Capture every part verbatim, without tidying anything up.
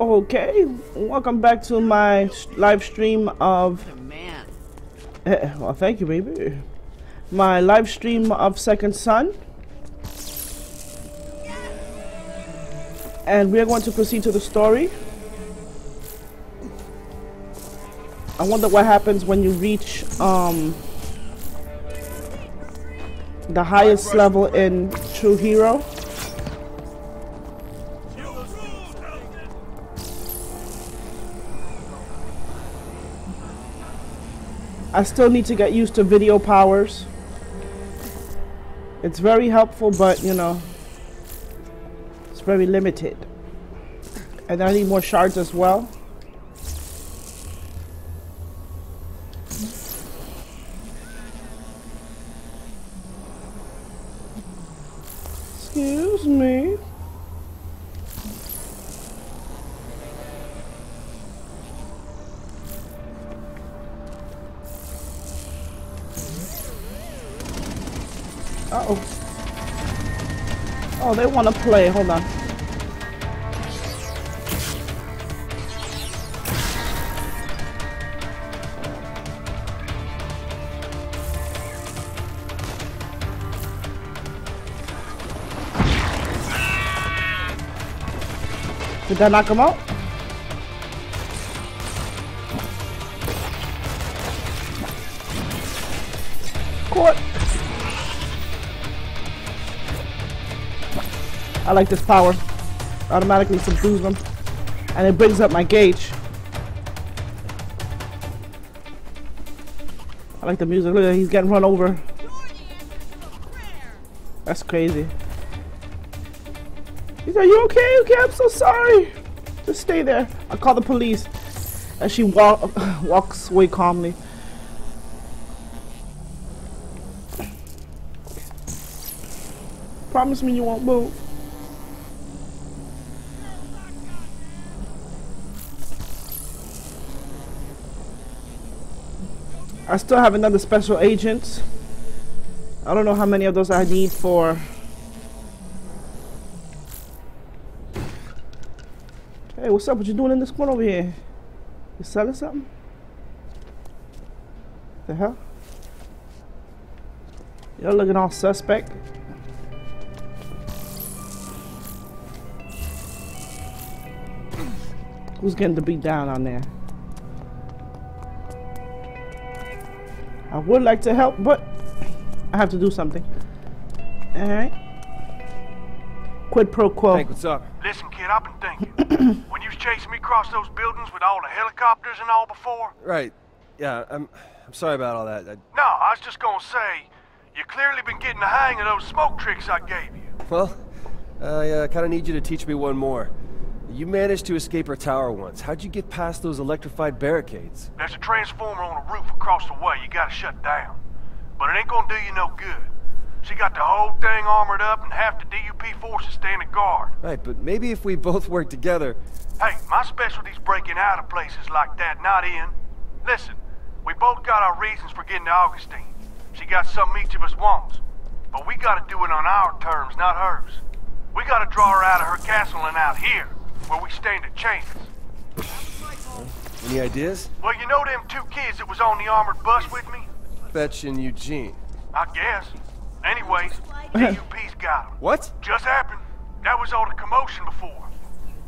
Okay, welcome back to my live stream of. Uh, well, thank you, baby. My live stream of Second Son. And we are going to proceed to the story. I wonder what happens when you reach um, the highest level in True Hero. I still need to get used to video powers. It's very helpful, but you know, it's very limited. And I need more shards as well. Excuse me. Uh oh. Oh, they want to play. Hold on. Did that knock him out? Caught. I like this power. Automatically subdues them. And it brings up my gauge. I like the music. Look at that, he's getting run over. That's crazy. He's like, you okay? Okay, I'm so sorry. Just stay there. I'll call the police. And she walk, walks away calmly. Promise me you won't move. I still have another special agent. I don't know how many of those I need for. Hey, what's up? What you doing in this corner over here? You selling something? The hell? You're looking all suspect. Who's getting the beat down on there? I would like to help, but I have to do something. Alright. Quid pro quo. Hank, what's up? Listen, kid, I've been thinking. When you was chasing me across those buildings with all the helicopters and all before? Right. Yeah, I'm, I'm sorry about all that. I... No, I was just gonna say, you clearly been getting the hang of those smoke tricks I gave you. Well, uh, yeah, I kind of need you to teach me one more. You managed to escape our tower once. How'd you get past those electrified barricades? There's a transformer on the roof across the way you gotta shut down. But it ain't gonna do you no good. She got the whole thing armored up and half the D U P forces standing guard. Right, but maybe if we both work together... Hey, my specialty's breaking out of places like that, not in. Listen, we both got our reasons for getting to Augustine. She got something each of us wants. But we gotta do it on our terms, not hers. We gotta draw her out of her castle and out here. Where we stand a chance. Any ideas? Well, you know them two kids that was on the armored bus with me? Fetch and Eugene. I guess. Anyways, D U P's got them. What? Just happened. That was all the commotion before.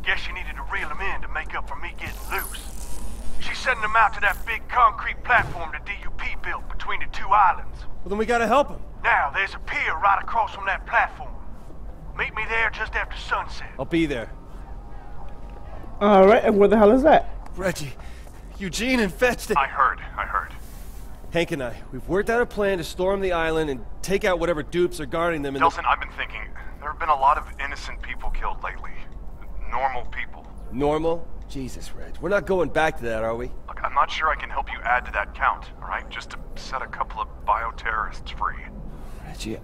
Guess you needed to reel them in to make up for me getting loose. She's sending them out to that big concrete platform the D U P built between the two islands. Well, then we gotta help them. Now, there's a pier right across from that platform. Meet me there just after sunset. I'll be there. All right, and where the hell is that? Reggie, Eugene and Fetch. I heard, I heard. Hank and I, we've worked out a plan to storm the island and take out whatever dupes are guarding them. Delsin, I've been thinking, there have been a lot of innocent people killed lately. Normal people. Normal? Jesus, Reg, we're not going back to that, are we? Look, I'm not sure I can help you add to that count, all right? Just to set a couple of bioterrorists free. Reggie,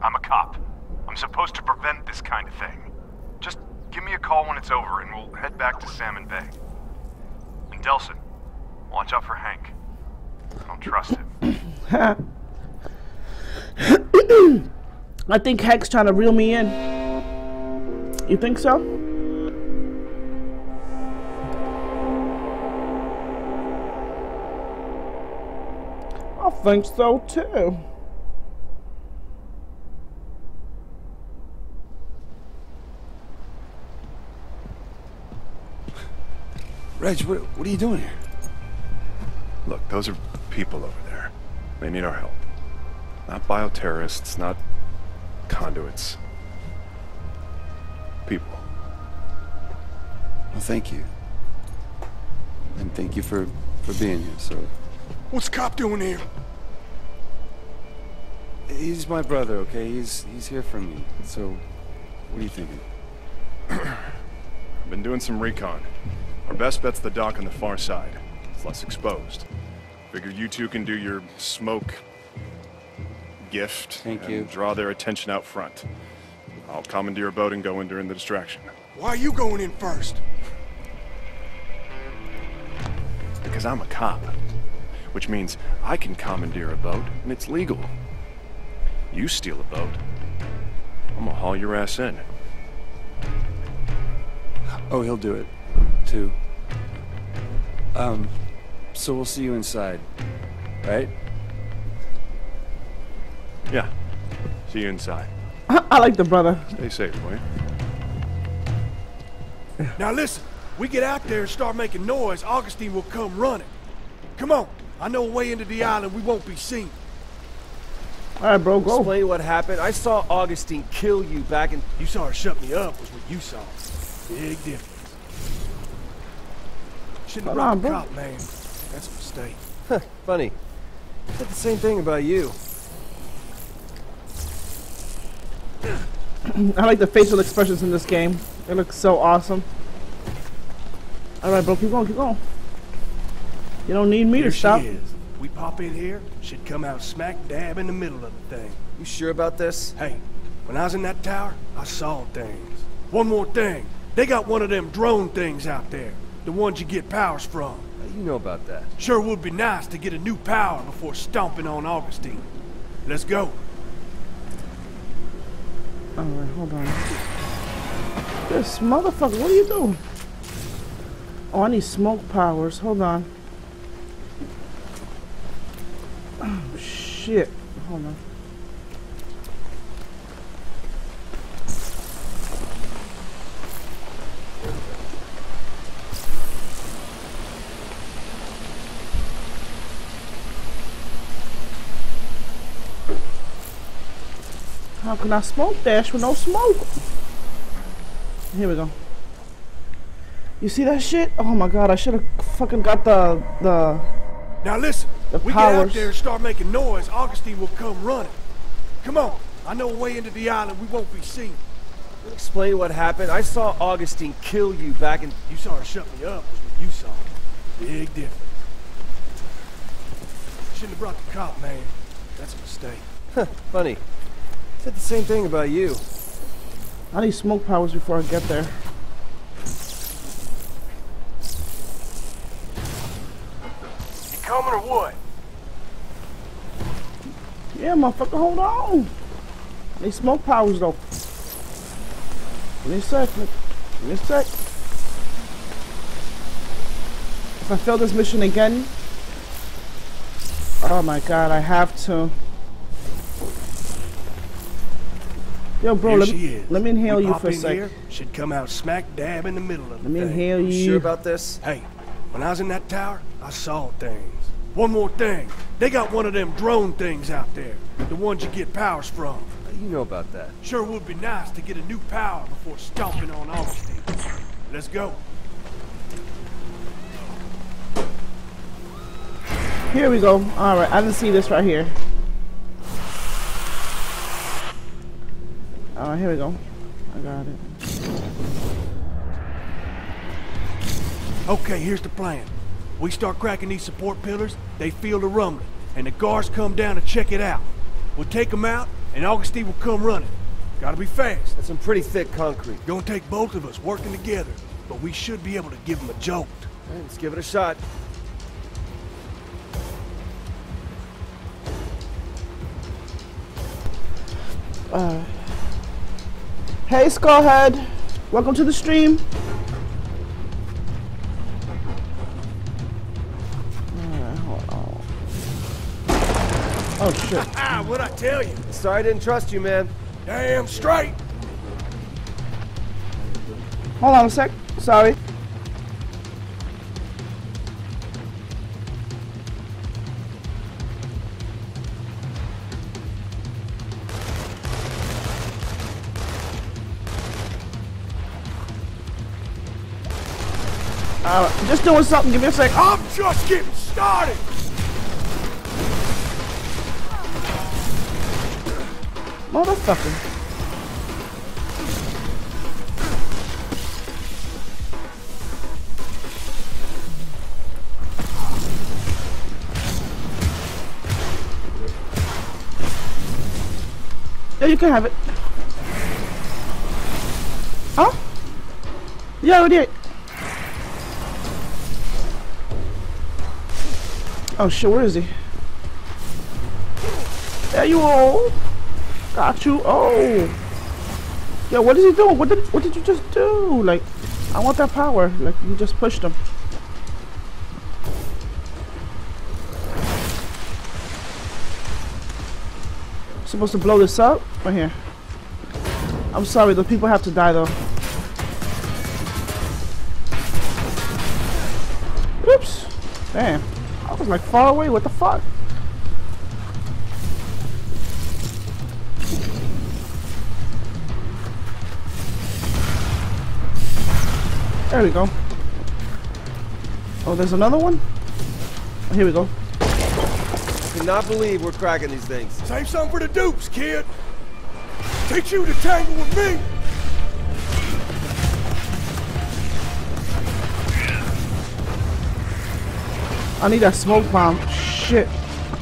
I'm a cop. I'm supposed to prevent this kind of thing. Just... give me a call when it's over, and we'll head back to Salmon Bay. And Delsin, watch out for Hank. I don't trust him. I think Hank's trying to reel me in. You think so? think so too. Reg, what, what are you doing here? Look, those are people over there. They need our help. Not bioterrorists, not conduits. People. Well, thank you. And thank you for, for being here, sir. What's Cop doing here? He's my brother, okay? He's, he's here for me. So, what are you thinking? I've been doing some recon. Our best bet's the dock on the far side. It's less exposed. Figure you two can do your smoke gift. Thank you. Draw their attention out front. I'll commandeer a boat and go in during the distraction. Why are you going in first? Because I'm a cop. Which means I can commandeer a boat, and it's legal. You steal a boat, I'm gonna haul your ass in. Oh, he'll do it. Too. Um, so we'll see you inside, right? Yeah, see you inside. I, I like the brother. Stay safe, boy. Now listen, we get out there and start making noise, Augustine will come running. Come on, I know a way into the island we won't be seen. All right, bro, go. Explain what happened. I saw Augustine kill you back in... You saw her shut me up was what you saw. Big difference. Shouldn't rob a cop, man. That's a mistake. Huh, funny. I said the same thing about you. I like the facial expressions in this game. It looks so awesome. Alright, bro, keep going, keep going. You don't need me here to stop. We pop in here, should come out smack dab in the middle of the thing. You sure about this? Hey, when I was in that tower, I saw things. One more thing. They got one of them drone things out there. The ones you get powers from. How do you know about that? Sure would be nice to get a new power before stomping on Augustine. Let's go. Alright, hold on. This motherfucker, what are you doing? Oh, I need smoke powers. Hold on. Oh, shit. Hold on. How can I smoke dash with no smoke? Here we go. You see that shit? Oh my god, I should have fucking got the the Now listen, the we powers. Get out there and start making noise, Augustine will come running. Come on, I know a way into the island we won't be seen. Explain what happened. I saw Augustine kill you back in... You saw her shut me up was what you saw. Big difference. Shouldn't have brought the cop, man. That's a mistake. Huh, funny. Said the same thing about you. I need smoke powers before I get there. You coming or what? Yeah, motherfucker, hold on. I need smoke powers though. Give me a sec, give me a sec. If I fail this mission again, oh my god, I have to. Yo, bro, let me, let me inhale you for a second. Should come out smack dab in the middle of the thing. Let me inhale you. You sure about this? Hey, when I was in that tower, I saw things. One more thing. They got one of them drone things out there. The ones you get powers from. How do you know about that? Sure would be nice to get a new power before stomping on Augustine. Let's go. Here we go. All right, I didn't see this right here. All right, here we go. I got it. Okay, here's the plan. We start cracking these support pillars, they feel the rumbling, and the guards come down to check it out. We'll take them out, and Augustine will come running. Gotta be fast. That's some pretty thick concrete. Gonna take both of us working together, but we should be able to give them a jolt. Right, let's give it a shot. Uh... Hey, Skullhead. Welcome to the stream. All right, hold on. Oh shit. Ah, what'd I tell you? Sorry I didn't trust you, man. Damn straight. Hold on a sec. Sorry. Uh, just doing something, give me a sec. I'm just getting started! Motherfucker. Yeah, you can have it. Huh? Yeah, we did. Oh shit, where is he? There you all. Got you. Oh. Yo, what is he doing? What did what did you just do? Like, I want that power. Like, you just pushed him. I'm supposed to blow this up? Right here. I'm sorry, the people have to die though. Oops. Damn. I was like far away, what the fuck? There we go. Oh, there's another one? Oh, here we go. Cannot believe we're cracking these things. Save some for the dupes, kid. Teach you to tangle with me. I need that smoke bomb. Shit.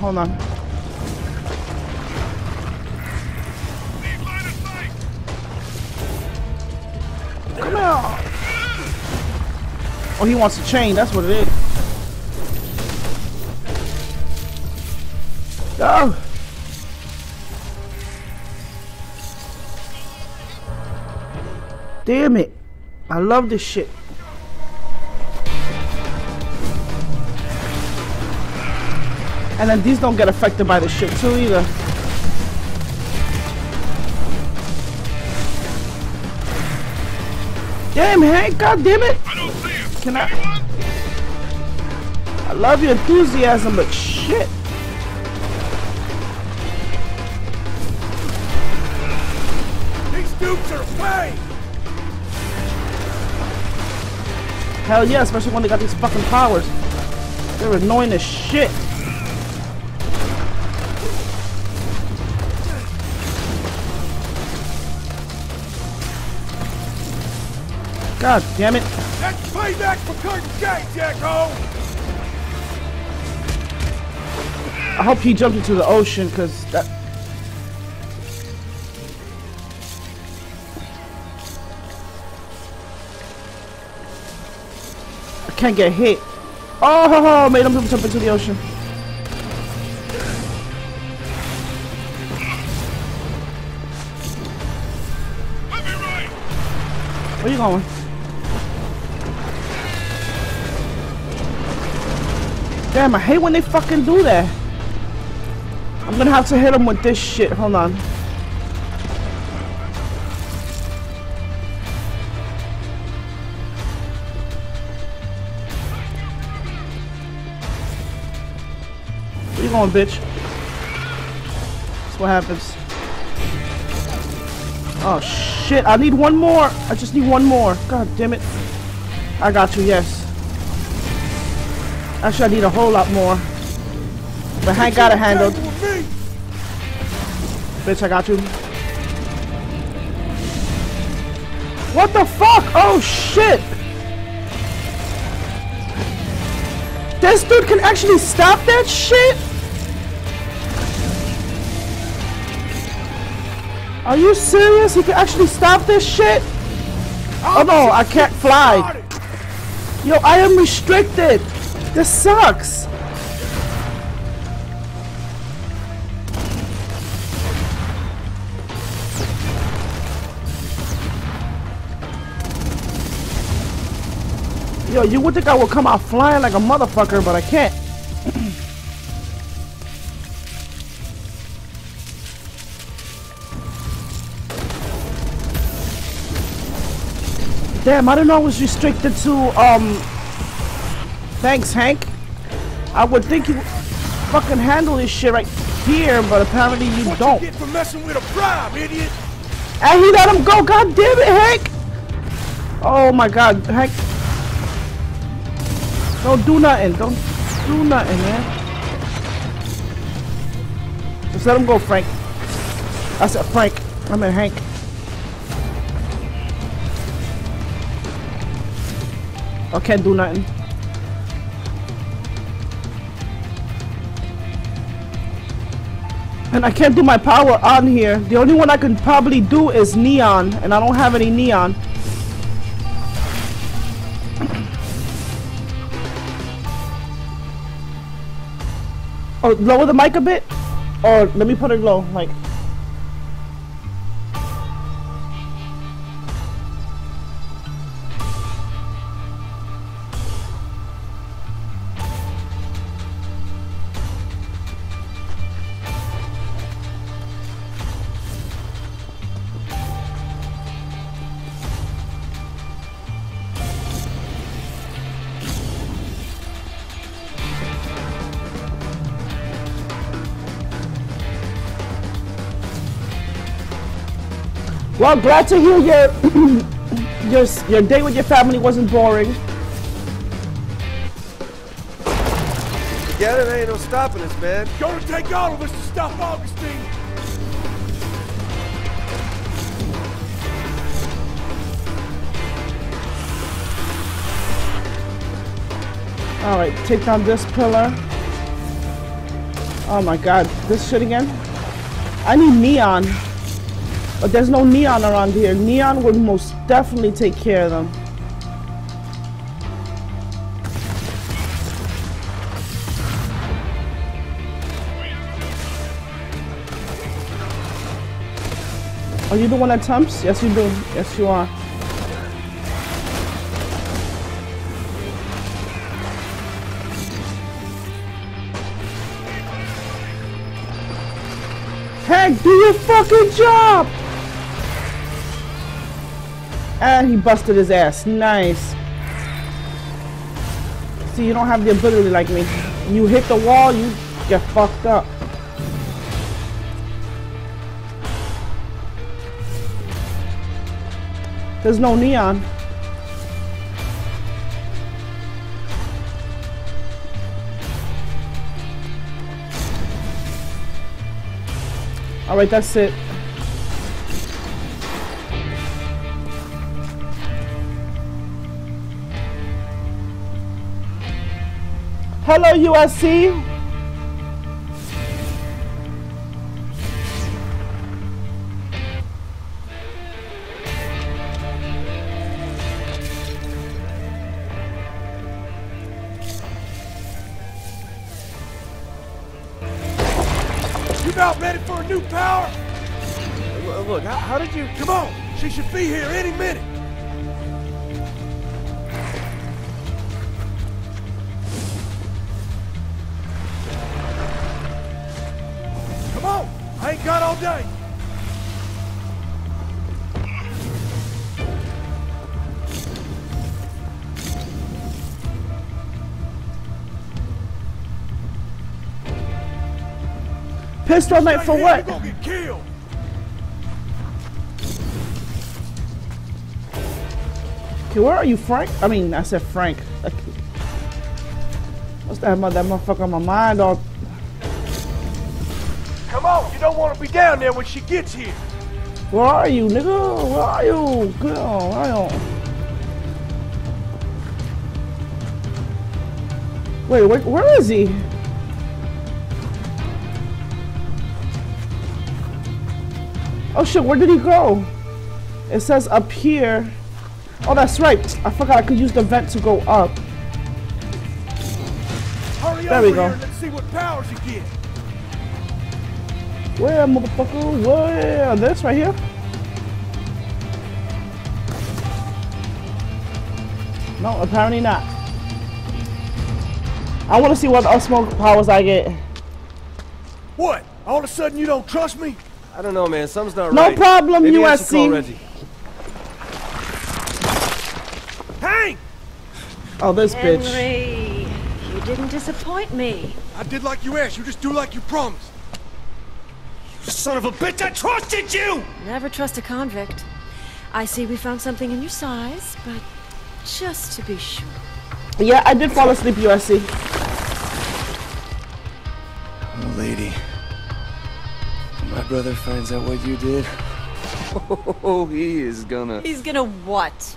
Hold on. Come out. Oh, he wants a chain. That's what it is. Oh. Damn it. I love this shit. And then these don't get affected by the shit too either. Damn, Hank, god damn it! I don't see him. Can I? I love your enthusiasm, but shit. These dupes are playing. Hell yeah, especially when they got these fucking powers. They're annoying as shit. God damn it! That's playback for Curdun Cay, Jacko. I hope he jumped into the ocean, cause that. I can't get hit. Oh, made him jump into the ocean. Where you going? Damn, I hate when they fucking do that. I'm gonna have to hit them with this shit. Hold on. Where you going, bitch? That's what happens. Oh shit, I need one more. I just need one more. God damn it. I got you, yes. Actually, I need a whole lot more. But Hank got it handled. Bitch, I got you. What the fuck? Oh, shit! This dude can actually stop that shit? Are you serious? He can actually stop this shit? Oh no, I can't fly. Yo, I am restricted. This sucks! Yo, you would think I would come out flying like a motherfucker, but I can't. Damn, I didn't know it was restricted to, um... Thanks, Hank. I would think you fucking handle this shit right here, but apparently you what don't. You get for messing with a bribe, idiot? And he let him go, god damn it, Hank! Oh my god, Hank. Don't do nothing, don't do nothing, man. Just let him go, Frank. I said Frank, I meant Hank. I can't do nothing. And I can't do my power on here. The only one I can probably do is neon, and I don't have any neon. Oh, lower the mic a bit? Or let me put it low, like. Well, glad to hear your, your your day with your family wasn't boring. Get it? Ain't no stopping us, man. Gonna take all of us to stop Augustine. All right, take down this pillar. Oh my God, this shit again? I need neon. But there's no neon around here. Neon would most definitely take care of them. Are you the one that tumps? Yes, you do. Yes, you are. Hank, do your fucking job! And he busted his ass. Nice. See, you don't have the ability like me. You hit the wall, you get fucked up. There's no neon. All right, that's it. Hello, U S C. You about ready for a new power? Look, how, how did you... Come on, she should be here any minute. Got all day. Pissed all night for what? You're gonna get killed. Okay, where are you, Frank? I mean, I said Frank. Okay. What's that mother that motherfucker on my mind? All don't want to be down there when she gets here. Where are you, nigga? Where are you? Girl, I don't. Wait, wait, where is he? Oh shit, where did he go? It says up here. Oh, that's right. I forgot I could use the vent to go up. Hurry there we go. Here, let's see what powers you get. Where, motherfucker? Where? This right here? No, apparently not. I want to see what smoke powers I get. What? All of a sudden you don't trust me? I don't know, man. Something's not right. No problem, U S C. Oh, this Henry, bitch. Henry, you didn't disappoint me. I did like you asked. You just do like you promised. You son of a bitch, I trusted you! Never trust a convict. I see we found something in your size, but just to be sure. Yeah, I did fall asleep, U S C. Oh, lady. When my brother finds out what you did, oh, he is gonna... He's gonna what?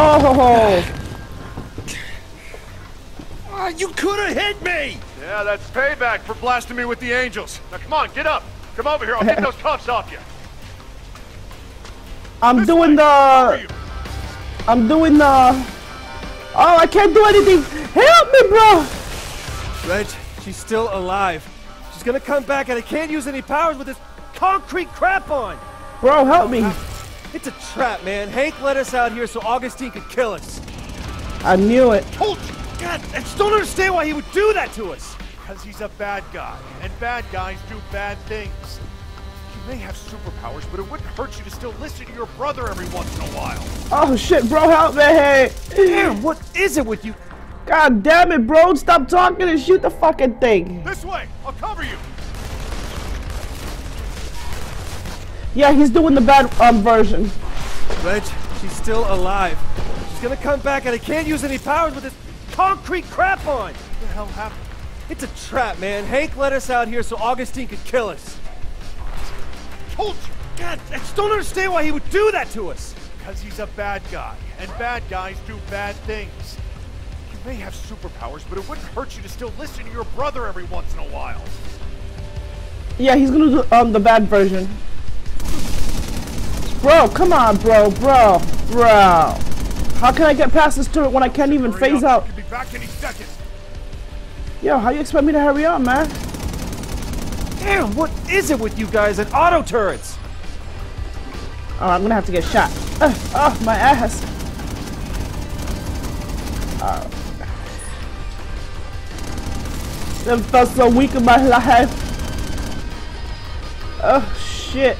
Oh, ho, ho. Oh, you could have hit me! Yeah, that's payback for blasting me with the angels. Now, come on, get up. Come over here. I'll get those cuffs off you. I'm this doing way. the... I'm doing the... Oh, I can't do anything. Help me, bro. Reg, she's still alive. She's gonna come back, and I can't use any powers with this concrete crap on. Bro, help me. It's a trap, man. Hank let us out here so Augustine could kill us. I knew it. Told you. God, I just don't understand why he would do that to us. Because he's a bad guy, and bad guys do bad things. You may have superpowers, but it wouldn't hurt you to still listen to your brother every once in a while. Oh shit, bro, help me! Hey. Damn, what is it with you? God damn it, bro! Stop talking and shoot the fucking thing. This way, I'll cover you. Yeah, he's doing the bad um version. Reg, she's still alive. She's gonna come back, and I can't use any powers with this concrete crap on. What the hell happened? It's a trap, man. Hank let us out here so Augustine could kill us. God, I just don't understand why he would do that to us. Because he's a bad guy, and bad guys do bad things. You may have superpowers, but it wouldn't hurt you to still listen to your brother every once in a while. Yeah, he's gonna do um the bad version. Bro, come on, bro, bro, bro. How can I get past this turret when I can't even hurry phase up. out? Could be back any second. Yo, how you expect me to hurry up, man? Damn, what is it with you guys and auto turrets? Oh, I'm gonna have to get shot. Uh, oh, my ass. Uh, I felt so weak in my life. Oh, shit.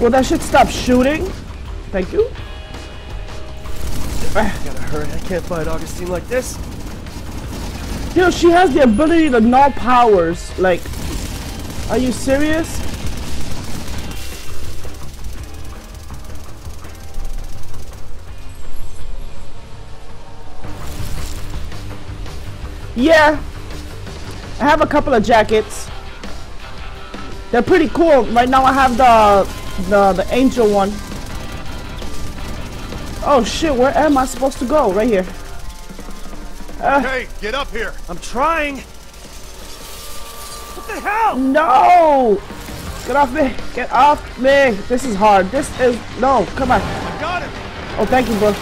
Well, that shit stopped shooting. Thank you. I gotta hurry, I can't fight Augustine like this. Yo, she has the ability to null powers. Like, are you serious? Yeah. I have a couple of jackets. They're pretty cool. Right now I have the the, the angel one. Oh shit, where am I supposed to go? Right here. Uh, hey, get up here. I'm trying. What the hell? No! Get off me. Get off me. This is hard. This is... No, come on. I got him. Oh, thank you, bro.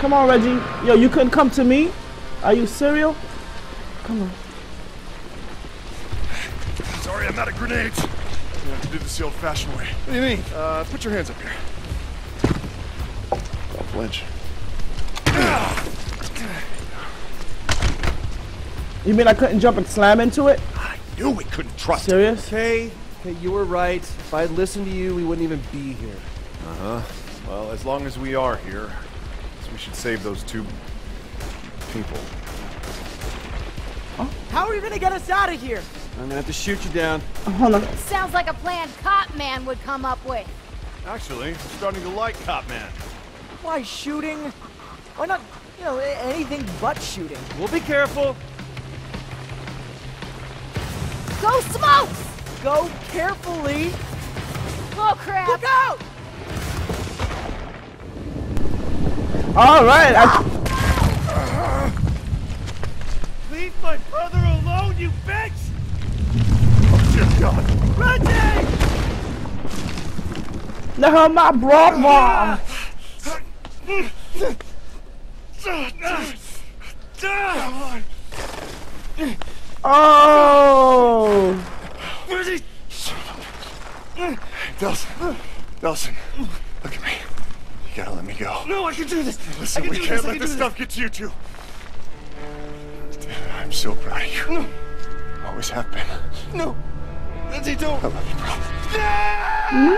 Come on, Reggie. Yo, you couldn't come to me? Are you serial? Come on. Sorry, I'm not a grenade. You have to do this the old-fashioned way. What do you mean? Uh, put your hands up here. Flinch. You mean I couldn't jump and slam into it? I knew we couldn't trust you. Serious? Okay, okay, you were right. If I had listened to you, we wouldn't even be here. Uh-huh. Well, as long as we are here, so we should save those two people. Huh? How are you gonna get us out of here? I'm gonna have to shoot you down. Oh, hold on. Sounds like a plan Cop Man would come up with. Actually, I'm starting to like Cop Man. Why shooting? Why not, you know, anything but shooting? We'll be careful. Go smokes! Go carefully. Oh crap! Look out! All right. I... Leave my brother alone, you bitch! Oh dear God! Reggie! No, my brother! Yeah. Come on. Oh! Where's he? Delsin, Delsin, look at me. You gotta let me go. No, I can do this. Listen, I can we do can't this. let can this, this stuff get to you two. I I'm so proud of you. No. Always have been. No. Lindsay, don't. I love you, brother. No!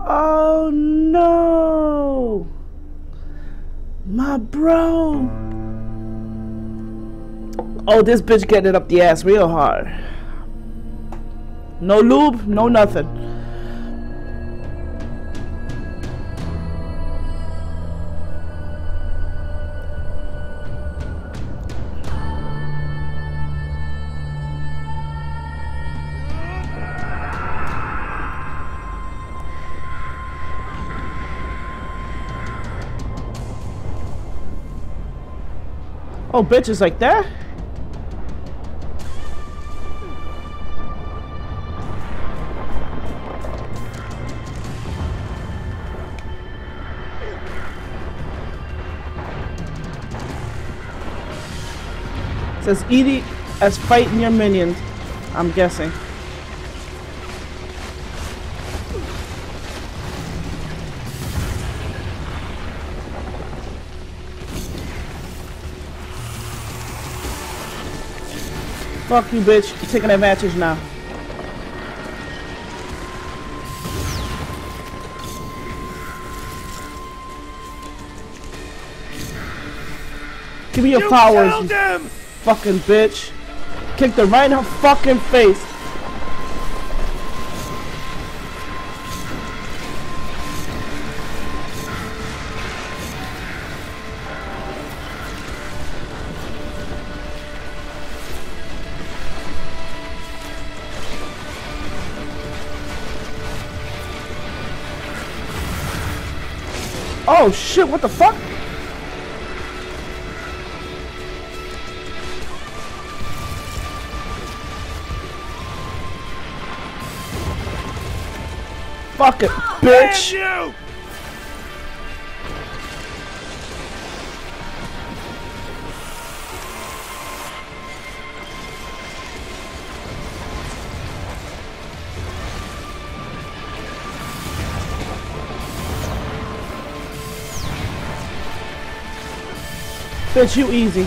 Oh, no. My bro. Oh, this bitch getting it up the ass real hard. No lube, no nothing. Oh, bitches like that? As easy as fighting your minions, I'm guessing. Fuck you, bitch. You're taking advantage now. Give me your you powers. Killed him! Fucking bitch. Kicked her right in her fucking face. Oh shit, what the fuck? Fuck it, bitch! You. Bitch, you easy.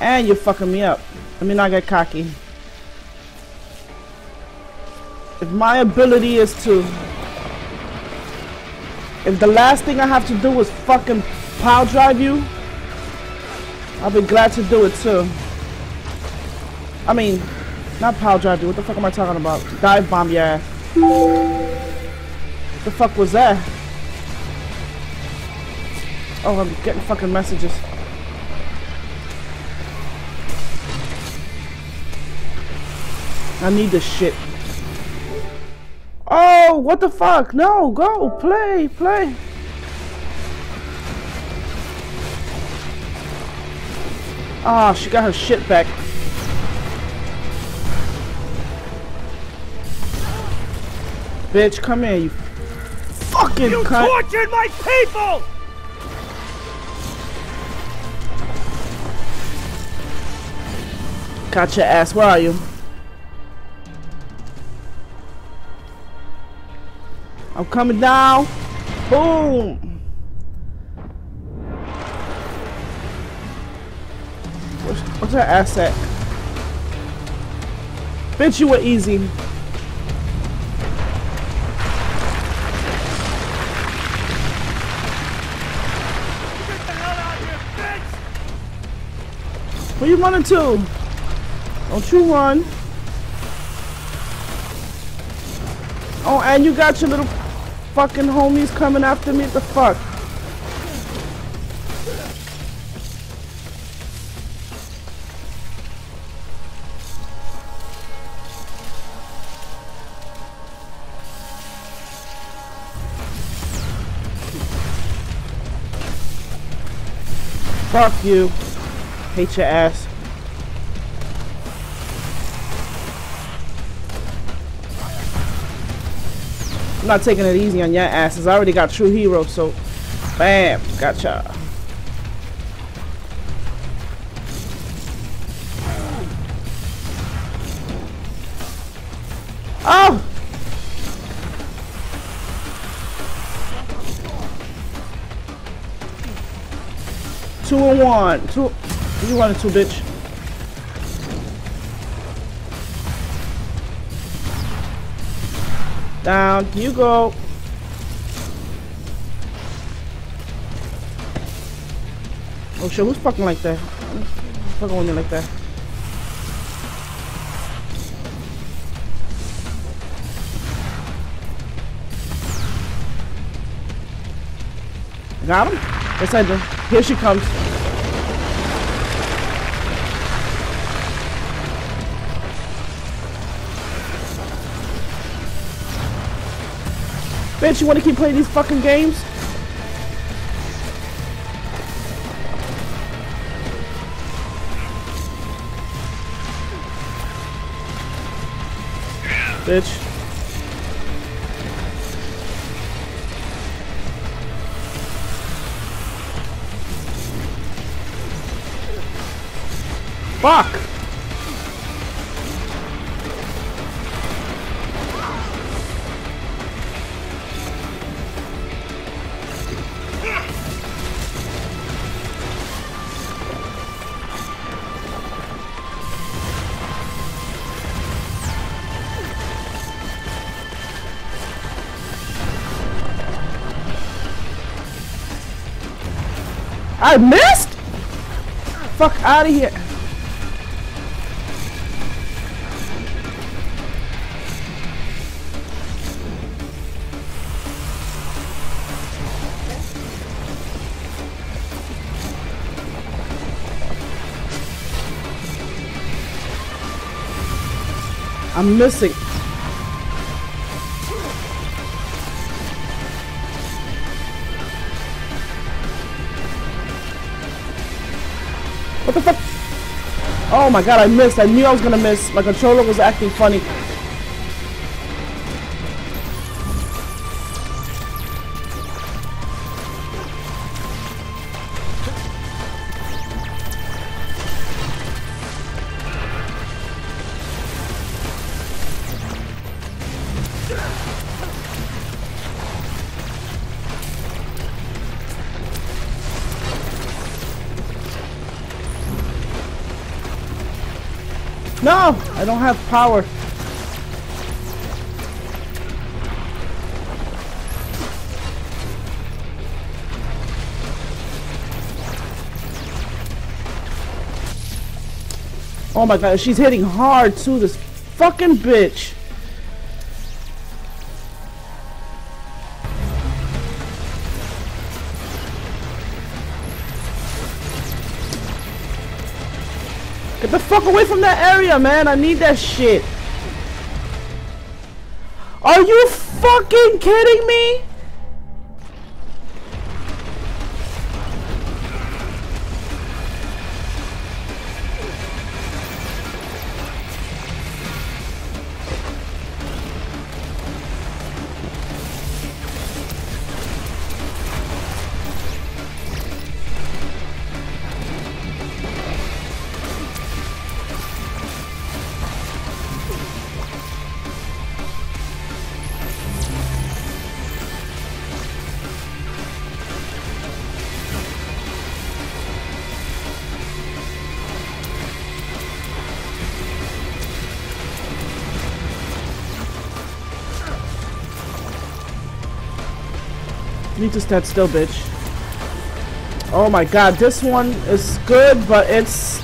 And you're fucking me up. Let me not get cocky. If my ability is to... If the last thing I have to do is fucking pile drive you, I'll be glad to do it too. I mean, not pile drive you, what the fuck am I talking about? Dive bomb your ass. What the fuck was that? Oh, I'm getting fucking messages. I need this shit. Oh, what the fuck? No, go play, play. Ah, oh, she got her shit back. Bitch, come here, you fucking you cunt. Tortured my people. Got your ass. Where are you? I'm coming down. Boom. What's, what's her ass at? Bitch, you were easy. Where you running to? Don't you run. Oh, and you got your little fucking homies coming after me. What the fuck? Fuck you. Hate your ass. I'm not taking it easy on your asses. I already got True Hero, so bam, gotcha. Oh! Two and one. Two. You wanted two, bitch. Down. You go. Oh shit, who's fucking like that? Who's fucking with me like that? Got him? Yes, I do. Here she comes. Bitch, you wanna keep playing these fucking games? Bitch. Fuck! I missed? Fuck out of here. I'm missing. What the fuck? Oh my god, I missed. I knew I was gonna miss. My controller was acting funny. No! I don't have power. Oh my god, she's hitting hard too, this fucking bitch. Get the fuck away from that area, man. I need that shit. Are you fucking kidding me? Need to stand still, bitch. Oh my god, this one is good, but it's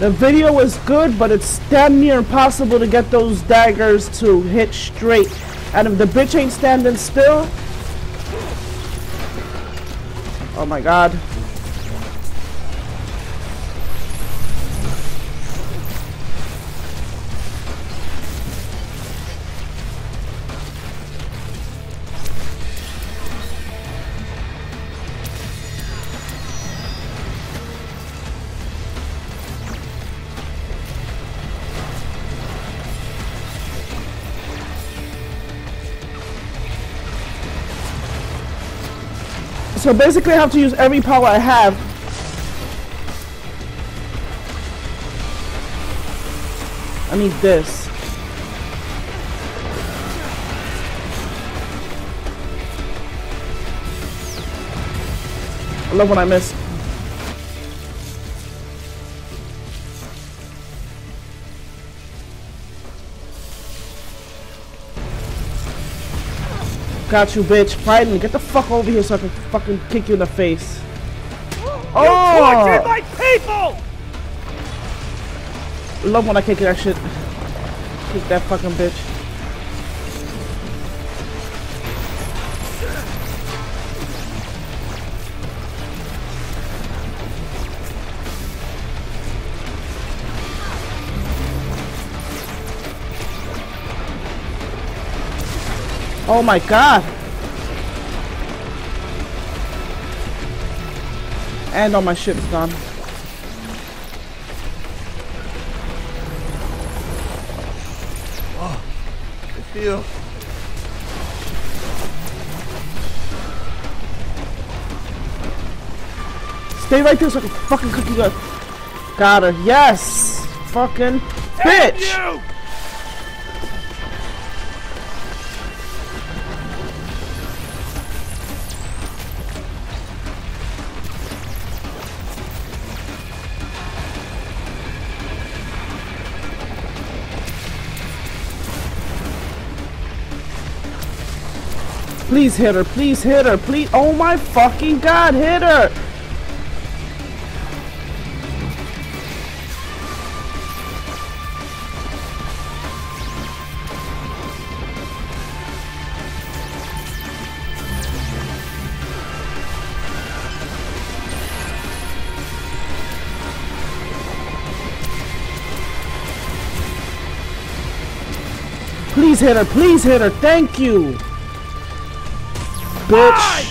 the video is good, but it's damn near impossible to get those daggers to hit straight. And if the bitch ain't standing still, oh my god. So basically I have to use every power I have. I need this. love when I miss. Got you, bitch. Fight me. Get the fuck over here so I can fucking kick you in the face. Oh! You tortured my people! Love when I kick that shit. Kick that fucking bitch. Oh my god! And all my shit's gone. Oh, I feel. Stay right there so I can fucking cook you up. Got her. Yes! Fucking bitch! Please hit her, please hit her, please. Oh my fucking god, hit her! Please hit her, please hit her, thank you! Bitch! Die!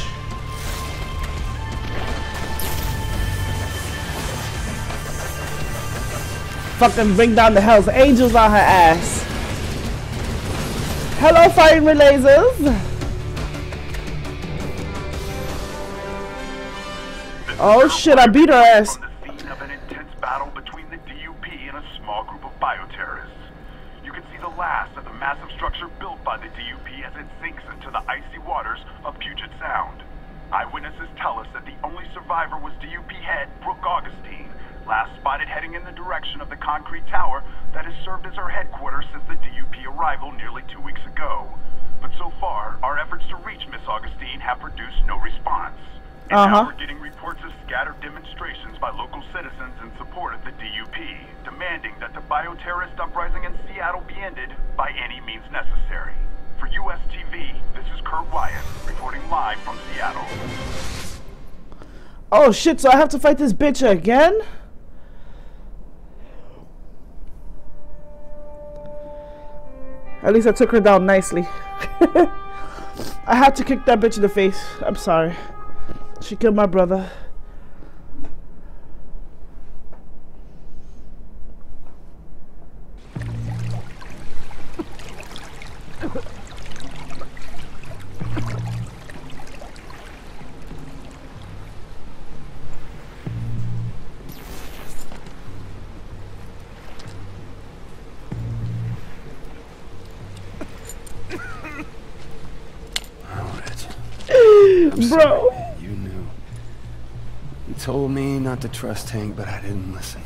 Fucking bring down the Hells Angels on her ass. Hello, firing lasers. Oh shit! I beat her ass. From the scene of an intense battle between the D U P and a small group of bioterrorists, you can see the last of the massive structure built by the D U P as it sinks into the icy waters of Puget Sound. Eyewitnesses tell us that the only survivor was D U P head Brooke Augustine, last spotted heading in the direction of the concrete tower that has served as her headquarters since the D U P arrival nearly two weeks ago. But so far, our efforts to reach Miss Augustine have produced no response. And uh-huh. now we're getting reports of scattered demonstrations by local citizens in support of the D U P, demanding that the bioterrorist uprising in Seattle be ended by any means necessary. For U S T V, this is Kurt Wyatt, reporting live from Seattle. Oh shit, so I have to fight this bitch again? At least I took her down nicely. I had to kick that bitch in the face. I'm sorry. She killed my brother. Bro, you knew. You told me not to trust Hank, but I didn't listen.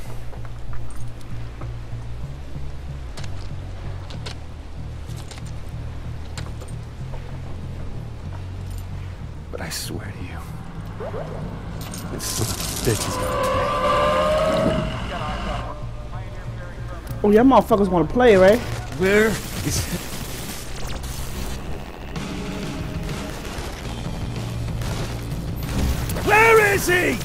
But I swear to you, this son of a bitch is gonna play. Oh, yeah, motherfuckers wanna play, right? Where is it? See?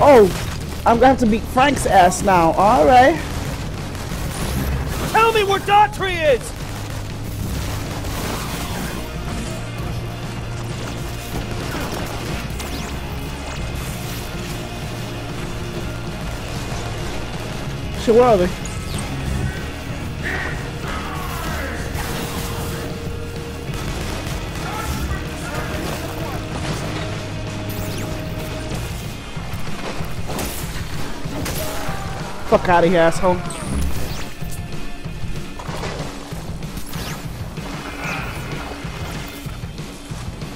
Oh, I'm gonna have to beat Frank's ass now. All right. Tell me where Daughtry is. Shit, where are they? Fuck out of here, asshole.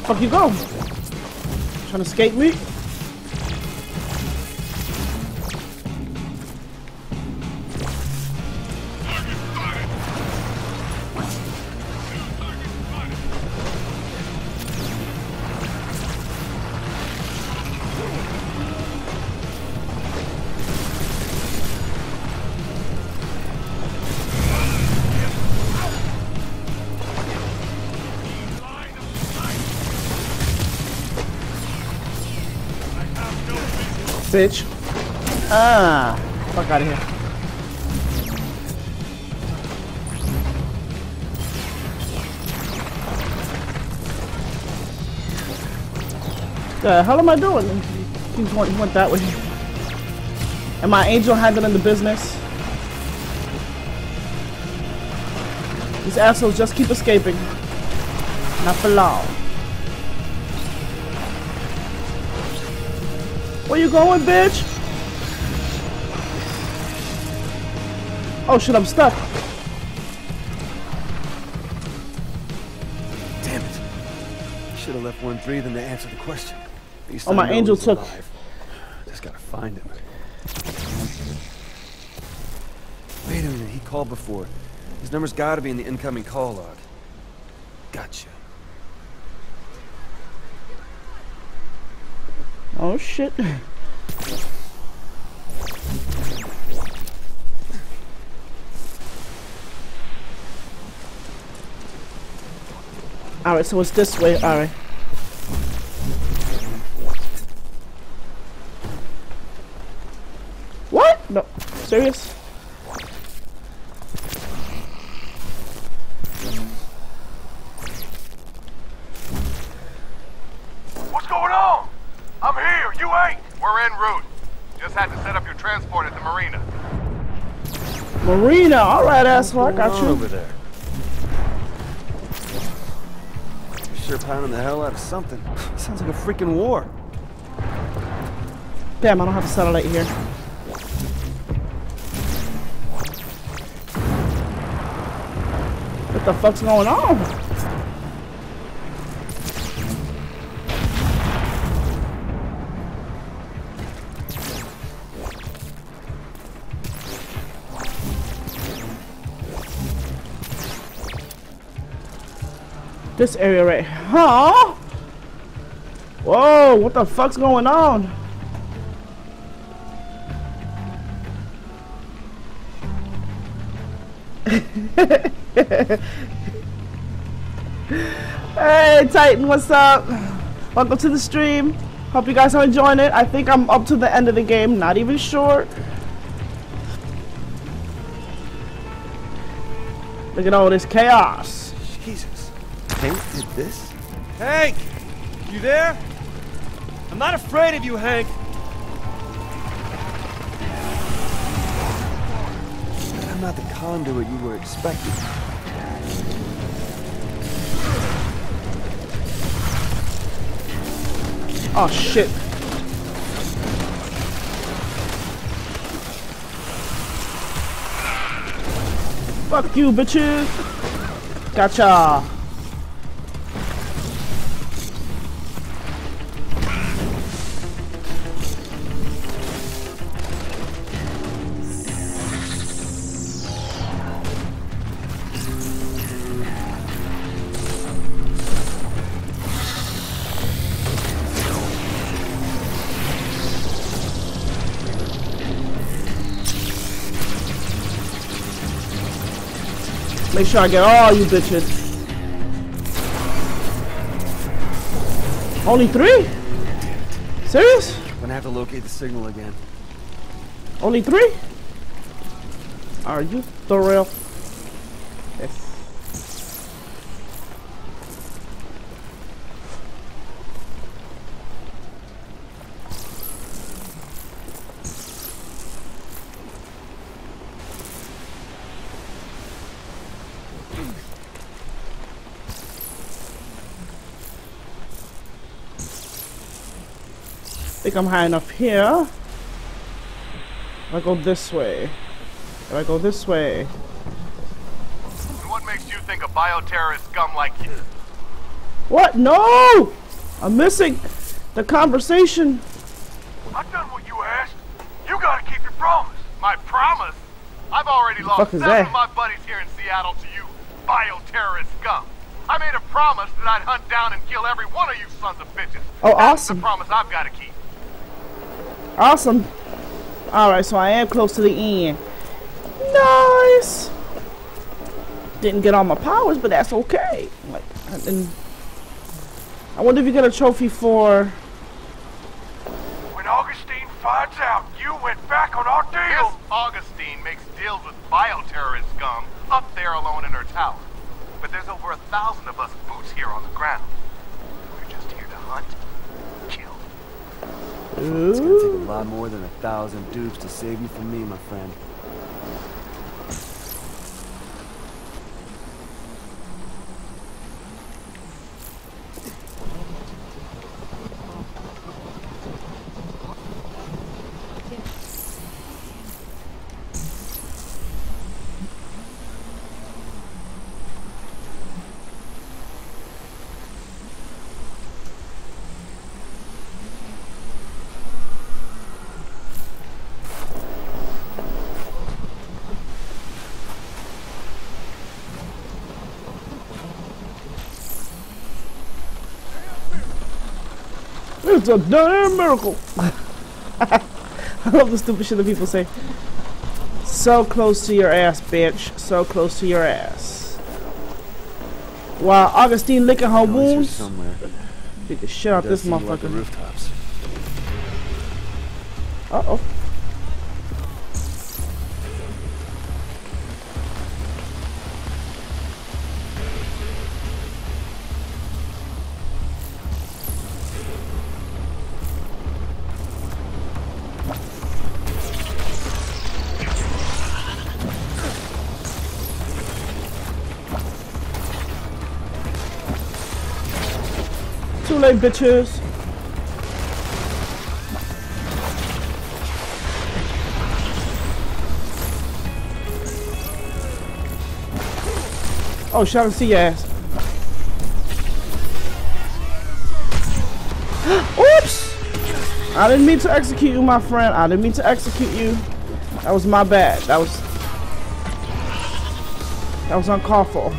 Fuck you go! Trying to escape me? Bitch. Ah, fuck out of here. The hell am I doing? He went, he went that way. And my angel handling the business. These assholes just keep escaping. Not for long. Where you going, bitch? Oh shit, I'm stuck. Damn it. Should have left one breathing to answer the question. Oh, my angel took. Alive. Just gotta find him. Wait a minute, he called before. His number's gotta be in the incoming call log. Gotcha. Oh shit. Alright, so it's this way, alright. What? No, serious? Marina, alright asshole, I got you. Over there. You're sure pounding the hell out of something. Sounds like a freaking war. Damn, I don't have a satellite here. What the fuck's going on? This area right, huh? Whoa, what the fuck's going on? Hey Titan, what's up? Welcome to the stream. Hope you guys are enjoying it. I think I'm up to the end of the game, not even sure. Look at all this chaos. Jesus. Hank did this? Hank! You there? I'm not afraid of you, Hank! But I'm not the conduit you were expecting. Oh, shit. Fuck you, bitches! Gotcha! Make sure I get all you bitches. Only three? Serious? I'm gonna have to locate the signal again. Only three? Are you thorough? Yes. I think I'm high enough here. If I go this way, if I go this way. And what makes you think a bioterrorist scum like you? What? No! I'm missing the conversation. I've done what you asked. You gotta keep your promise. My promise? I've already lost seven that? of my buddies here in Seattle to you bioterrorist scum. I made a promise that I'd hunt down and kill every one of you sons of bitches. Oh, awesome. That's the promise I've gotta keep. Awesome. Alright, so I am close to the end. Nice! Didn't get all my powers, but that's okay. Like, I didn't... I wonder if you get a trophy for... When Augustine finds out you went back on our deal! Yes, Augustine makes deals with bioterrorist scum up there alone in her tower. But there's over a thousand of us boots here on the ground. We're just here to hunt, kill. Ooh. It's gonna take a lot more than a thousand dupes to save you from me, my friend. It's a damn miracle. I love the stupid shit that people say. So close to your ass, bitch. So close to your ass. While Augustine licking her wounds, beat the shit out this motherfucker. Like the rooftops. Uh oh. Bitches. Oh, shall I see your ass? Oops! I didn't mean to execute you, my friend. I didn't mean to execute you. That was my bad. That was that was uncalled for.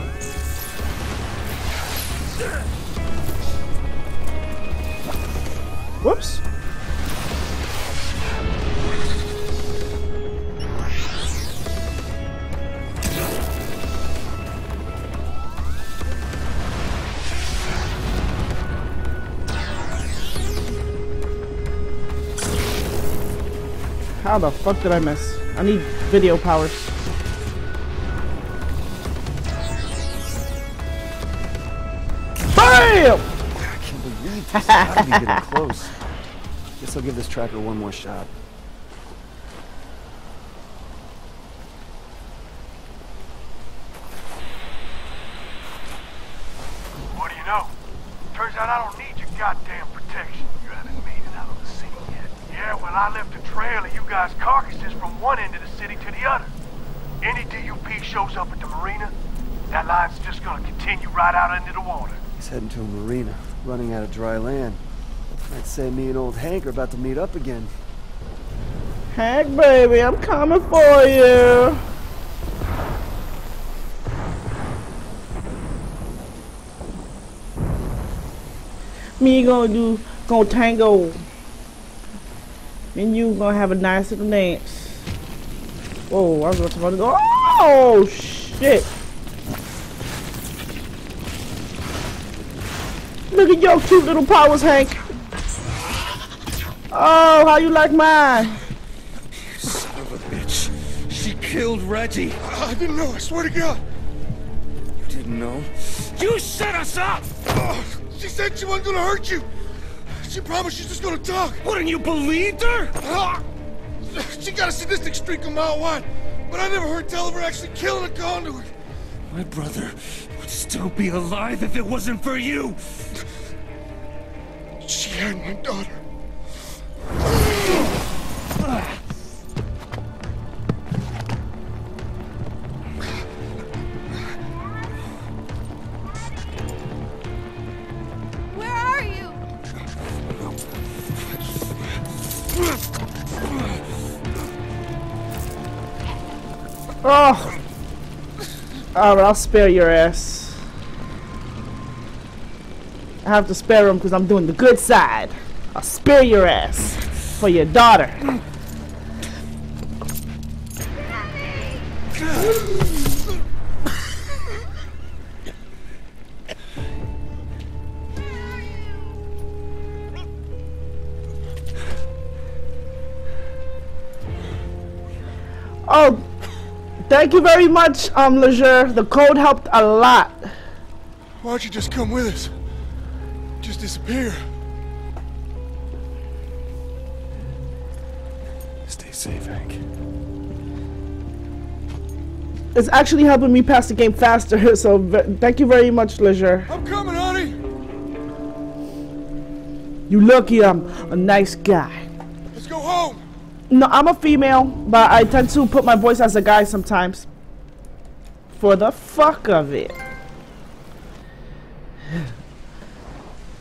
Whoops. How the fuck did I miss? I need video powers. BAM! How did you get it close? Guess I'll give this tracker one more shot. What do you know? Turns out I don't need your goddamn protection. You haven't made it out of the city yet. Yeah, well I left a trail of you guys' carcasses from one end of the city to the other. Any D U P shows up at the marina, that line's just gonna continue right out into the water. He's heading to a marina. Running out of dry land. I'd say me and old Hank are about to meet up again. Hank, baby, I'm coming for you. Me gonna do gonna tango, and you gonna have a nice little dance. Whoa, I was about to go. Oh shit! Look at your cute little powers, Hank. Oh, how you like mine? You son of a bitch. She killed Reggie. I didn't know, I swear to God. You didn't know? You set us up! Oh, she said she wasn't gonna hurt you. She promised she's just gonna talk. Wouldn't you believe her? Uh, she got a sadistic streak a mile wide, but I never heard tell of her actually killing a conduit. My brother would still be alive if it wasn't for you. She had my daughter. Oh! Alright, I'll spare your ass. I have to spare him because I'm doing the good side. I'll spare your ass for your daughter. Oh, thank you very much, um, Leisure. The code helped a lot. Why don't you just come with us? Just disappear. Stay safe, Hank. It's actually helping me pass the game faster, so thank you very much, Leisure. I'm coming, honey! You lucky I'm a nice guy. Let's go home! No, I'm a female, but I tend to put my voice as a guy sometimes. For the fuck of it.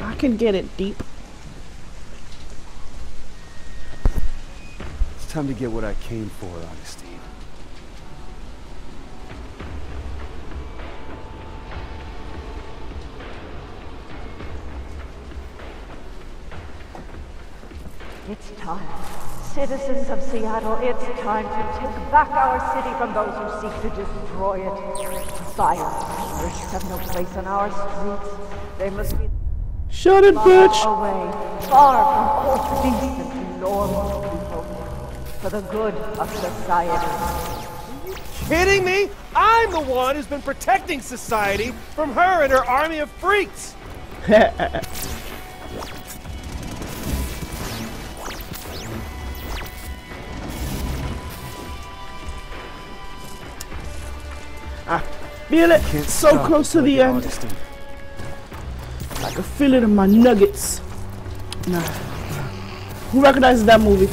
I can get it deep. It's time to get what I came for, Augustine. It's time. Citizens of Seattle, it's time to take back our city from those who seek to destroy it. Fire have no place on our streets. They must be shut it, bitch! Away, far from decent and normal people, for the good of society. Are you kidding me? I'm the one who's been protecting society from her and her army of freaks. I feel it so close to the end. I can feel it in my nuggets. Nah. Who recognizes that movie?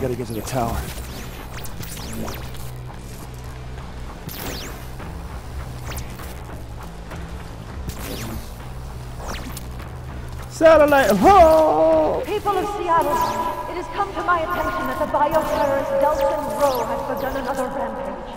Gotta get to the tower. Satellite, ho! People of Seattle, it has come to my attention that the bioterrorist Delsin Rowe has begun another rampage.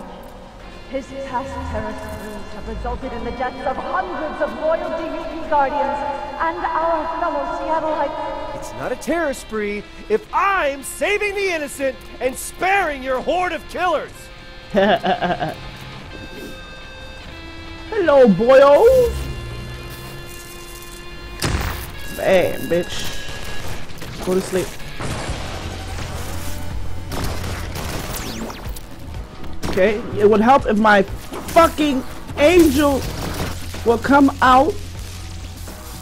His past terrorist moves have resulted in the deaths of hundreds of loyal D U P guardians and our fellow Seattleites. It's not a terror spree if I'm saving the innocent and sparing your horde of killers. Hello, boyo. Man, bitch. Go to sleep. Okay, it would help if my fucking angel will come out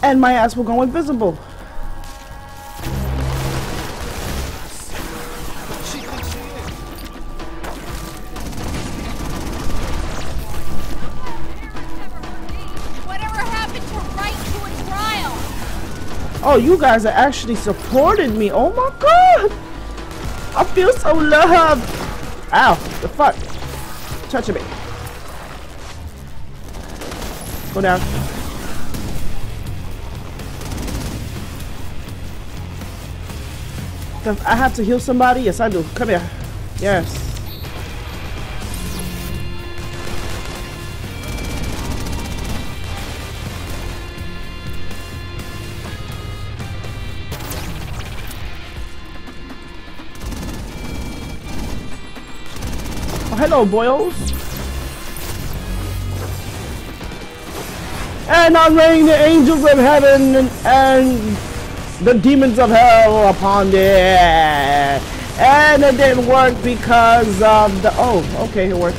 and my ass will go invisible. Oh, you guys are actually supporting me. Oh my god! I feel so loved. Ow, the fuck? Touching me. Go down. I have to heal somebody? Yes, I do. Come here. Yes. Hello, boils. And I rain the angels of heaven and, and the demons of hell upon the air. And it didn't work because of the... Oh, okay, it worked.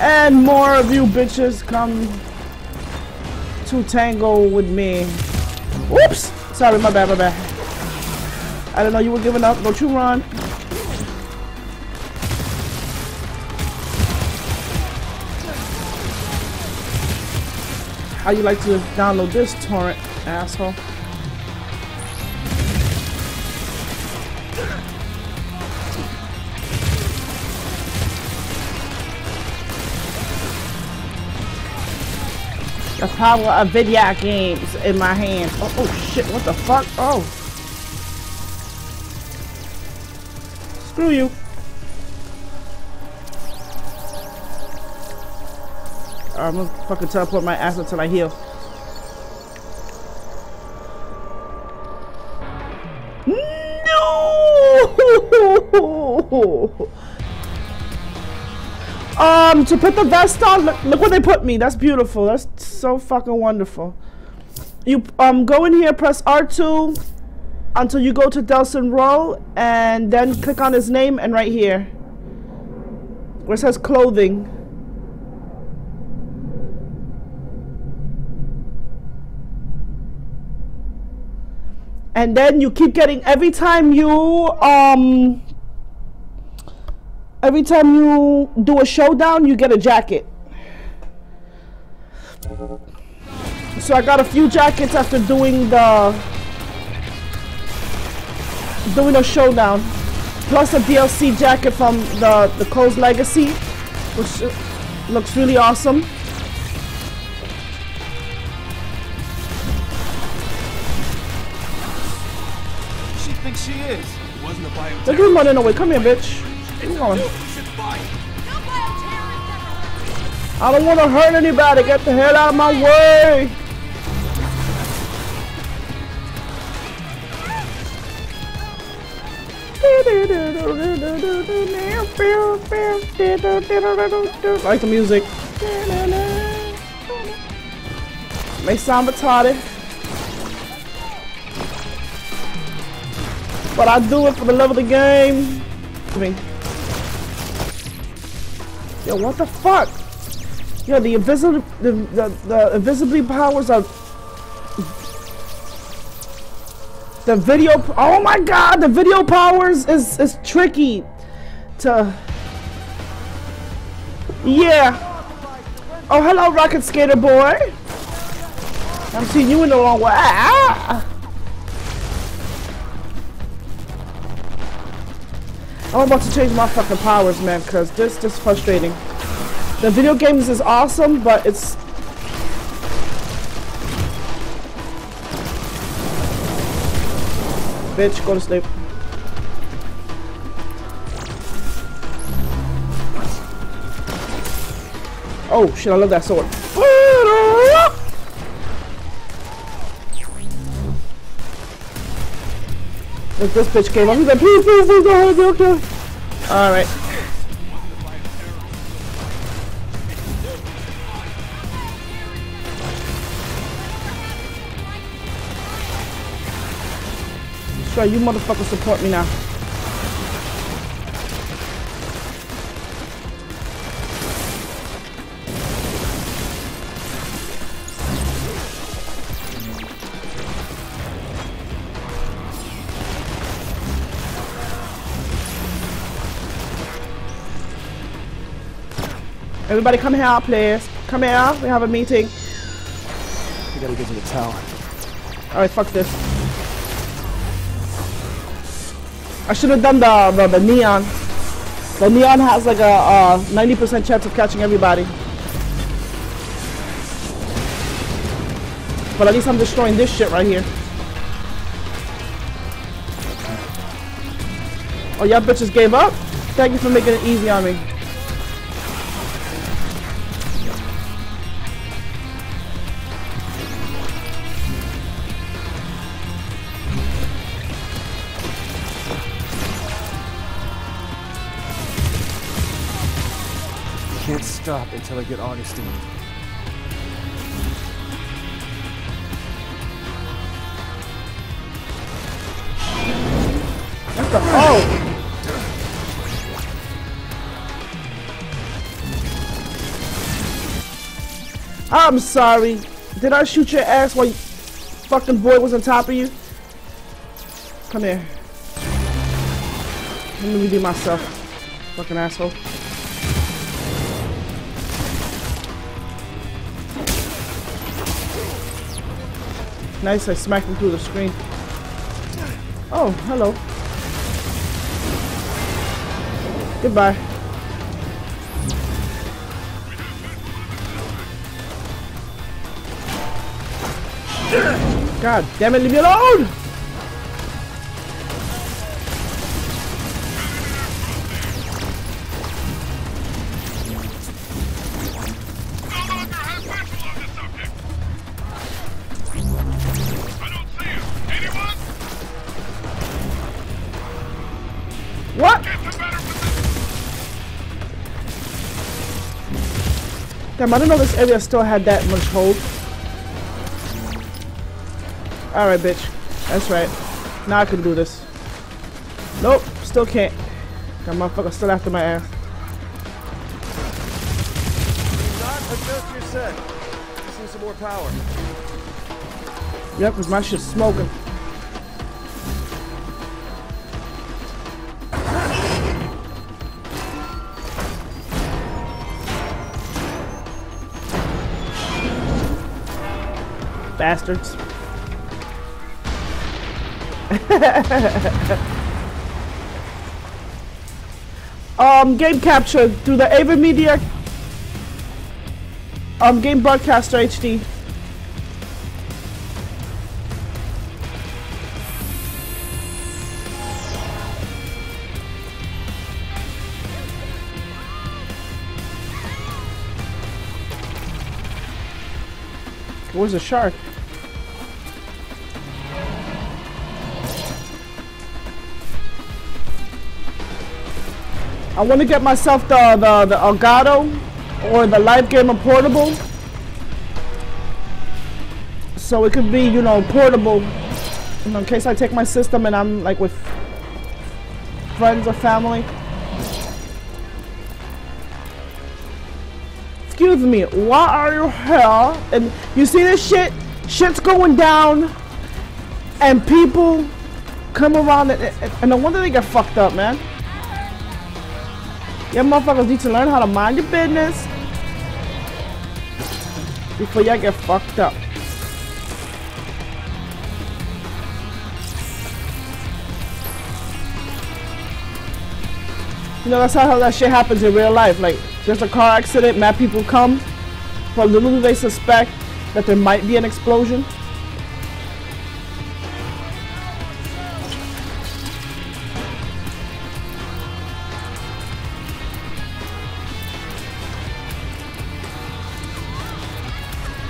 And more of you bitches come to tangle with me. Oops! Sorry, my bad, my bad. I didn't know you were giving up. Don't you run. How you like to download this torrent, asshole? The power of video games in my hands. Oh, oh shit, what the fuck? Oh. Screw you. I'm gonna fucking teleport my ass until I heal. No! Um, to put the vest on, look, look where they put me. That's beautiful. That's so fucking wonderful. You um go in here, press R two until you go to Delsin Rowe, and then click on his name and right here where it says clothing. And then you keep getting every time you um every time you do a showdown, you get a jacket. So I got a few jackets after doing the doing a showdown, plus a D L C jacket from the the Cole's Legacy, which looks really awesome. She is. It wasn't a bioterrorist. Look at him running away. Come here, bitch. Come on. I don't want to hurt anybody. Get the hell out of my way. I like the music. May sound retarded, but I do it for the love of the game. I mean, yo, what the fuck? Yo, the invisible, the, the the invisibility powers are. The video. Oh my God, the video powers is is tricky. To. Yeah. Oh, hello, Rocket Skater boy. I'm seeing you in the wrong way. Ah! I'm about to change my fucking powers, man, because this, this is frustrating. The video games is awesome, but it's... Bitch, go to sleep. Oh, shit, I love that sword. If this bitch came up, he's like, please, please, please, don't hurt me, okay? Alright. Sure, you motherfuckers support me now. Everybody come here, please. Come here, we have a meeting. We gotta get to the tower. Alright, fuck this. I should have done the, the, the neon. The neon has like a ninety percent uh, chance of catching everybody. But at least I'm destroying this shit right here. Oh, y'all bitches gave up? Thank you for making it easy on me. Can't stop until I get Augustine. What the oh? I'm sorry. Did I shoot your ass while you fucking boy was on top of you? Come here. Let me redo my stuff. Fucking asshole. Nice, I smacked him through the screen. Oh, hello. Goodbye. God damn it, leave me alone! Damn, I didn't know this area still had that much hold. Alright, bitch. That's right. Now I can do this. Nope, still can't. That motherfucker's still after my ass. Just need some more power. Yep, because my shit's smoking. Bastards. um, game capture through the AVerMedia um, game broadcaster H D. Where's the shark? I want to get myself the, the, the Elgato or the live gamer portable, so it could be, you know, portable, you know, in case I take my system and I'm like with friends or family. Excuse me, why are you here? And you see this shit? Shit's going down and people come around and, and, and no wonder they get fucked up, man. Y'all motherfuckers need to learn how to mind your business before y'all get fucked up. You know, that's how that shit happens in real life. Like, there's a car accident, mad people come, but little do they suspect that there might be an explosion.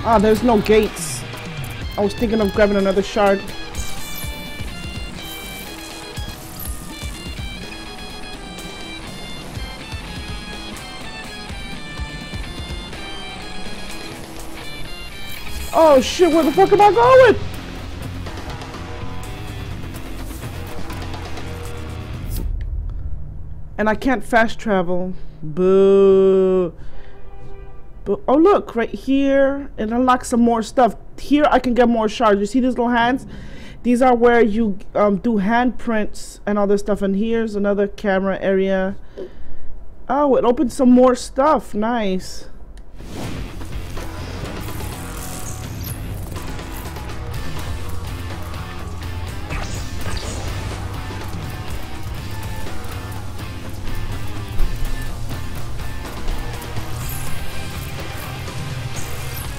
Ah, there's no gates. I was thinking of grabbing another shard. Oh shit, where the fuck am I going? And I can't fast travel. Boo. But, oh look, right here, it unlocks some more stuff. Here I can get more shards. You see these little hands? These are where you um, do handprints and all this stuff. And here's another camera area. Oh, it opens some more stuff. Nice.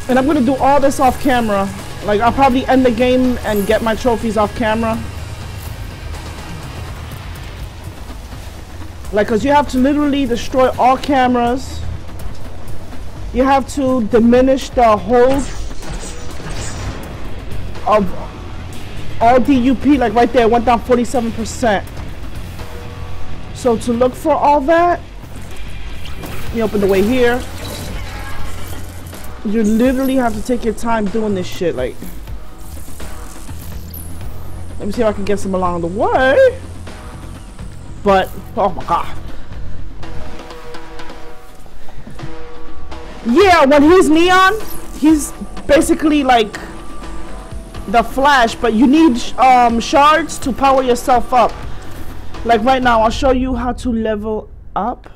And I'm gonna do all this off camera. Like, I'll probably end the game and get my trophies off camera. Like, cause you have to literally destroy all cameras. You have to diminish the hold of all D U P, like right there, it went down forty-seven percent. So to look for all that, you open the way here. You literally have to take your time doing this shit, like. Let me see if I can get some along the way. But, oh my god. Yeah, when he's Neon, he's basically like the Flash, but you need um, shards to power yourself up. Like right now, I'll show you how to level up.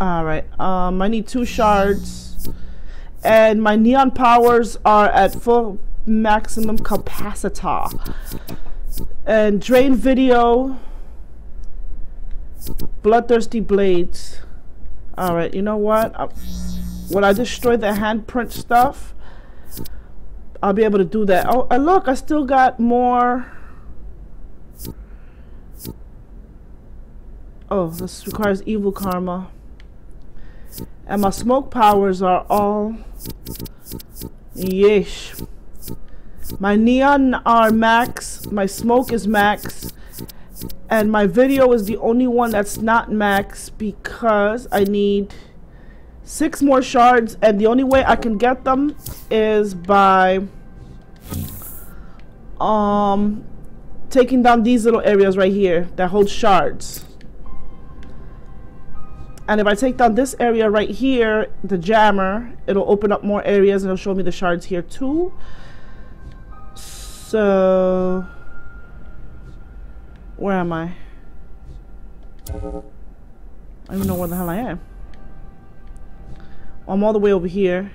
Alright, um, I need two shards. And my neon powers are at full maximum capacitor. And drain video. Bloodthirsty blades. Alright, you know what? I'll, when I destroy the handprint stuff, I'll be able to do that. Oh, and look, I still got more. Oh, this requires evil karma. And my smoke powers are all. Yeesh. My neon are max, my smoke is max, and my video is the only one that's not max because I need six more shards, and the only way I can get them is by um taking down these little areas right here that hold shards. And if I take down this area right here, the jammer, it'll open up more areas and it'll show me the shards here too. So, where am I? I don't even know where the hell I am. I'm all the way over here.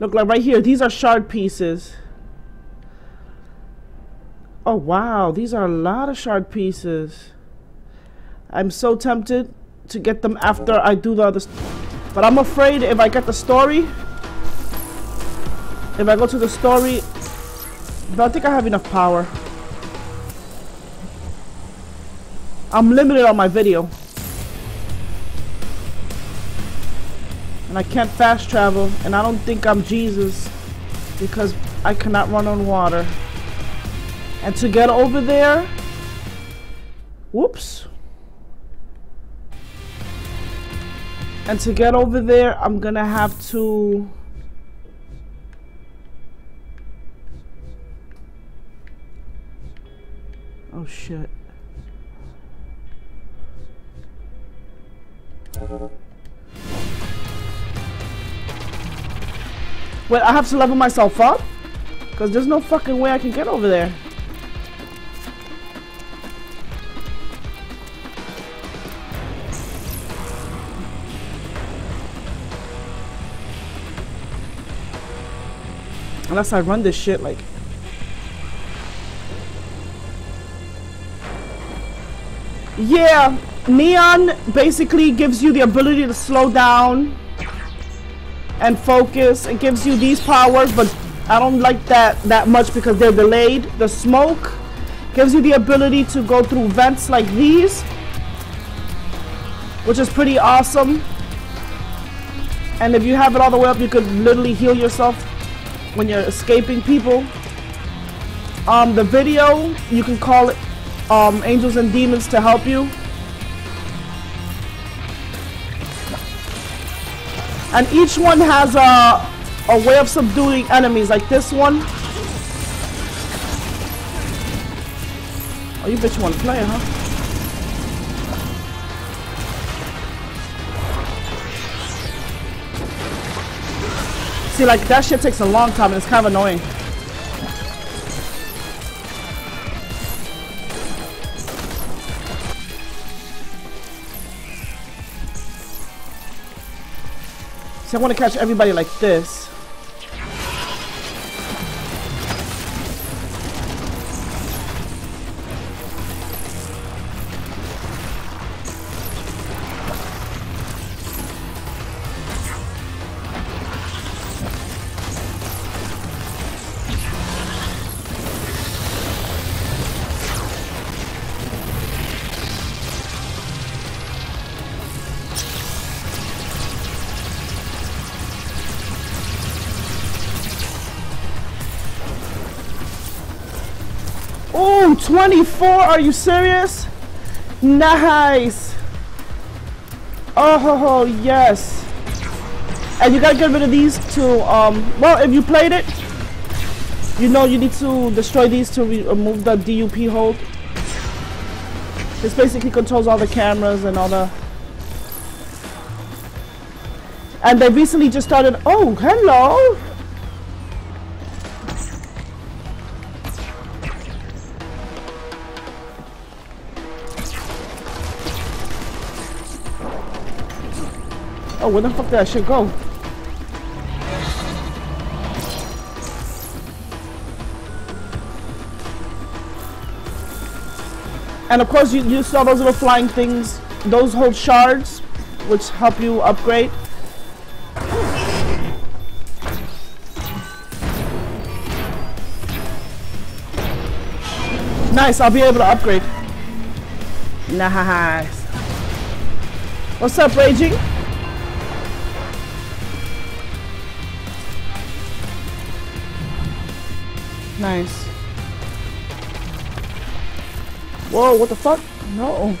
Look, like right here, these are shard pieces. Oh wow, these are a lot of shard pieces. I'm so tempted to get them after I do the other stuff. But I'm afraid if I get the story, if I go to the story, I don't think I have enough power. I'm limited on my video. And I can't fast travel. And I don't think I'm Jesus. Because I cannot run on water. And to get over there... Whoops. And to get over there, I'm gonna have to... Oh shit. Wait, I have to level myself up? Because there's no fucking way I can get over there. Unless I run this shit like... Yeah, neon basically gives you the ability to slow down and focus. It gives you these powers, but I don't like that that much because they're delayed. The smoke gives you the ability to go through vents like these, which is pretty awesome. And if you have it all the way up, you could literally heal yourself when you're escaping people. Um, the video, you can call it Um, angels and demons to help you. And each one has a, a way of subduing enemies, like this one. Oh, you bitch wanna play, huh? See, like, that shit takes a long time and it's kind of annoying. I want to catch everybody like this. twenty-four, are you serious? Nice. Oh yes. And you gotta get rid of these to um well, if you played it, you know you need to destroy these to re remove the D U P hold. This basically controls all the cameras and all the and they recently just started. Oh hello. Oh, where the fuck did that shit go? And of course you, you saw those little flying things. Those hold shards, which help you upgrade. Nice, I'll be able to upgrade. Nice. What's up, Raging? Nice. Whoa, what the fuck? No.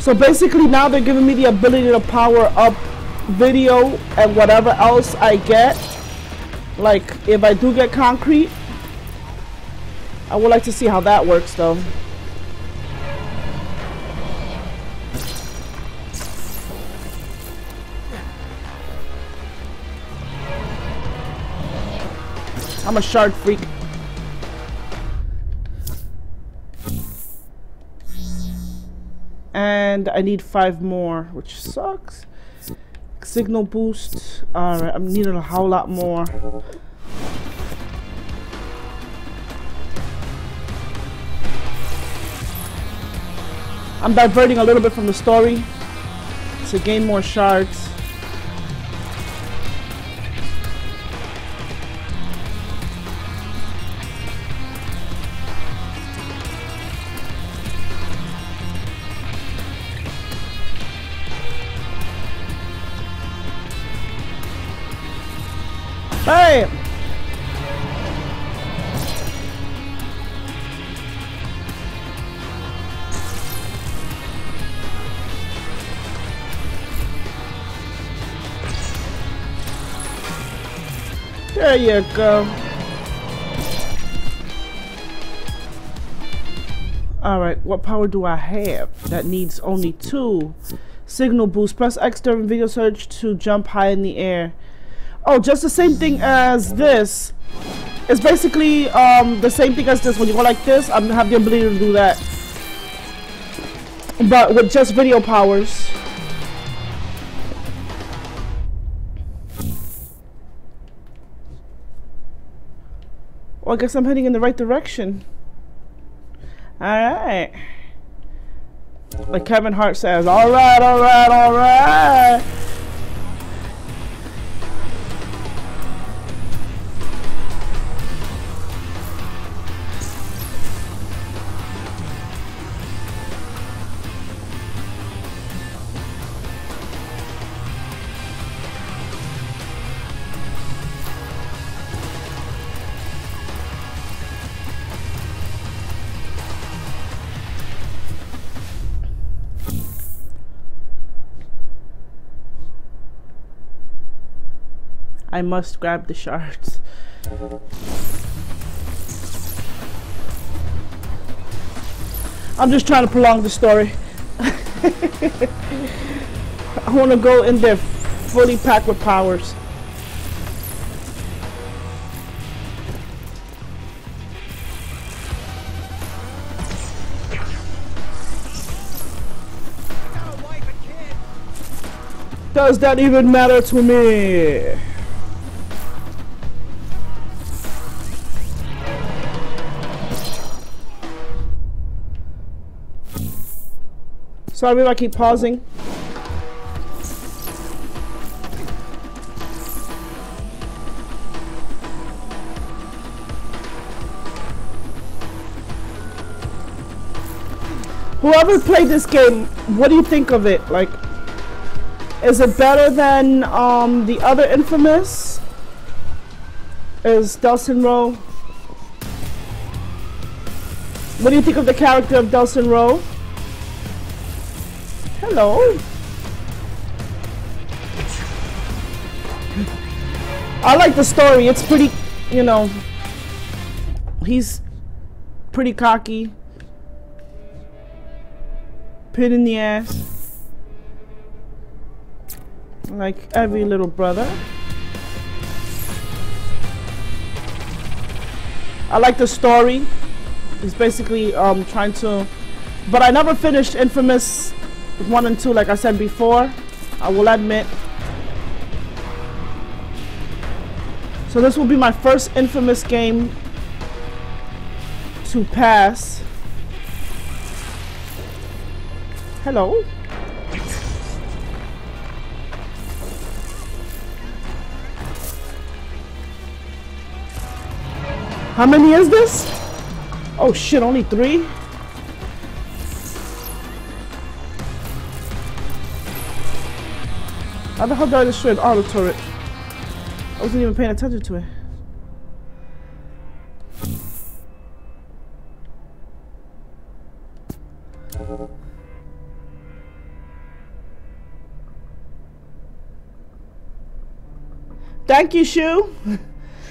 So basically now they're giving me the ability to power up video and whatever else I get. Like, if I do get concrete, I would like to see how that works though. I'm a shard freak. And I need five more, which sucks. Signal boost. Alright, I'm needing a whole lot more. I'm diverting a little bit from the story to gain more shards. Bam! There you go. Alright, what power do I have? That needs only two. Signal boost. Press X during video search to jump high in the air. Oh, just the same thing as this. It's basically um, the same thing as this. When you go like this, I'm gonna have the ability to do that. But with just video powers. Well, I guess I'm heading in the right direction. Alright. Like Kevin Hart says, alright, alright, alright. I must grab the shards. I'm just trying to prolong the story. I want to go in there fully packed with powers. Does that even matter to me? Sorry if I keep pausing. Whoever played this game, what do you think of it? Like, is it better than um, the other Infamous? Is Delsin Rowe? What do you think of the character of Delsin Rowe? Hello. I like the story. It's pretty, you know, he's pretty cocky. Pin in the ass. Like every little brother. I like the story. He's basically um, trying to But I never finished Infamous one and two like I said before, I will admit. So this will be my first Infamous game to pass. Hello. How many is this? Oh shit, only three? How the hell did I destroy an auto turret? I wasn't even paying attention to it. Thank you, Shu.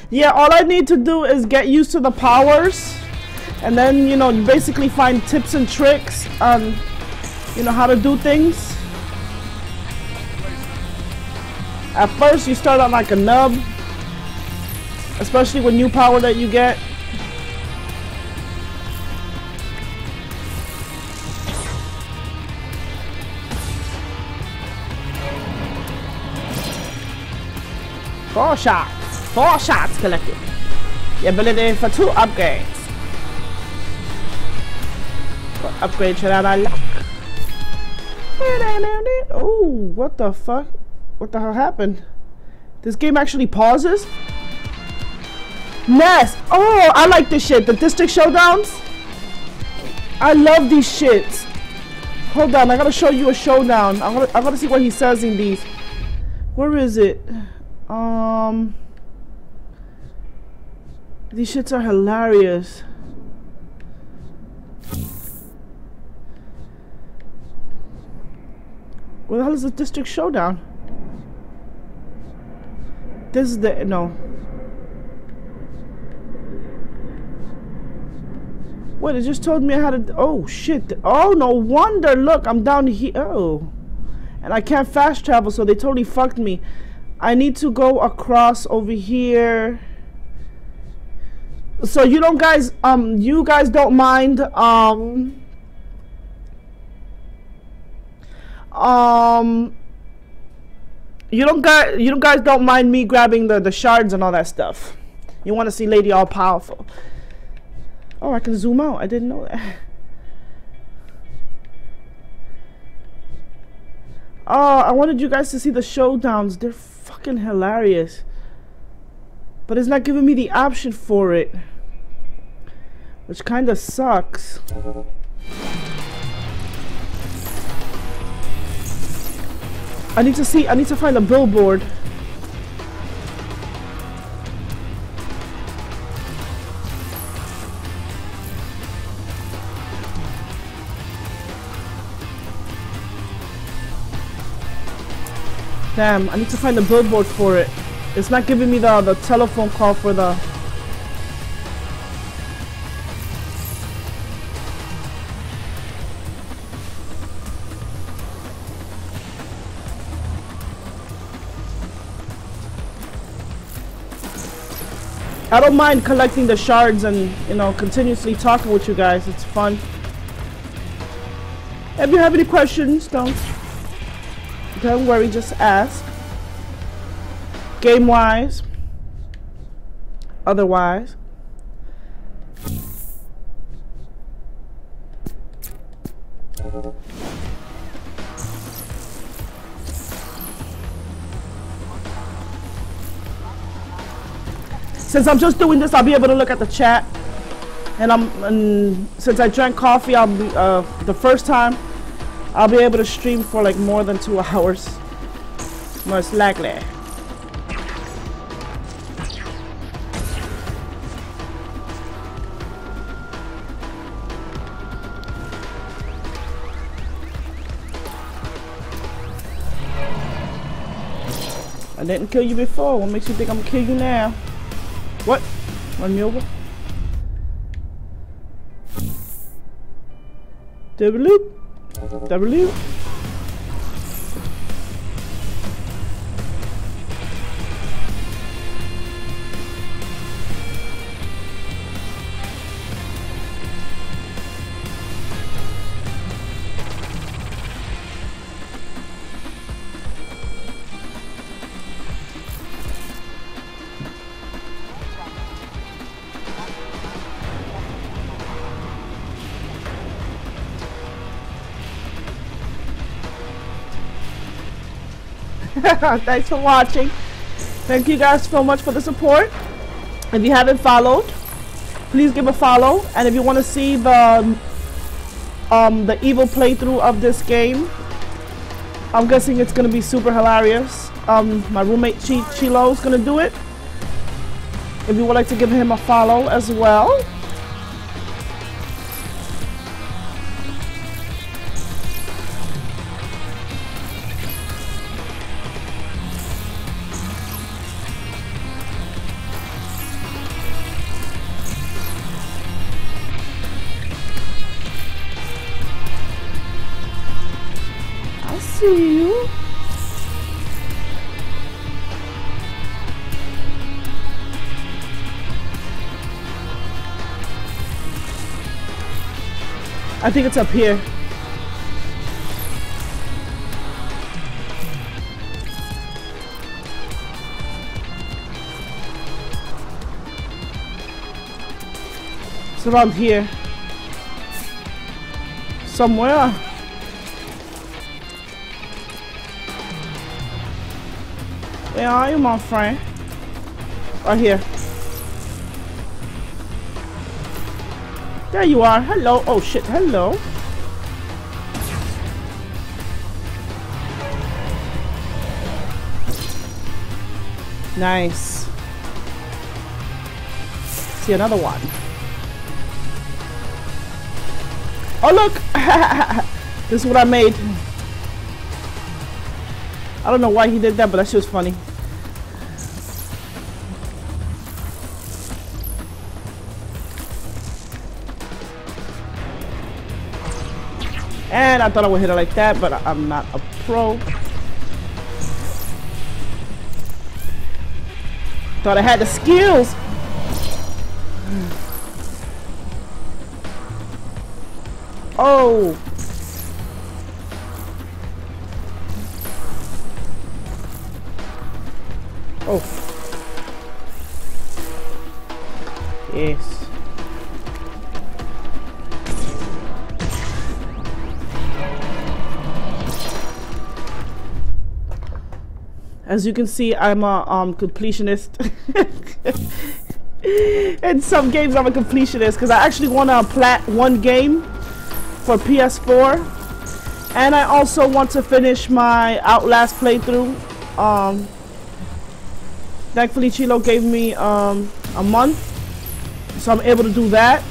Yeah, all I need to do is get used to the powers, and then, you know, basically find tips and tricks on, you know, how to do things. At first, you start out like a nub, especially with new power that you get. Four shots. Four shots collected. The ability for two upgrades. What upgrade should I unlock? Oh, what the fuck? What the hell happened? This game actually pauses? Ness! Oh, I like this shit. The district showdowns? I love these shits. Hold on, I gotta show you a showdown. I gotta, I gotta see what he says in these. Where is it? Um, these shits are hilarious. Where the hell is the district showdown? This is the no. Wait, it just told me I had to. Oh shit! Oh, no wonder. Look, I'm down here. Oh, and I can't fast travel, so they totally fucked me. I need to go across over here. So you don't guys, um, you guys don't mind, um, um, you don't guys, you don't guys don't mind me grabbing the the shards and all that stuff. You want to see Lady All Powerful? Oh, I can zoom out. I didn't know that. Oh, I wanted you guys to see the showdowns. They're fucking hilarious. But it's not giving me the option for it, which kind of sucks. I need to see, I need to find a billboard. Damn, I need to find a billboard for it. It's not giving me the, the telephone call for the... I don't mind collecting the shards and, you know, continuously talking with you guys. It's fun. If you have any questions, don't... Don't worry, just ask. Game wise, otherwise. Since I'm just doing this, I'll be able to look at the chat. And I'm, and since I drank coffee, I'll be uh, the first time. I'll be able to stream for like more than two hours, most likely. I didn't kill you before. What makes you think I'm gonna kill you now? What? Run me over? Double-loop. W. Thanks for watching. Thank you guys so much for the support. If you haven't followed, please give a follow. And if you want to see the um, the evil playthrough of this game, I'm guessing it's gonna be super hilarious. Um, my roommate Ch Chilo is gonna do it. If you would like to give him a follow as well. You. I think it's up here. It's around here. Somewhere. Where are you, my friend? Right here. There you are. Hello. Oh shit. Hello. Nice. See another one. Oh look. This is what I made. I don't know why he did that, but that shit was funny. And I thought I would hit it like that, but I'm not a pro. Thought I had the skills. Oh. Oh. Yes. As you can see, I'm a um, completionist. In some games I'm a completionist because I actually want to plat one game for P S four. And I also want to finish my Outlast playthrough. Um... Thankfully, Chilo gave me um, a month, so I'm able to do that.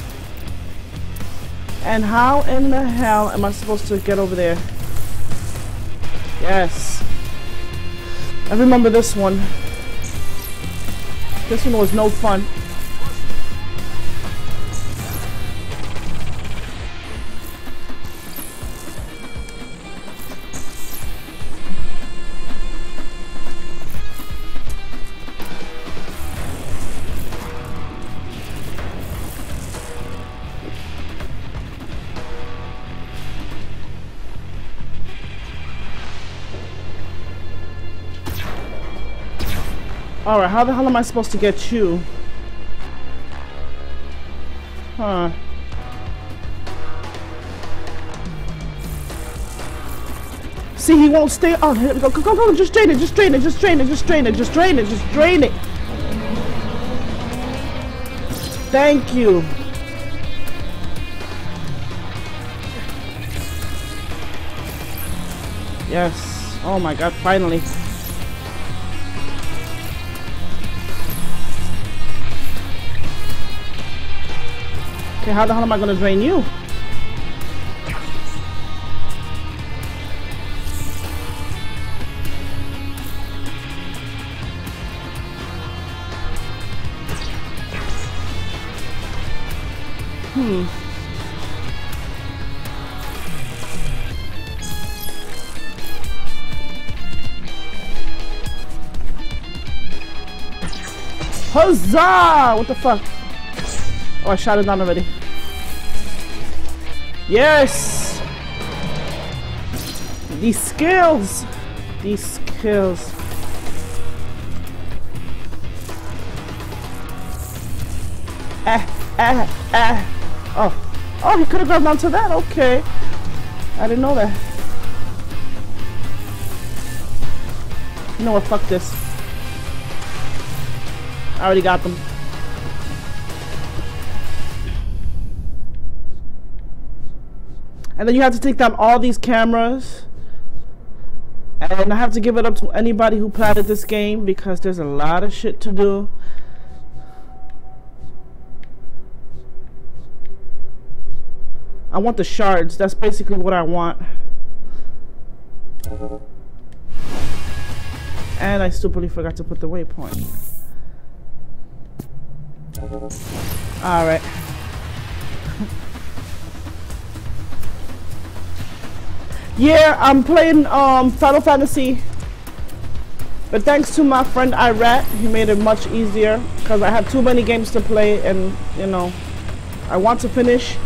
And how in the hell am I supposed to get over there? Yes. I remember this one. This one was no fun. Alright, how the hell am I supposed to get you? Huh. See, he won't stay on. Go, go, go, go, just drain it, just drain it, just drain it, just drain it, just drain it, just drain it. Thank you. Yes. Oh my god, finally. Okay, how the hell am I gonna drain you? Hmm. Huzzah! What the fuck? Oh, I shot it down already. Yes! These skills! These skills. Ah, ah, ah. Oh. Oh, he could have grabbed onto that. Okay. I didn't know that. You know what? Fuck this. I already got them. And then you have to take down all these cameras. And I have to give it up to anybody who plotted this game, because there's a lot of shit to do. I want the shards. That's basically what I want. And I stupidly forgot to put the waypoint. Alright. Yeah, I'm playing um, Final Fantasy, but thanks to my friend Irat, he made it much easier, because I have too many games to play and, you know, I want to finish.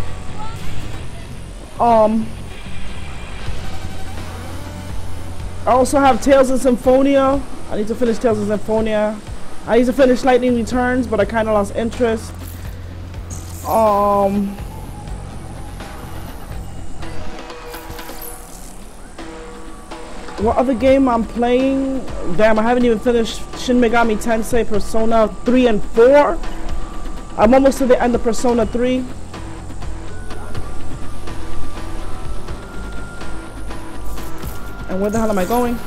Um, I also have Tales of Symphonia. I need to finish Tales of Symphonia. I need to finish Lightning Returns, but I kind of lost interest. Um... What other game I'm playing? Damn, I haven't even finished Shin Megami Tensei, Persona three and four. I'm almost to the end of Persona three. And where the hell am I going?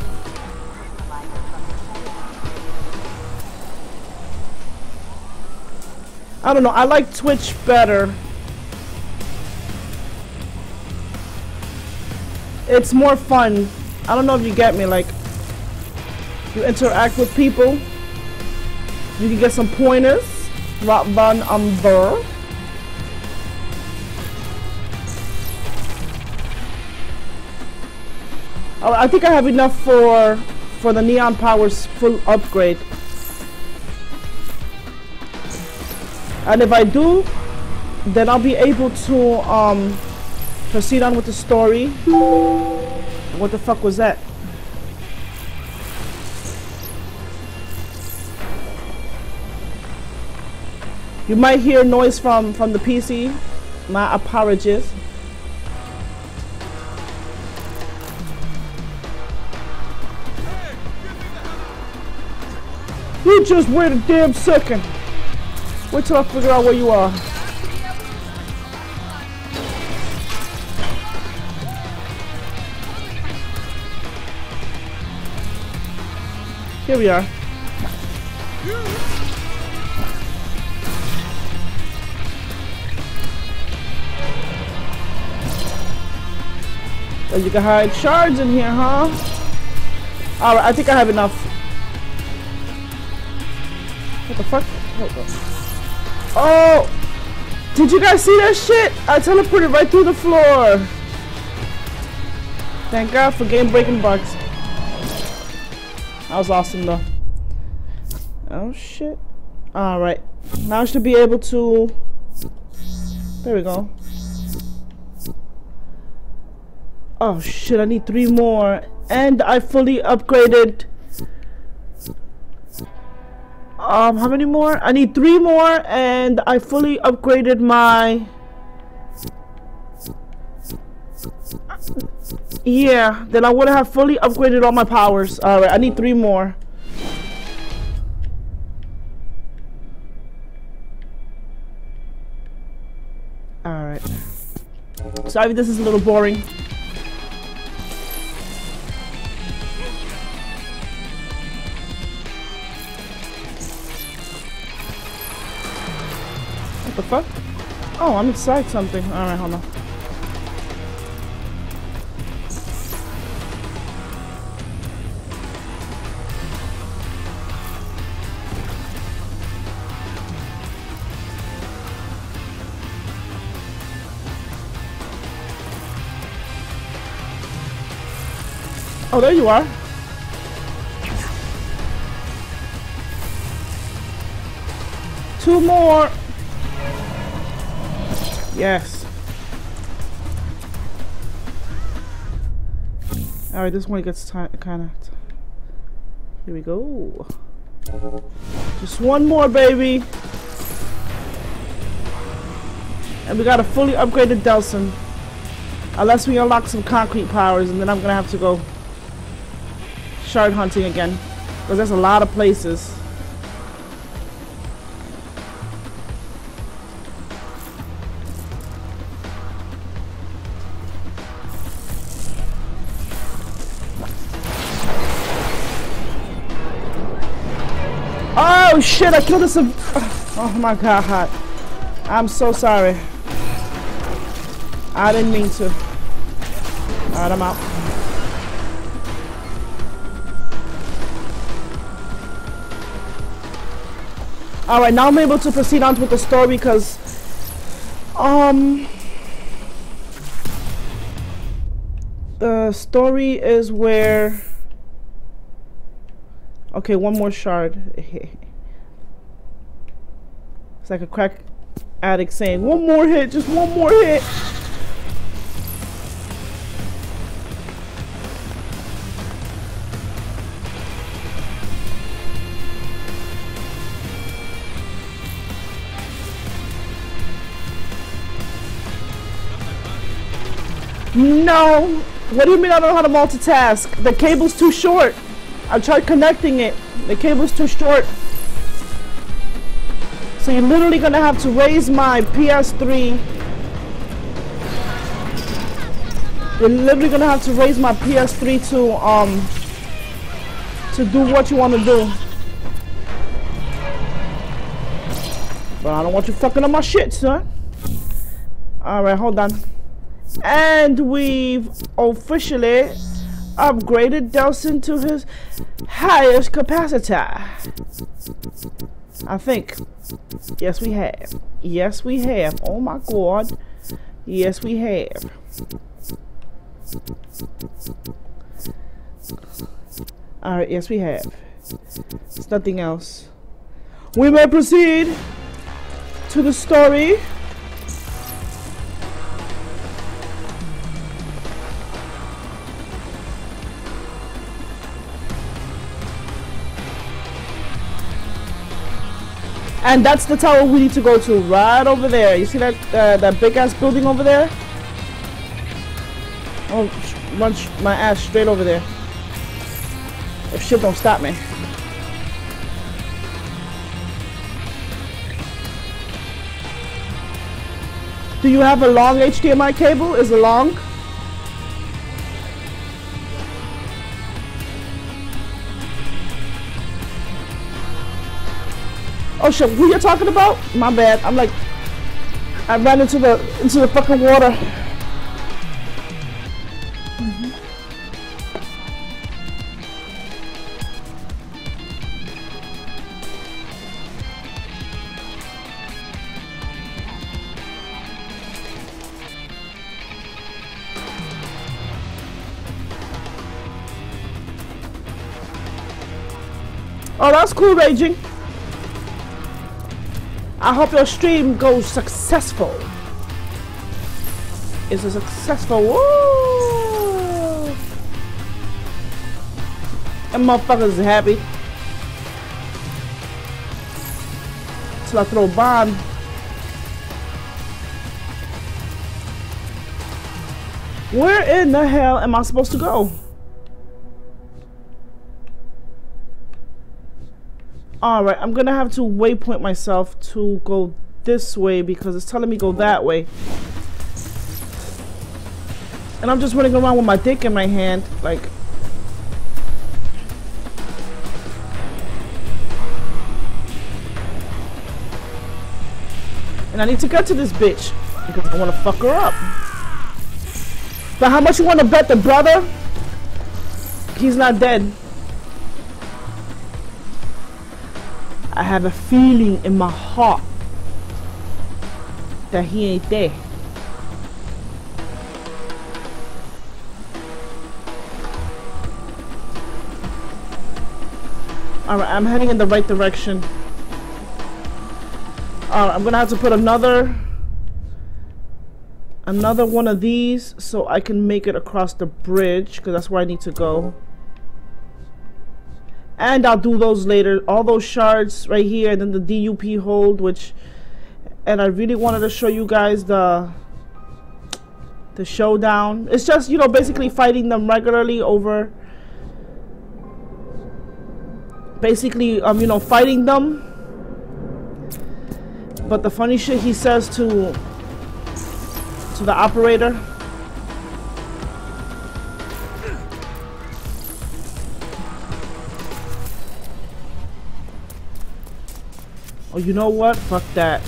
I don't know, I like Twitch better. It's more fun. I don't know if you get me, like, you interact with people, you can get some pointers, drop van umber. I think I have enough for, for the Neon Powers full upgrade. And if I do, then I'll be able to um, proceed on with the story. What the fuck was that? You might hear noise from, from the P C. My apologies. You just wait a damn second. Wait till I figure out where you are. Here we are. So you can hide shards in here, huh? Alright, I think I have enough. What the fuck? Oh! Did you guys see that shit? I teleported right through the floor. Thank God for game breaking bugs. That was awesome though. Oh shit. Alright. Now I should be able to... There we go. Oh shit, I need three more. And I fully upgraded... Um, how many more? I need three more and I fully upgraded my... Yeah, then I would have fully upgraded all my powers. Alright, I need three more. Alright. Sorry, this is a little boring. What the fuck? Oh, I'm inside something. Alright, hold on. Oh, there you are. Two more. Yes. All right, this one gets kind of. Here we go. Just one more, baby. And we got a fully upgraded Delsin. Unless we unlock some concrete powers, and then I'm gonna have to go shard hunting again. Because there's a lot of places. Oh shit, I killed a sub- Oh my god, hot. I'm so sorry. I didn't mean to. Alright, I'm out. Alright, now I'm able to proceed on with the story because, um, the story is where, okay, one more shard. It's like a crack addict saying, one more hit, just one more hit. No! What do you mean I don't know how to multitask? The cable's too short. I tried connecting it. The cable's too short. So you're literally gonna have to raise my P S three. You're literally gonna have to raise my P S three to um to do what you wanna do. But I don't want you fucking up my shit, son. Alright, hold on. And we've officially upgraded Delsin to his highest capacity. I think. Yes, we have. Yes, we have. Oh my god. Yes, we have. Alright, yes, we have. It's nothing else. We may proceed to the story. And that's the tower we need to go to, right over there. You see that uh, that big ass building over there? I'll run my ass straight over there. If shit don't stop me. Do you have a long H D M I cable? Is it long? Oh shit, who you're talking about? My bad. I'm like, I ran into the into the fucking water. Mm-hmm. Oh, that's cool, Raging. I hope your stream goes successful. It's a successful. Woo! Them motherfuckers is happy. Till I throw a bomb. Where in the hell am I supposed to go? Alright, I'm gonna have to waypoint myself to go this way because it's telling me go that way. And I'm just running around with my dick in my hand, like... And I need to get to this bitch because I wanna fuck her up. But how much you wanna bet the brother? He's not dead. I have a feeling in my heart that he ain't there. Alright, I'm heading in the right direction. Alright, I'm gonna have to put another another one of these so I can make it across the bridge because that's where I need to go. And I'll do those later, all those shards right here, and then the D U P hold, which, and I really wanted to show you guys the the showdown. It's just, you know, basically fighting them regularly over basically, um, you know, fighting them. But the funny shit he says to to the operator. Oh, you know what? Fuck that.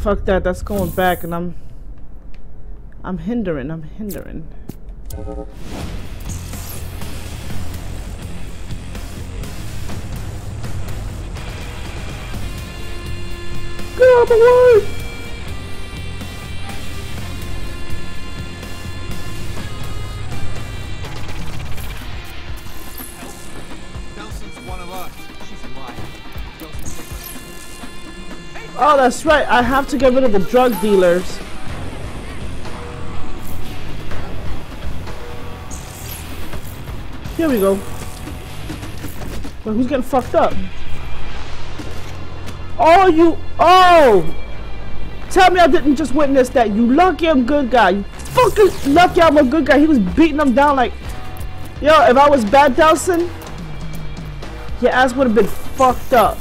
Fuck that. That's going back, and I'm I'm hindering. I'm hindering. Get out of the way! Nelson's one of us. She's alive. Oh, that's right. I have to get rid of the drug dealers. Here we go. Wait, who's getting fucked up? Oh, you. Oh! Tell me I didn't just witness that. You lucky I'm good guy. You fucking lucky I'm a good guy. He was beating them down like. Yo, if I was bad Delsin, your ass would have been fucked up.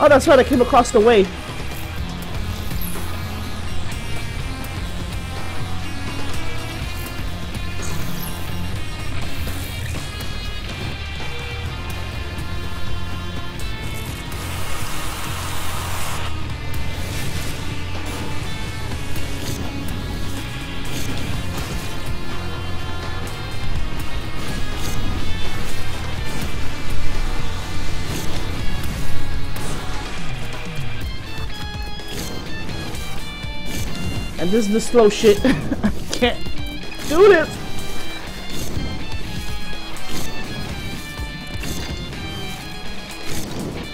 Oh, that's right, I came across the way. And this is the slow shit. I can't do this.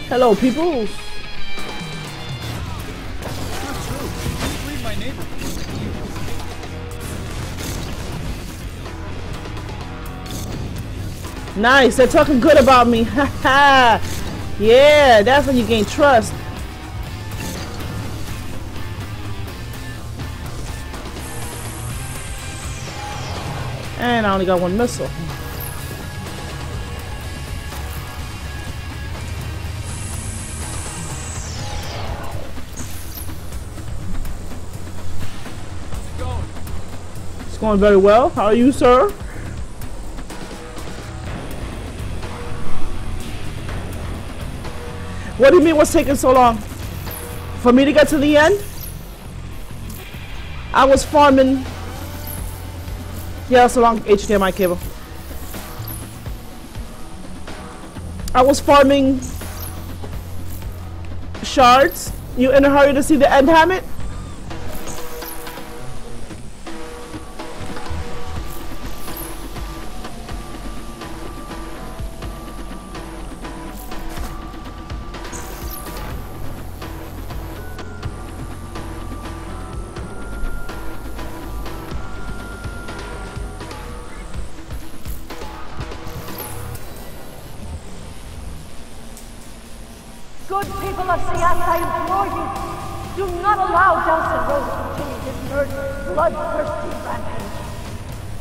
Hello, people. Nice, they're talking good about me. Haha. Yeah, that's when you gain trust. And I only got one missile. It's going. It's going very well. How are you, sir? What do you mean what's taking so long? For me to get to the end? I was farming. Yeah, that's a long H D M I cable. I was farming shards. You in a hurry to see the end, Hammett? Good people of Seattle, I implore you, do not allow Delsin Rowe to continue his murderous, bloodthirsty rampage.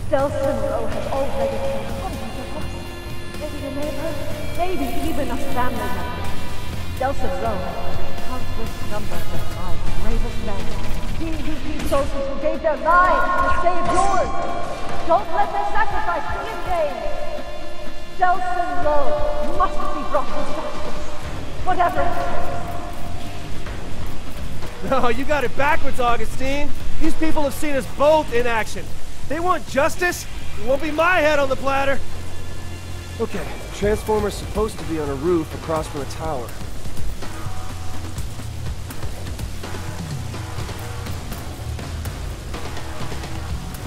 Delsin Rowe has already killed hundreds of us, maybe a neighbor, maybe even a family member. Delsin Rowe has the countless numbers of my bravest men, D U P soldiers who gave their lives to save yours. Don't let their sacrifice be in vain. Delsin Rowe must be brought to justice. Whatever. No, you got it backwards, Augustine. These people have seen us both in action. They want justice. It won't be my head on the platter. Okay, transformer's supposed to be on a roof across from a tower.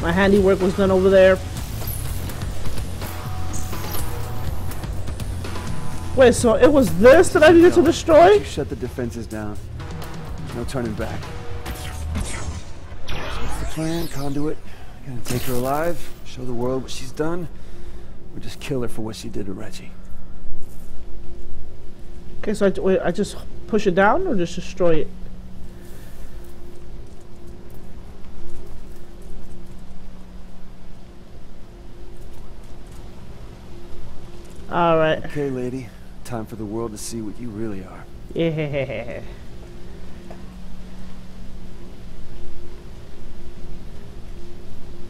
My handiwork was done over there. Wait, so it was this that I needed no, to destroy? You shut the defenses down. No turning back. So what's the plan, Conduit? Gonna take her alive, show the world what she's done, or just kill her for what she did to Reggie. Okay, so I, wait, I just push it down or just destroy it? All right. Okay, lady. Time for the world to see what you really are. Yeah.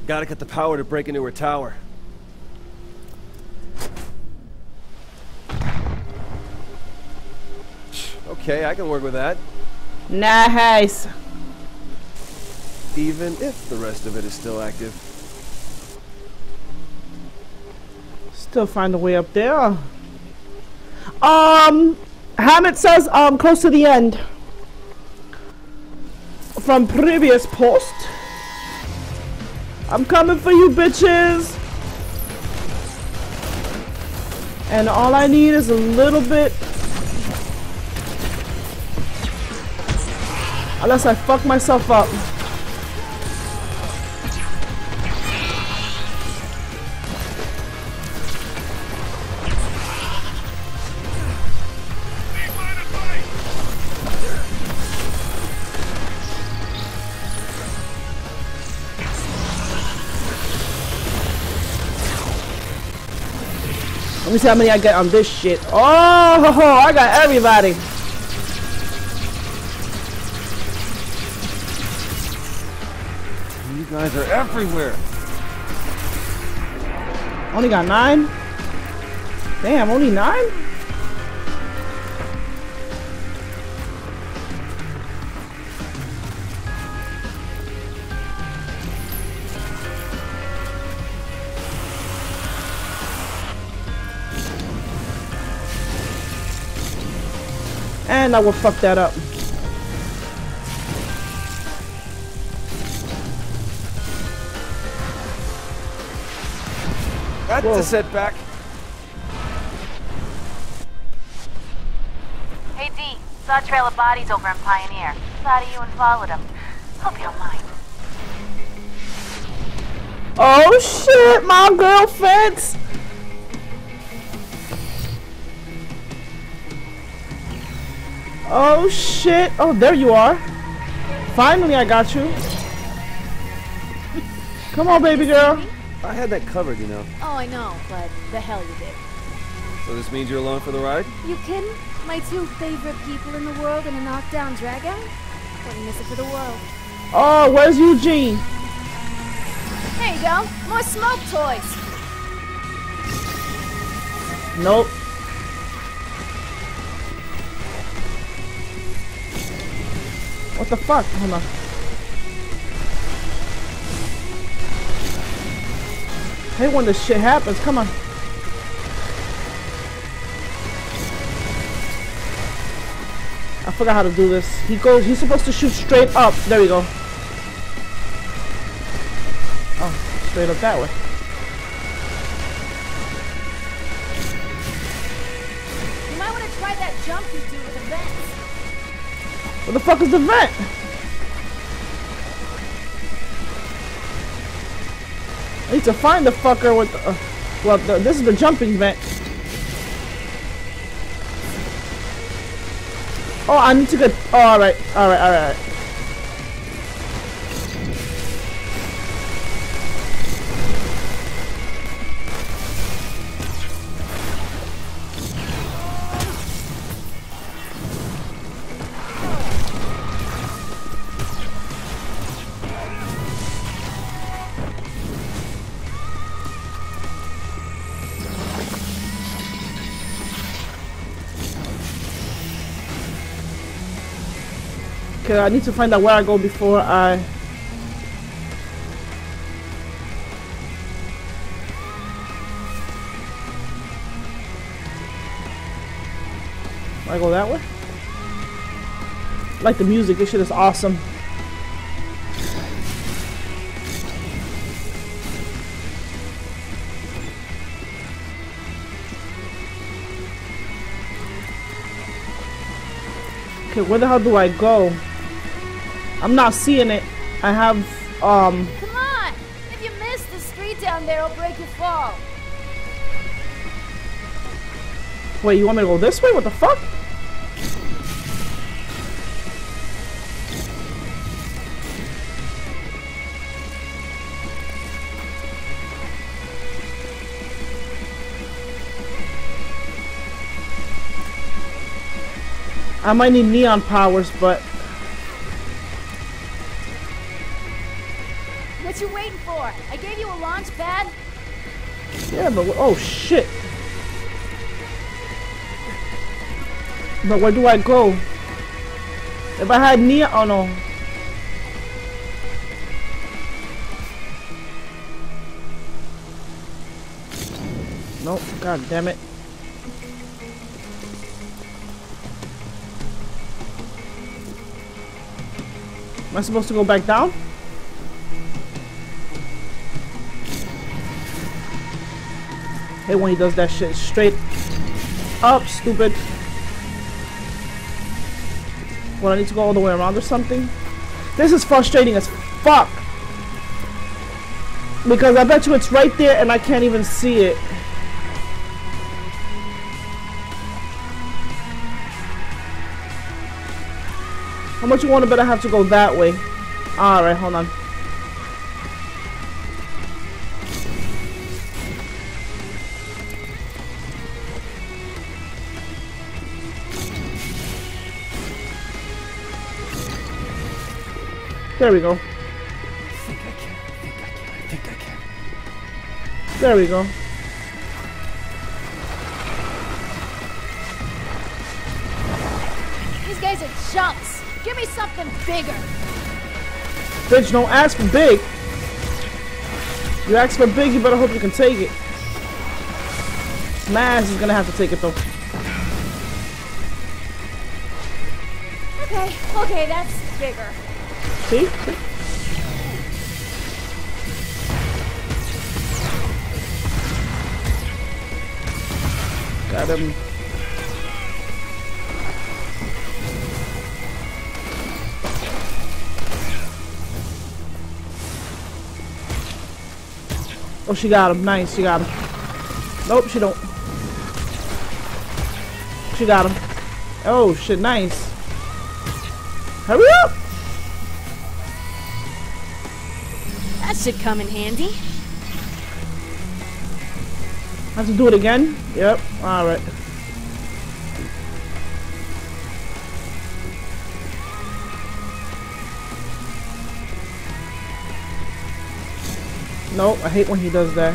Gotta cut the power to break into her tower. Okay, I can work with that. Nice. Even if the rest of it is still active. Still find a way up there. Um, Hammett says, um, close to the end. From previous post. I'm coming for you, bitches. And all I need is a little bit. Unless I fuck myself up. Let me see how many I get on this shit. Oh, ho, ho, I got everybody. You guys are everywhere. Only got nine? Damn, only nine? And I will fuck that up. That's Whoa. a setback. Hey D, saw a trail of bodies over in Pioneer. Thought of you and followed them. Hope you don't mind. Oh shit, my girl Fetch. Oh shit! Oh, there you are! Finally, I got you. Come on, baby girl. I had that covered, you know. Oh, I know, but the hell you did. So this means you're along for the ride? You kidding? My two favorite people in the world in a knockdown dragout? Wouldn't miss it for the world. Oh, where's Eugene? There you go. More smoke toys. Nope. What the fuck? Hold on. Hey, when this shit happens, come on. I forgot how to do this. He goes, he's supposed to shoot straight up. There we go. Oh, straight up that way. You might want to try that jump you do with the vent. Where the fuck is the vent? I need to find the fucker with the... Uh, well, the, this is the jumping vent. Oh, I need to get... Oh, alright, alright, alright, alright. I need to find out where I go before I... I go that way? I like the music, this shit is awesome. Okay, where the hell do I go? I'm not seeing it. I have, um... Come on! If you miss the street down there, I'll break your fall. Wait, you want me to go this way? What the fuck? I might need neon powers, but what you waiting for? I gave you a launch pad. Yeah, but oh shit! But where do I go? If I had neon, oh no. Nope, god damn it. Am I supposed to go back down? Hey, when he does that shit straight up, stupid. Well, I need to go all the way around or something? This is frustrating as fuck. Because I bet you it's right there and I can't even see it. How much you want to bet I have to go that way? Alright, hold on. There we go. I think I can. I think I can. I think I can. There we go. These guys are chumps. Give me something bigger. Bitch, don't ask for big. You ask for big, you better hope you can take it. Smash is gonna have to take it though. Okay, okay, that's bigger. See? Got him. Oh, she got him. Nice, she got him. Nope, she don't. She got him. Oh, shit, nice. Hurry up! That should come in handy. Have to do it again? Yep, alright. No, I hate when he does that.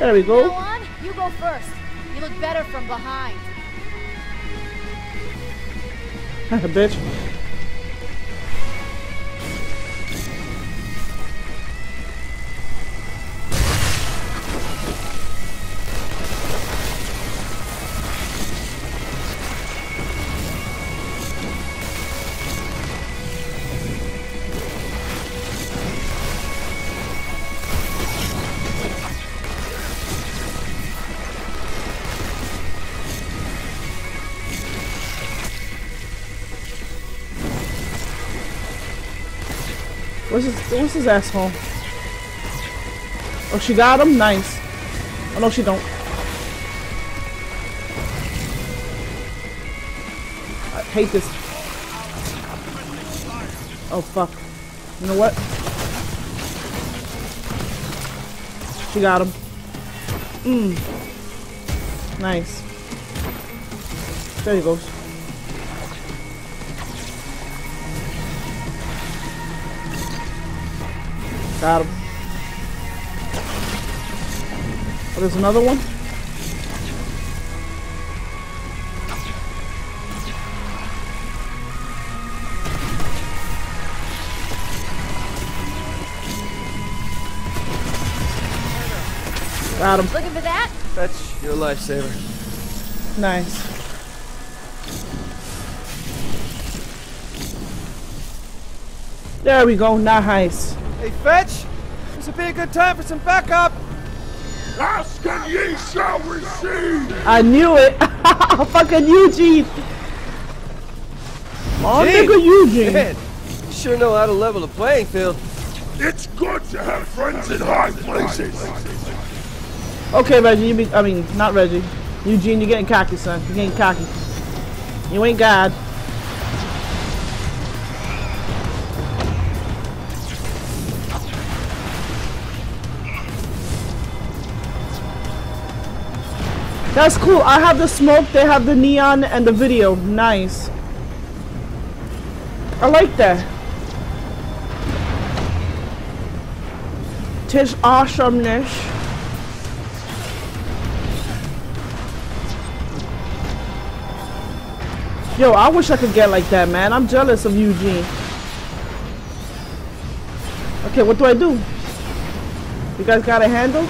There we go. Go on, you go first. You look better from behind. Bitch. Where's his, where's his asshole? Oh, she got him? Nice. Oh, no, she don't. I hate this. Oh, fuck. You know what? She got him. Mmm. Nice. There he goes. Got him. Oh, there's another one? Got him. Looking for that? Fetch, you're a lifesaver. Nice. There we go, nice. Hey, Fetch! This would be a good time for some backup! Ask and ye shall receive! I knew it! Fucking Eugene! Oh, nigga Eugene! Man, you sure know how to level the playing field. It's good to have friends in high places! Okay, Reggie, you be. I mean, not Reggie. Eugene, you're getting cocky, son. You're getting cocky. You ain't God. That's cool. I have the smoke, they have the neon, and the video. Nice. I like that. Tish awesomeness. Yo, I wish I could get like that, man. I'm jealous of Eugene. Okay, what do I do? You guys got a handle?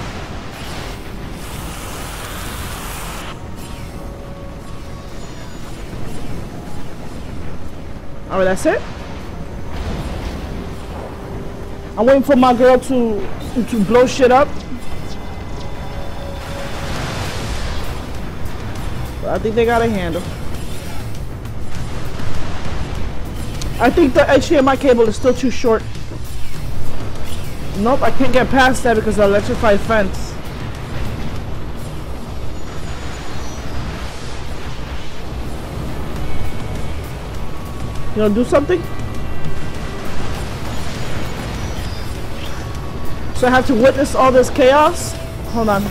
Alright, that's it. I'm waiting for my girl to, to blow shit up. But I think they got a handle. I think the H D M I cable is still too short. Nope, I can't get past that because of the electrified fence. You gonna do something? So I have to witness all this chaos? Hold on.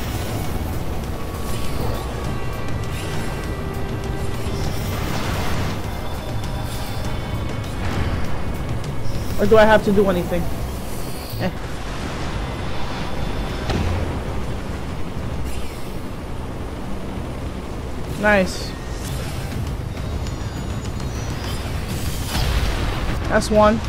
Or do I have to do anything? Eh. Nice. That's one.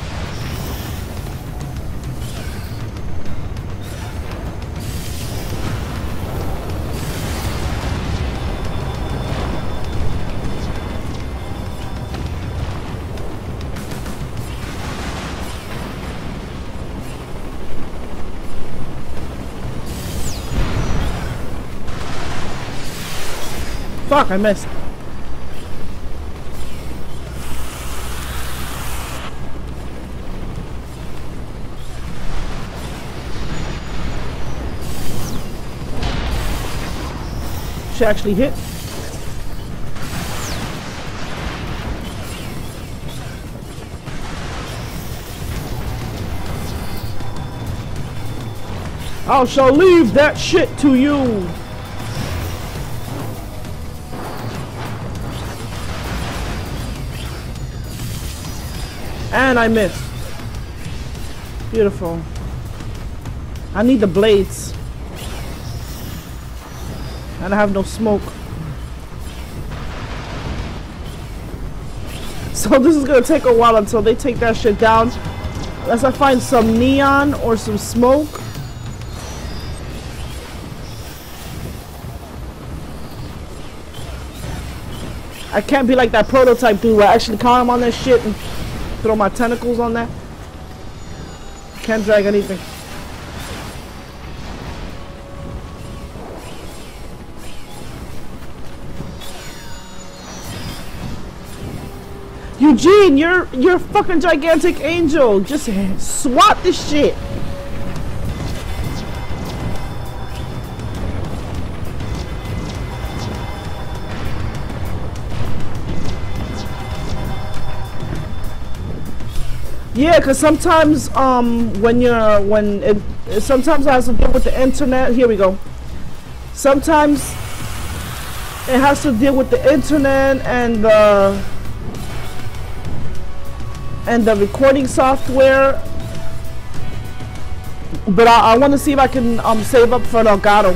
Fuck, I missed. She actually hit. I shall leave that shit to you. And I missed. Beautiful. I need the blades. And I have no smoke. So this is gonna take a while until they take that shit down. Unless I find some neon or some smoke. I can't be like that prototype dude where I actually climb on this shit and throw my tentacles on that. Can't drag anything. Eugene, you're you're a fucking gigantic angel. Just swat this shit. Yeah, cause sometimes um when you're when it sometimes it has to deal with the internet. Here we go. Sometimes it has to deal with the internet and the and the recording software. But I, I want to see if I can um save up for an Elgato.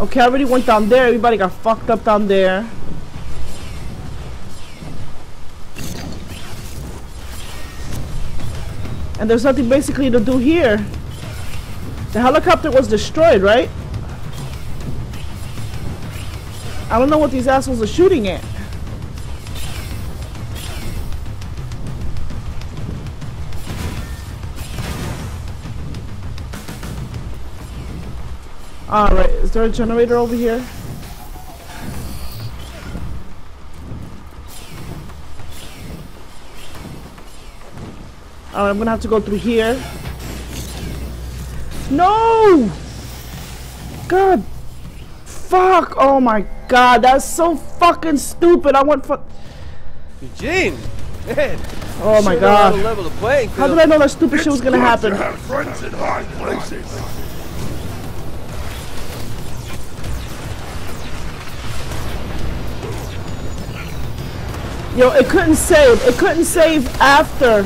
Okay, I already went down there. Everybody got fucked up down there. And there's nothing basically to do here. The helicopter was destroyed, right? I don't know what these assholes are shooting at. Alright, is there a generator over here? Alright, I'm gonna have to go through here. No! God! Fuck! Oh my god, that's so fucking stupid! I went for- Eugene! Man! Oh you my sure god. Level of playing, How did I know that stupid it's shit was gonna happen? Have friends in high places. Yo, it couldn't save. It couldn't save after.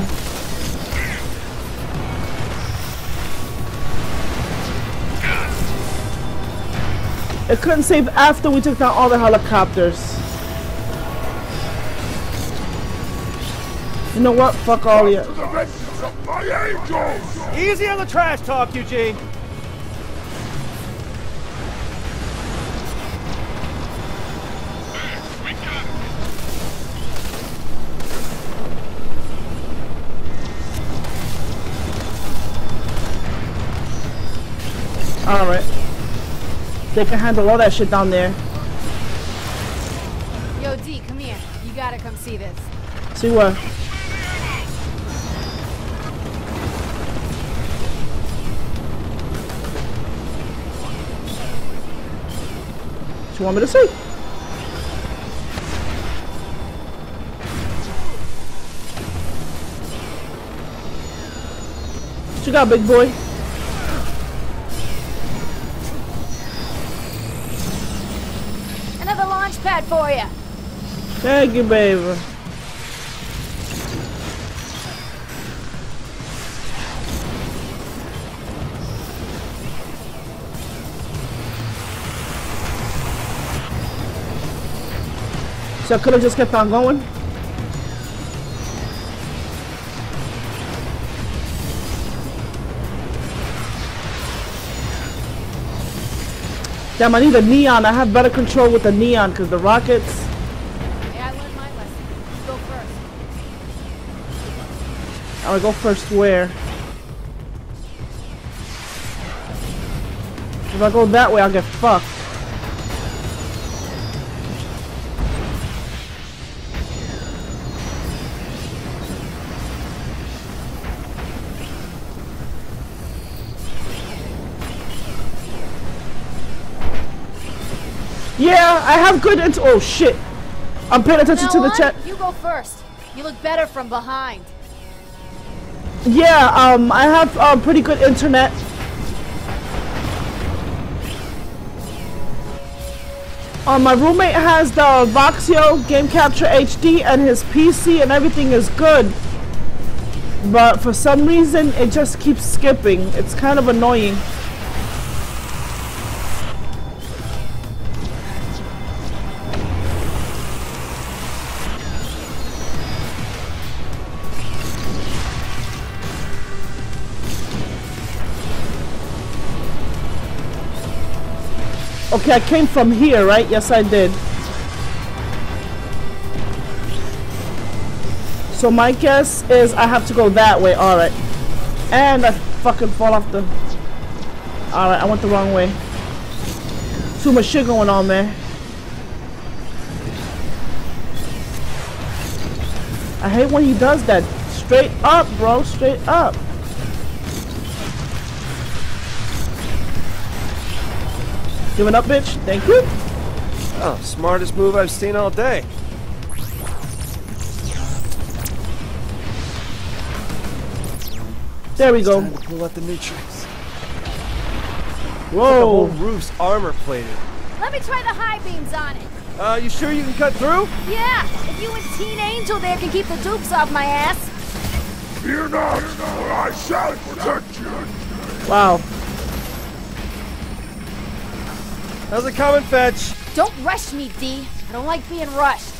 It couldn't save after we took down all the helicopters. You know what? Fuck all you. Easy on the trash talk, Eugene. All right. They can handle all that shit down there. Yo, D, come here. You gotta come see this. See what? What you want me to see? What you got, big boy? For you. Thank you, baby. So I could have just kept on going. Damn, I need a neon. I have better control with the neon because the rockets. Yeah, I learned my lesson. Go first. I'll go first where? If I go that way, I'll get fucked. Yeah, I have good int- oh shit. I'm paying attention to the chat. You go first. You look better from behind. Yeah, um, I have um, pretty good internet. Um, my roommate has the Voxio Game Capture H D and his P C and everything is good. But for some reason, it just keeps skipping. It's kind of annoying. Okay, I came from here, right? Yes, I did. So my guess is I have to go that way. All right. And I fucking fall off the... All right, I went the wrong way. Too much shit going on, man. I hate when he does that. Straight up, bro. Straight up. Giving up, bitch. Thank you. Oh, smartest move I've seen all day. There we go. Time to pull out the new tricks. Whoa! The whole roof's armor plated. Let me try the high beams on it. Uh, you sure you can cut through? Yeah. If you and Teen Angel there can keep the dupes off my ass. Fear not, or I shall protect you. Wow. How's it coming, Fetch? Don't rush me, D. I don't like being rushed.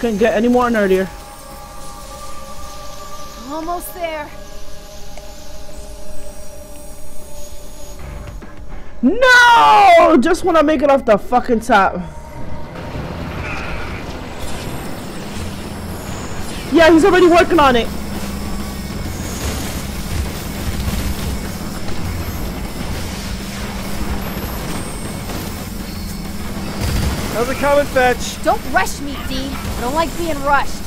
Couldn't get any more nerdier. Almost there. No! Just when I make it off the fucking top. Yeah, he's already working on it. How's it coming, Fetch? Don't rush me, D. I don't like being rushed.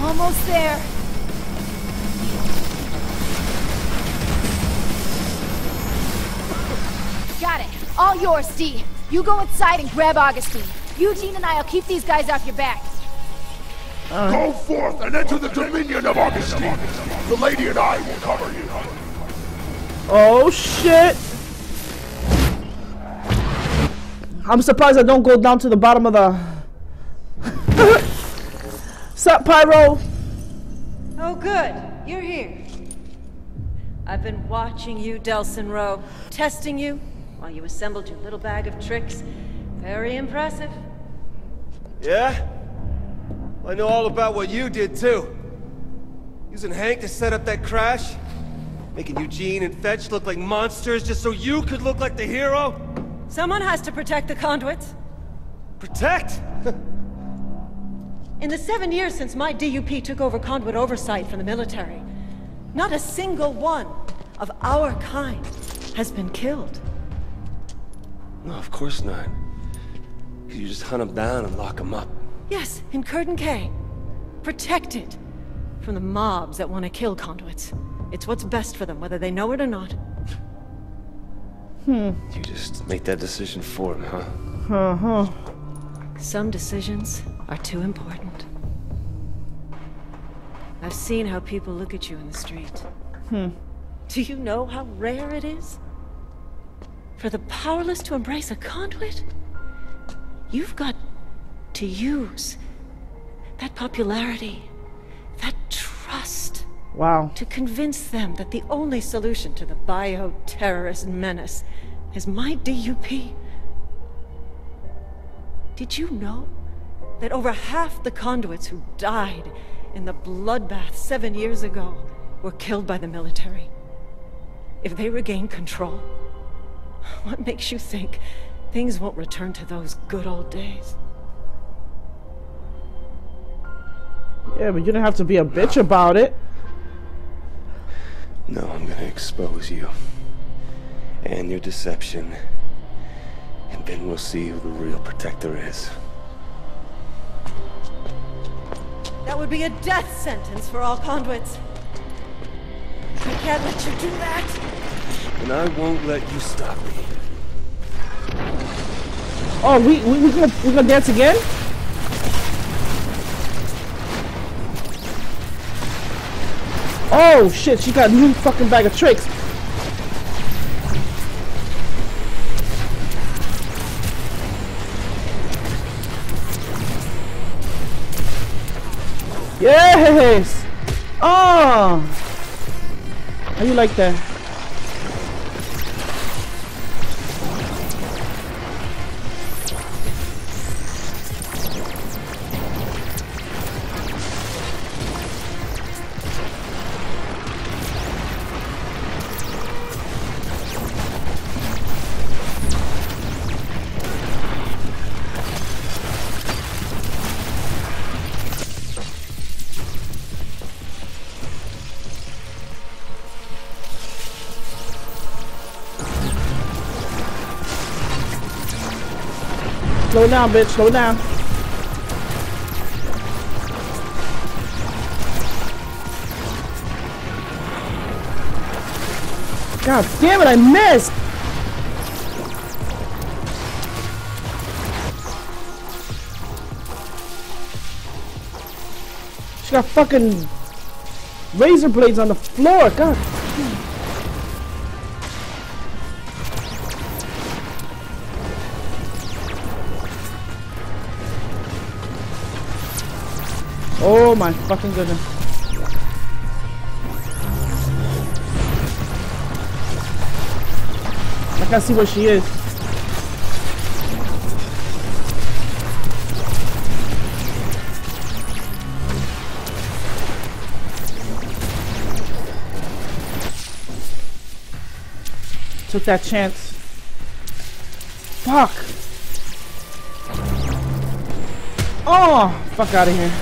Almost there. Got it. All yours, D. You go inside and grab Augustine. Eugene and I will keep these guys off your back. Uh, Go forth and enter the dominion of Augustine. The lady and I will cover you. Oh shit! I'm surprised I don't go down to the bottom of the... Sup, Pyro? Oh good, you're here. I've been watching you, Delsin Rowe, testing you while you assembled your little bag of tricks. Very impressive. Yeah? Well, I know all about what you did, too. Using Hank to set up that crash, making Eugene and Fetch look like monsters just so you could look like the hero. Someone has to protect the conduits. Protect? In the seven years since my D U P took over conduit oversight from the military, not a single one of our kind has been killed. No, of course not. You just hunt them down and lock them up. Yes, in Curdun Cay. Protected from the mobs that want to kill conduits. It's what's best for them, whether they know it or not. Hmm. You just make that decision for them, huh? Uh-huh. Some decisions are too important. I've seen how people look at you in the street. Hmm. Do you know how rare it is for the powerless to embrace a conduit? You've got to use that popularity, that trust. Wow. To convince them that the only solution to the bioterrorist menace is my D U P. Did you know that over half the conduits who died in the bloodbath seven years ago were killed by the military? If they regain control, what makes you think things won't return to those good old days? Yeah, but you don't have to be a bitch about it. No, I'm gonna expose you and your deception, and then we'll see who the real protector is. That would be a death sentence for all conduits. I can't let you do that. And I won't let you stop me. Oh, we we we gonna we gonna dance again? Oh shit! She got a new fucking bag of tricks. Yes. Oh, how you like that? Slow down, bitch. Slow down. God damn it! I missed. She got fucking razor blades on the floor. God. Oh my fucking goodness. I can't see where she is. Took that chance. Fuck. Oh, fuck out of here.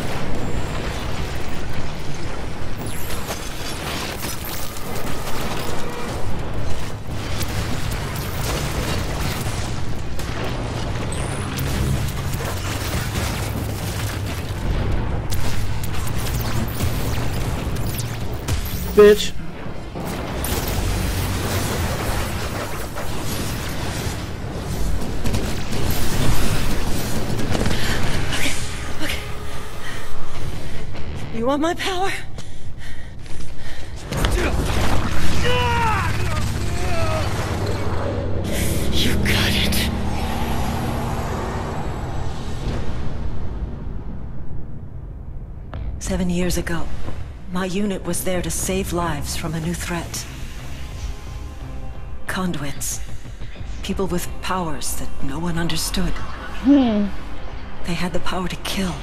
Bitch. You want my power? You got it. Seven years ago, my unit was there to save lives from a new threat. Conduits. People with powers that no one understood. Hmm. They had the power to kill.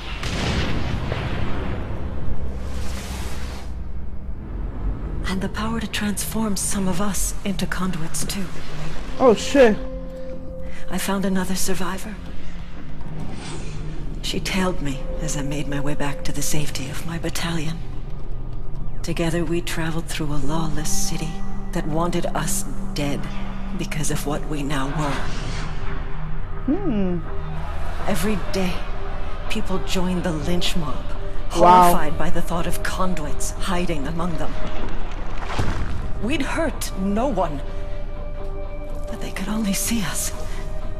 And the power to transform some of us into conduits too. Oh shit. I found another survivor. She tailed me as I made my way back to the safety of my battalion. Together we traveled through a lawless city that wanted us dead because of what we now were. Hmm. Every day, people joined the lynch mob, horrified wow. by the thought of conduits hiding among them. We'd hurt no one, but they could only see us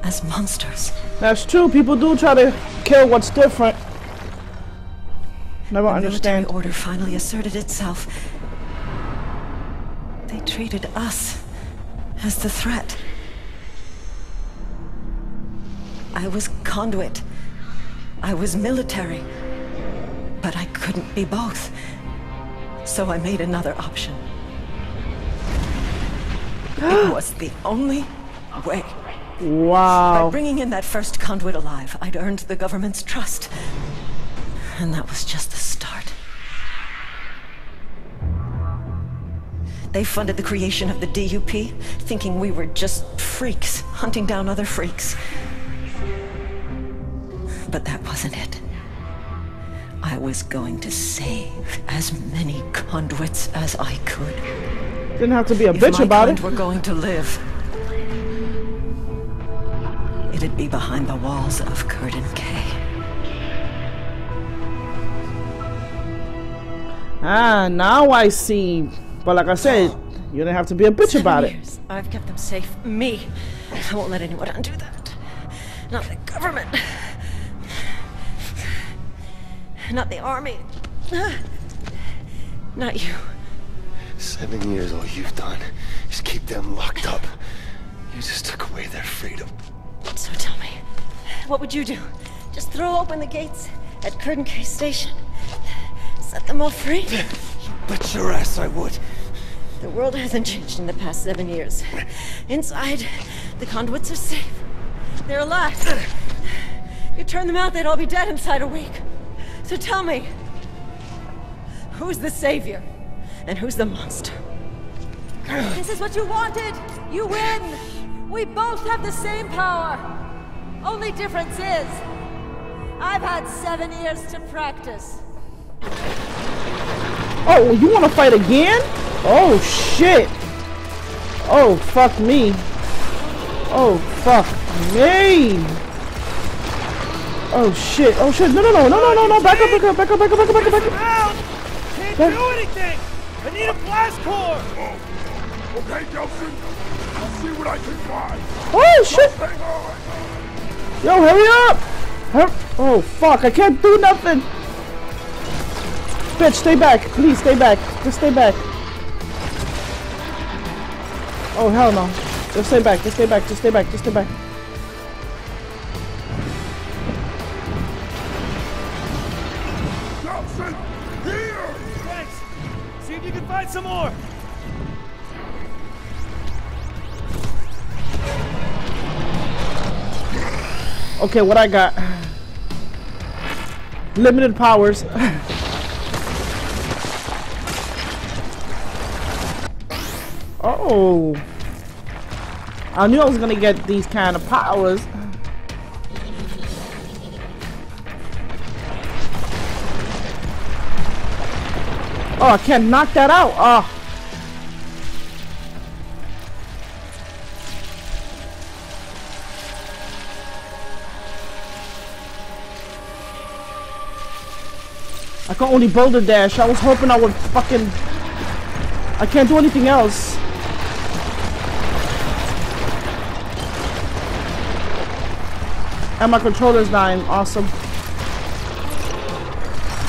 as monsters. That's true. People do try to kill what's different. Never the understand. Military order finally asserted itself. They treated us as the threat. I was conduit. I was military. But I couldn't be both. So I made another option. It was the only way. Wow. By bringing in that first conduit alive, I'd earned the government's trust. And that was just the start. They funded the creation of the D U P, thinking we were just freaks hunting down other freaks. But that wasn't it. I was going to save as many conduits as I could. Didn't have to be a if bitch my about it. We're going to live. It'd be behind the walls of Curdun Cay. Ah, now I see. But like I said, you didn't have to be a bitch Seven about years. it. I've kept them safe. Me. I won't let anyone undo that. Not the government. Not the army. Not you. Seven years, all you've done is keep them locked up. You just took away their freedom. So tell me, what would you do? Just throw open the gates at Curdun Cay Station? Set them all free? You bet your ass I would. The world hasn't changed in the past seven years. Inside, the conduits are safe. They're alive. If you turn them out, they'd all be dead inside a week. So tell me, who's the savior and who's the monster? This is what you wanted! You win! We both have the same power! Only difference is, I've had seven years to practice. Oh, you wanna fight again? Oh shit! Oh fuck me. Oh fuck me! Oh shit, oh shit, no, no, no, no, no, no, no, back up, back up, back up, back up, back up, back up, back up. Can't back. do anything! I need a blast core! Oh. Okay, Delsin, I'll see what I can find. Oh shit! Yo, hurry up! Hur oh fuck, I can't do nothing! Bitch, stay back, please, stay back, just stay back. Oh hell no, just stay back, just stay back, just stay back, just stay back. Some more. Okay, what I got? Limited powers. Oh, I knew I was gonna get these kind of powers. Oh, I can't knock that out. Oh. I can only boulder dash. I was hoping I would fucking... I can't do anything else. And my controller's dying. Awesome.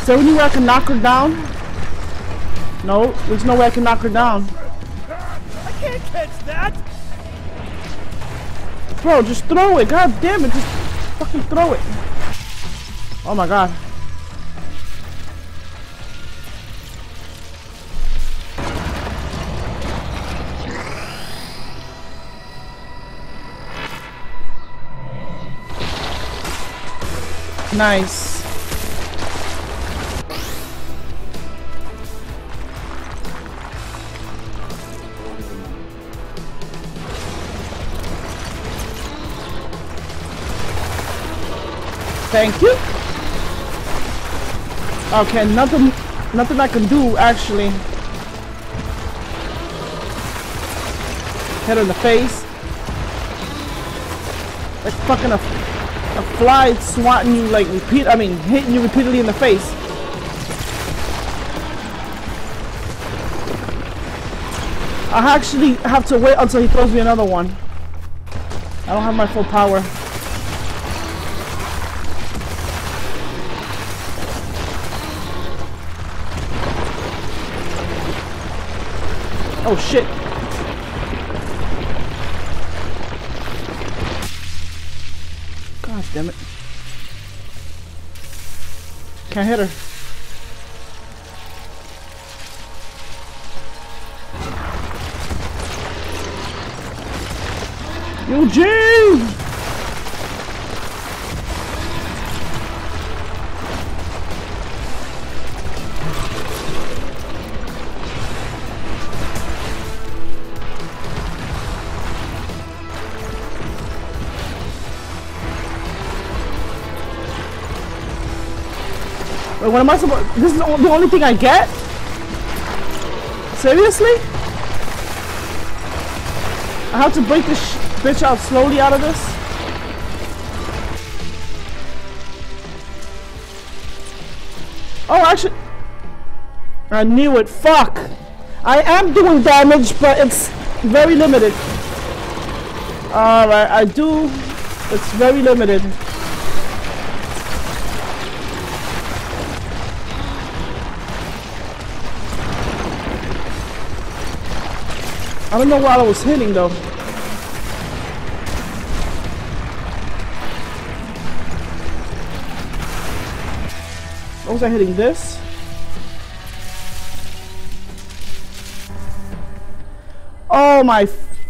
Is there anywhere I can knock her down? No, there's no way I can knock her down. I can't catch that! Bro, just throw it, god damn it, just fucking throw it. Oh my god. Nice. Thank you. Okay, nothing nothing I can do actually. Head in the face. Like fucking a A fly swatting you like repeat, I mean hitting you repeatedly in the face. I actually have to wait until he throws me another one. I don't have my full power. Oh shit. Damn it. Can't hit her. Eugene! What am I supposed? This is the only thing I get? Seriously? I have to break this sh bitch out slowly out of this? Oh, actually, I knew it. Fuck! I am doing damage, but it's very limited. All right, I do. It's very limited. I don't know what I was hitting though. What was I hitting? This? Oh my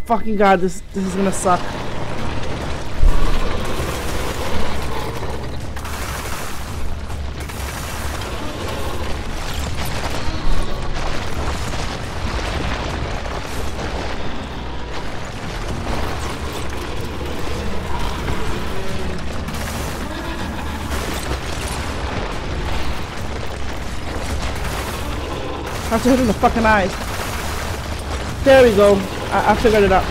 fucking god, this this is gonna suck. I have to hit him in the fucking eyes. There we go. I, I figured it out.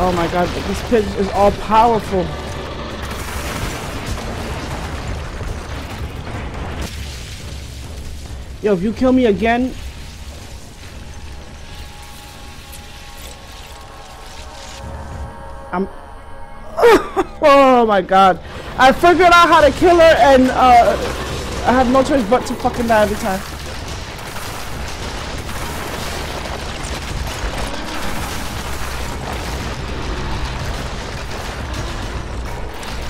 Oh my god, this pitch is all powerful. Yo, if you kill me again. I'm... Oh my god. I figured out how to kill her and uh, I have no choice but to fucking die every time.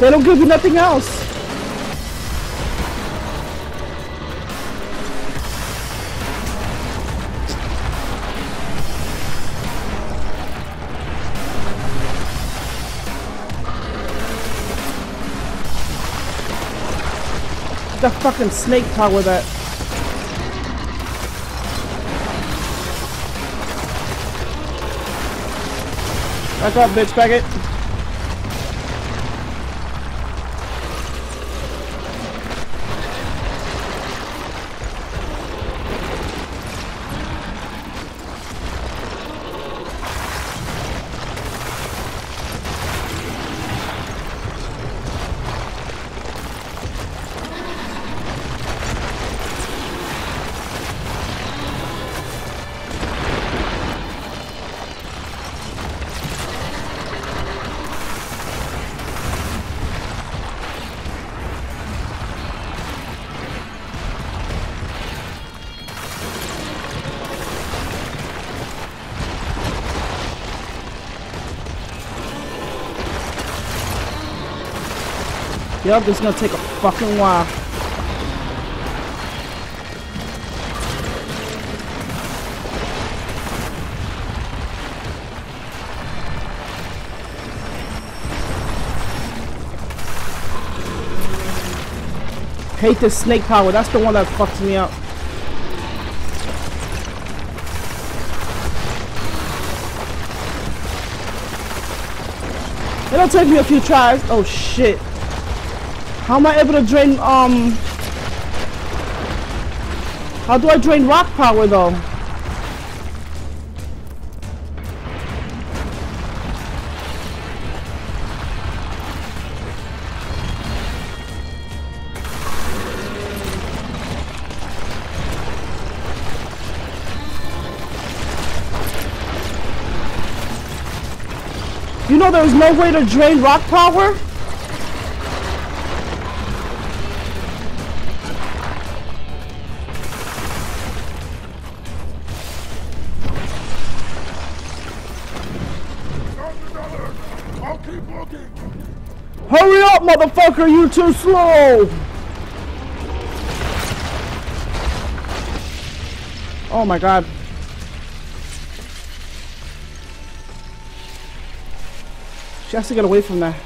They don't give you nothing else. The fucking snake power that. Back up, bitch, back it. Yup, this is gonna take a fucking while. Hate this snake power, that's the one that fucks me up. It'll take me a few tries. Oh shit. How am I able to drain, um... how do I drain rock power though? You know there's no way to drain rock power? I'll keep looking. Hurry up, motherfucker, you're too slow! Oh my god. She has to get away from that.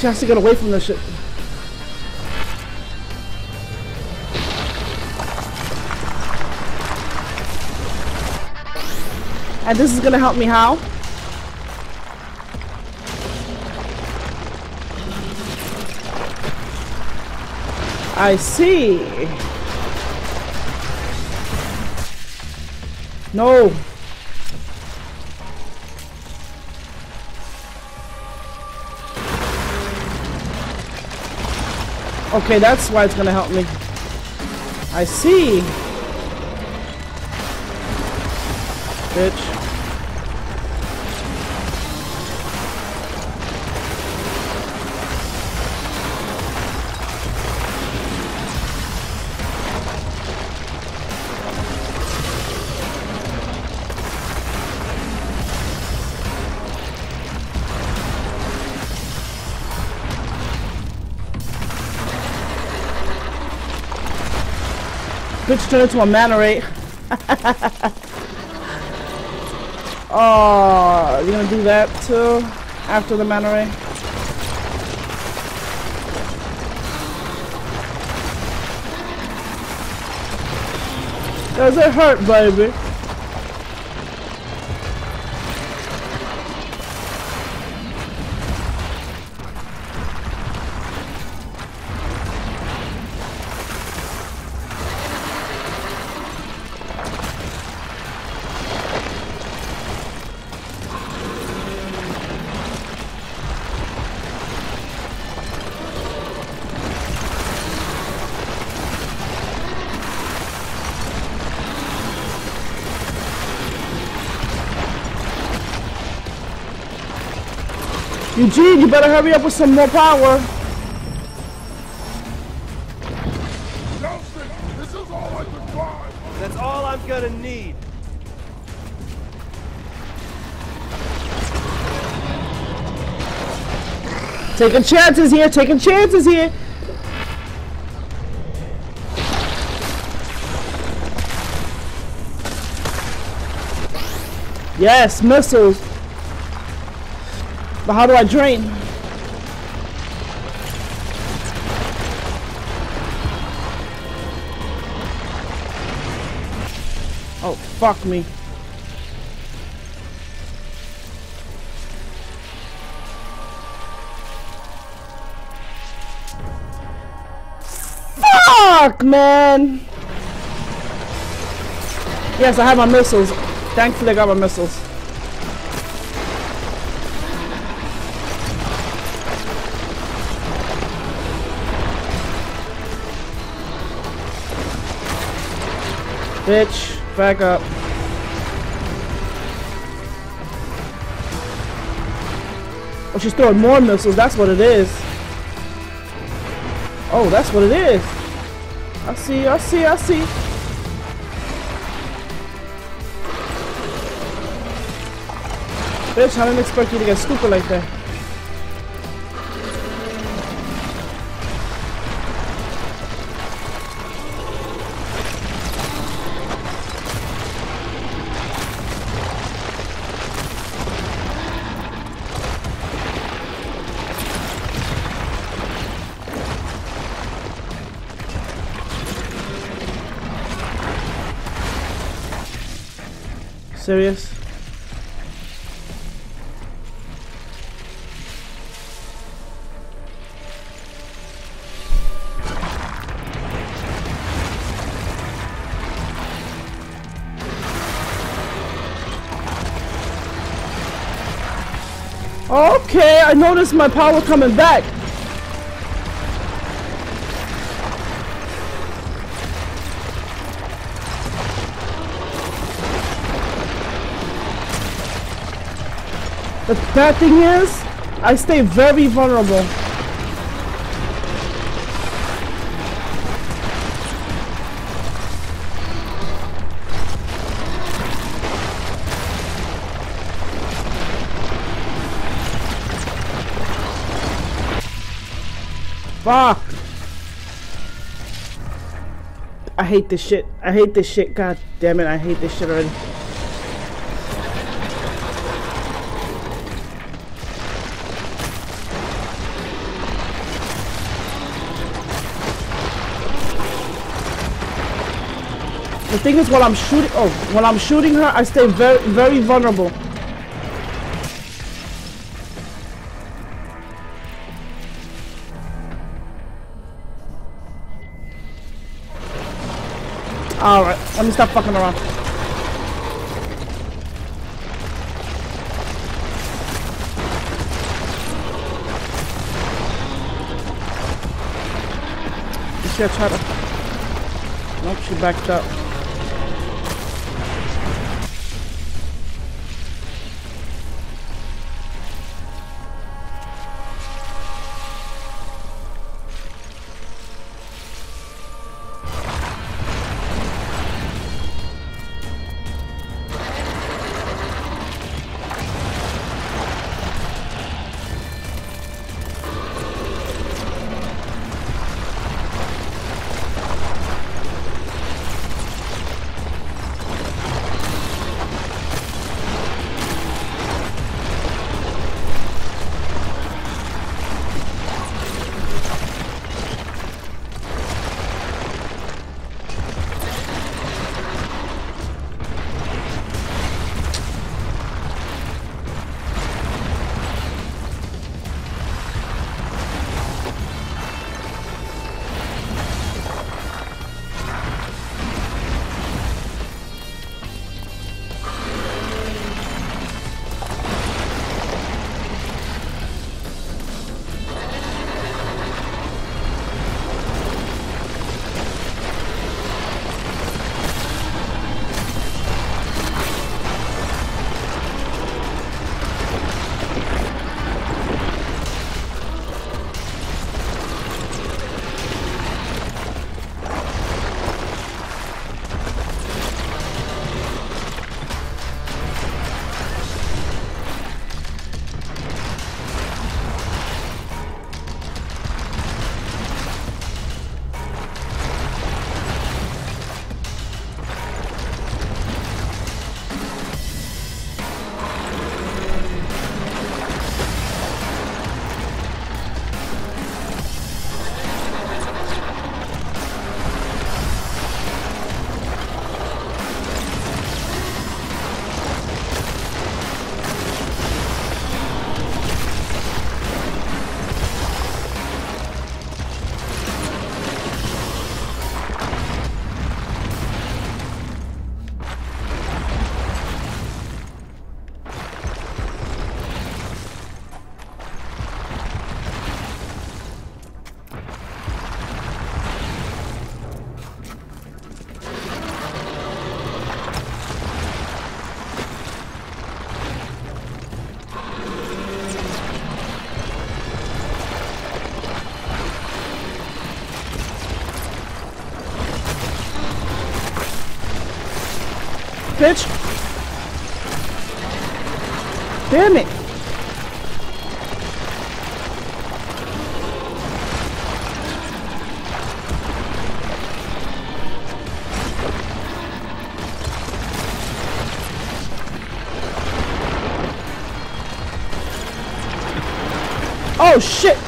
She has to get away from this shit. And this is gonna help me how? I see. No. Okay, that's why it's gonna help me. I see. Bitch. Bitch turned into a mana raid. Oh, you're gonna do that too after the mana raid? Does it hurt, baby? Eugene, you better hurry up with some more power. Delsin, this is all I can find. That's all I'm gonna need. Taking chances here, taking chances here. Yes, missiles. But how do I drain? Oh, fuck me. Fuck, man! Yes, I have my missiles. Thankfully, I got my missiles. Bitch, back up. Oh, she's throwing more missiles, that's what it is. Oh, that's what it is. I see, I see, I see. Bitch, I didn't expect you to get stupid like that. Serious? Okay, I noticed my power coming back. The bad thing is, I stay very vulnerable. Fuck! I hate this shit. I hate this shit. God damn it, I hate this shit already. The thing is, while I'm shooting, oh, while I'm shooting her, I stay very, very vulnerable. All right, let me stop fucking around. You see, I tried to. Nope, she backed up. bitch! Damn it! Oh shit!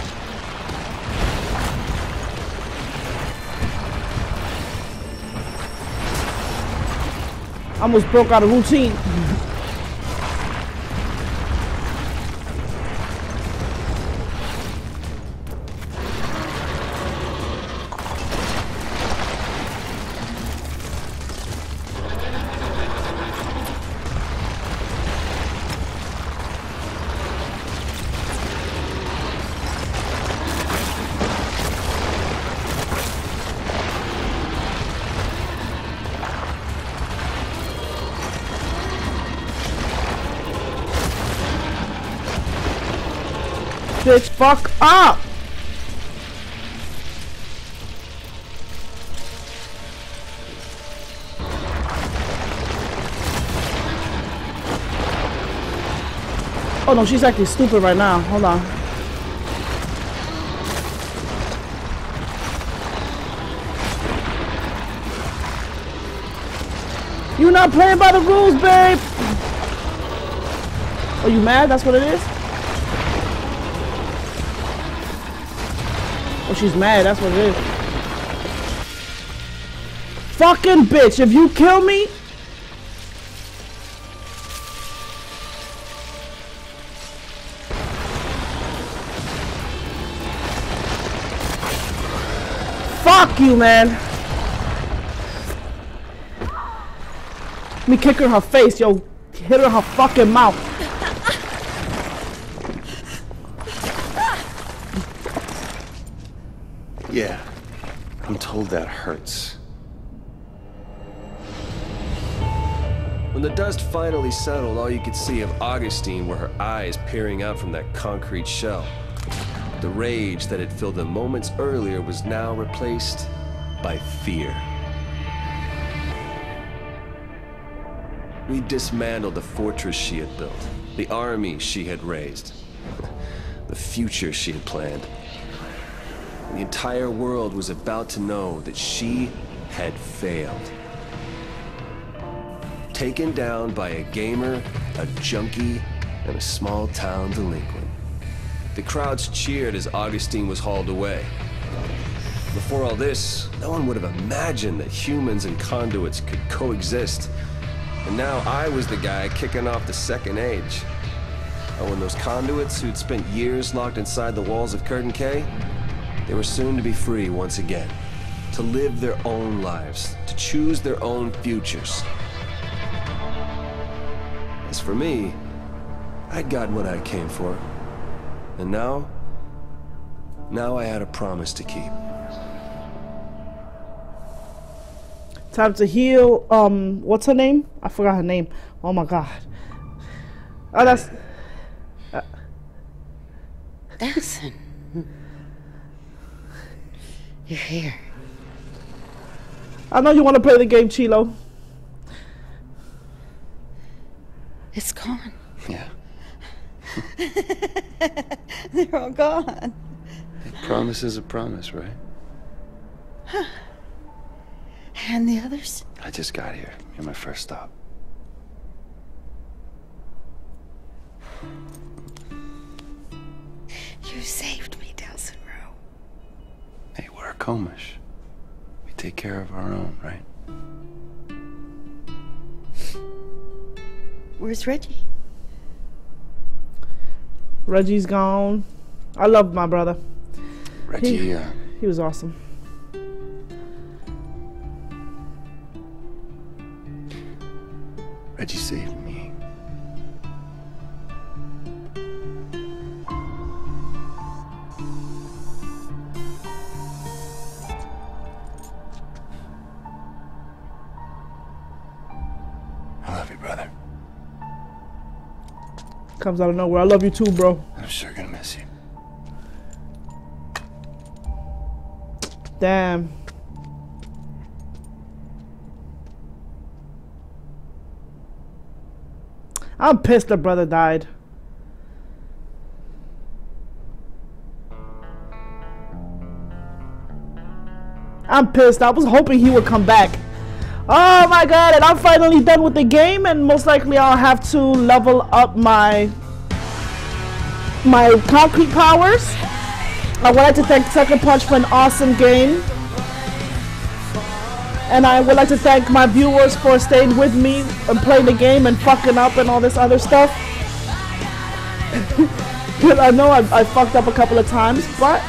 I almost broke out of routine. Bitch, fuck up! Oh no, she's acting stupid right now. Hold on. You're not playing by the rules, babe! Are you mad? That's what it is? She's mad, that's what it is. Fucking bitch, if you kill me. Fuck you, man. Let me kick her in her face, yo. Hit her in her fucking mouth. Yeah, I'm told that hurts. When the dust finally settled, all you could see of Augustine were her eyes peering out from that concrete shell. The rage that had filled them moments earlier was now replaced by fear. We dismantled the fortress she had built, the army she had raised, the future she had planned. The entire world was about to know that she had failed. Taken down by a gamer, a junkie, and a small town delinquent. The crowds cheered as Augustine was hauled away. Before all this, no one would have imagined that humans and conduits could coexist. And now I was the guy kicking off the second age. Oh, and those conduits who'd spent years locked inside the walls of Curdun Cay? They were soon to be free once again, to live their own lives, to choose their own futures. As for me, I'd gotten what I came for. And now, now I had a promise to keep. Time to heal, um, what's her name? I forgot her name. Oh my god. Oh, that's... Uh. Delsin. You're here. I know you want to play the game, Chilo. It's gone. Yeah. They're all gone. A promise is a promise, right? Huh. And the others? I just got here. You're my first stop. You saved me, Delsin Rowe. Hey, we're a Comish. We take care of our own, right? Where's Reggie? Reggie's gone. I loved my brother. Reggie, he, uh, he was awesome. Reggie saved me. Comes out of nowhere. I love you too, bro. I'm sure gonna miss you. Damn. I'm pissed the brother died. I'm pissed. I was hoping he would come back. Oh my god, and I'm finally done with the game, and most likely I'll have to level up my my concrete powers. I would like to thank Sucker Punch for an awesome game. And I would like to thank my viewers for staying with me and playing the game and fucking up and all this other stuff. Because I know I, I fucked up a couple of times, but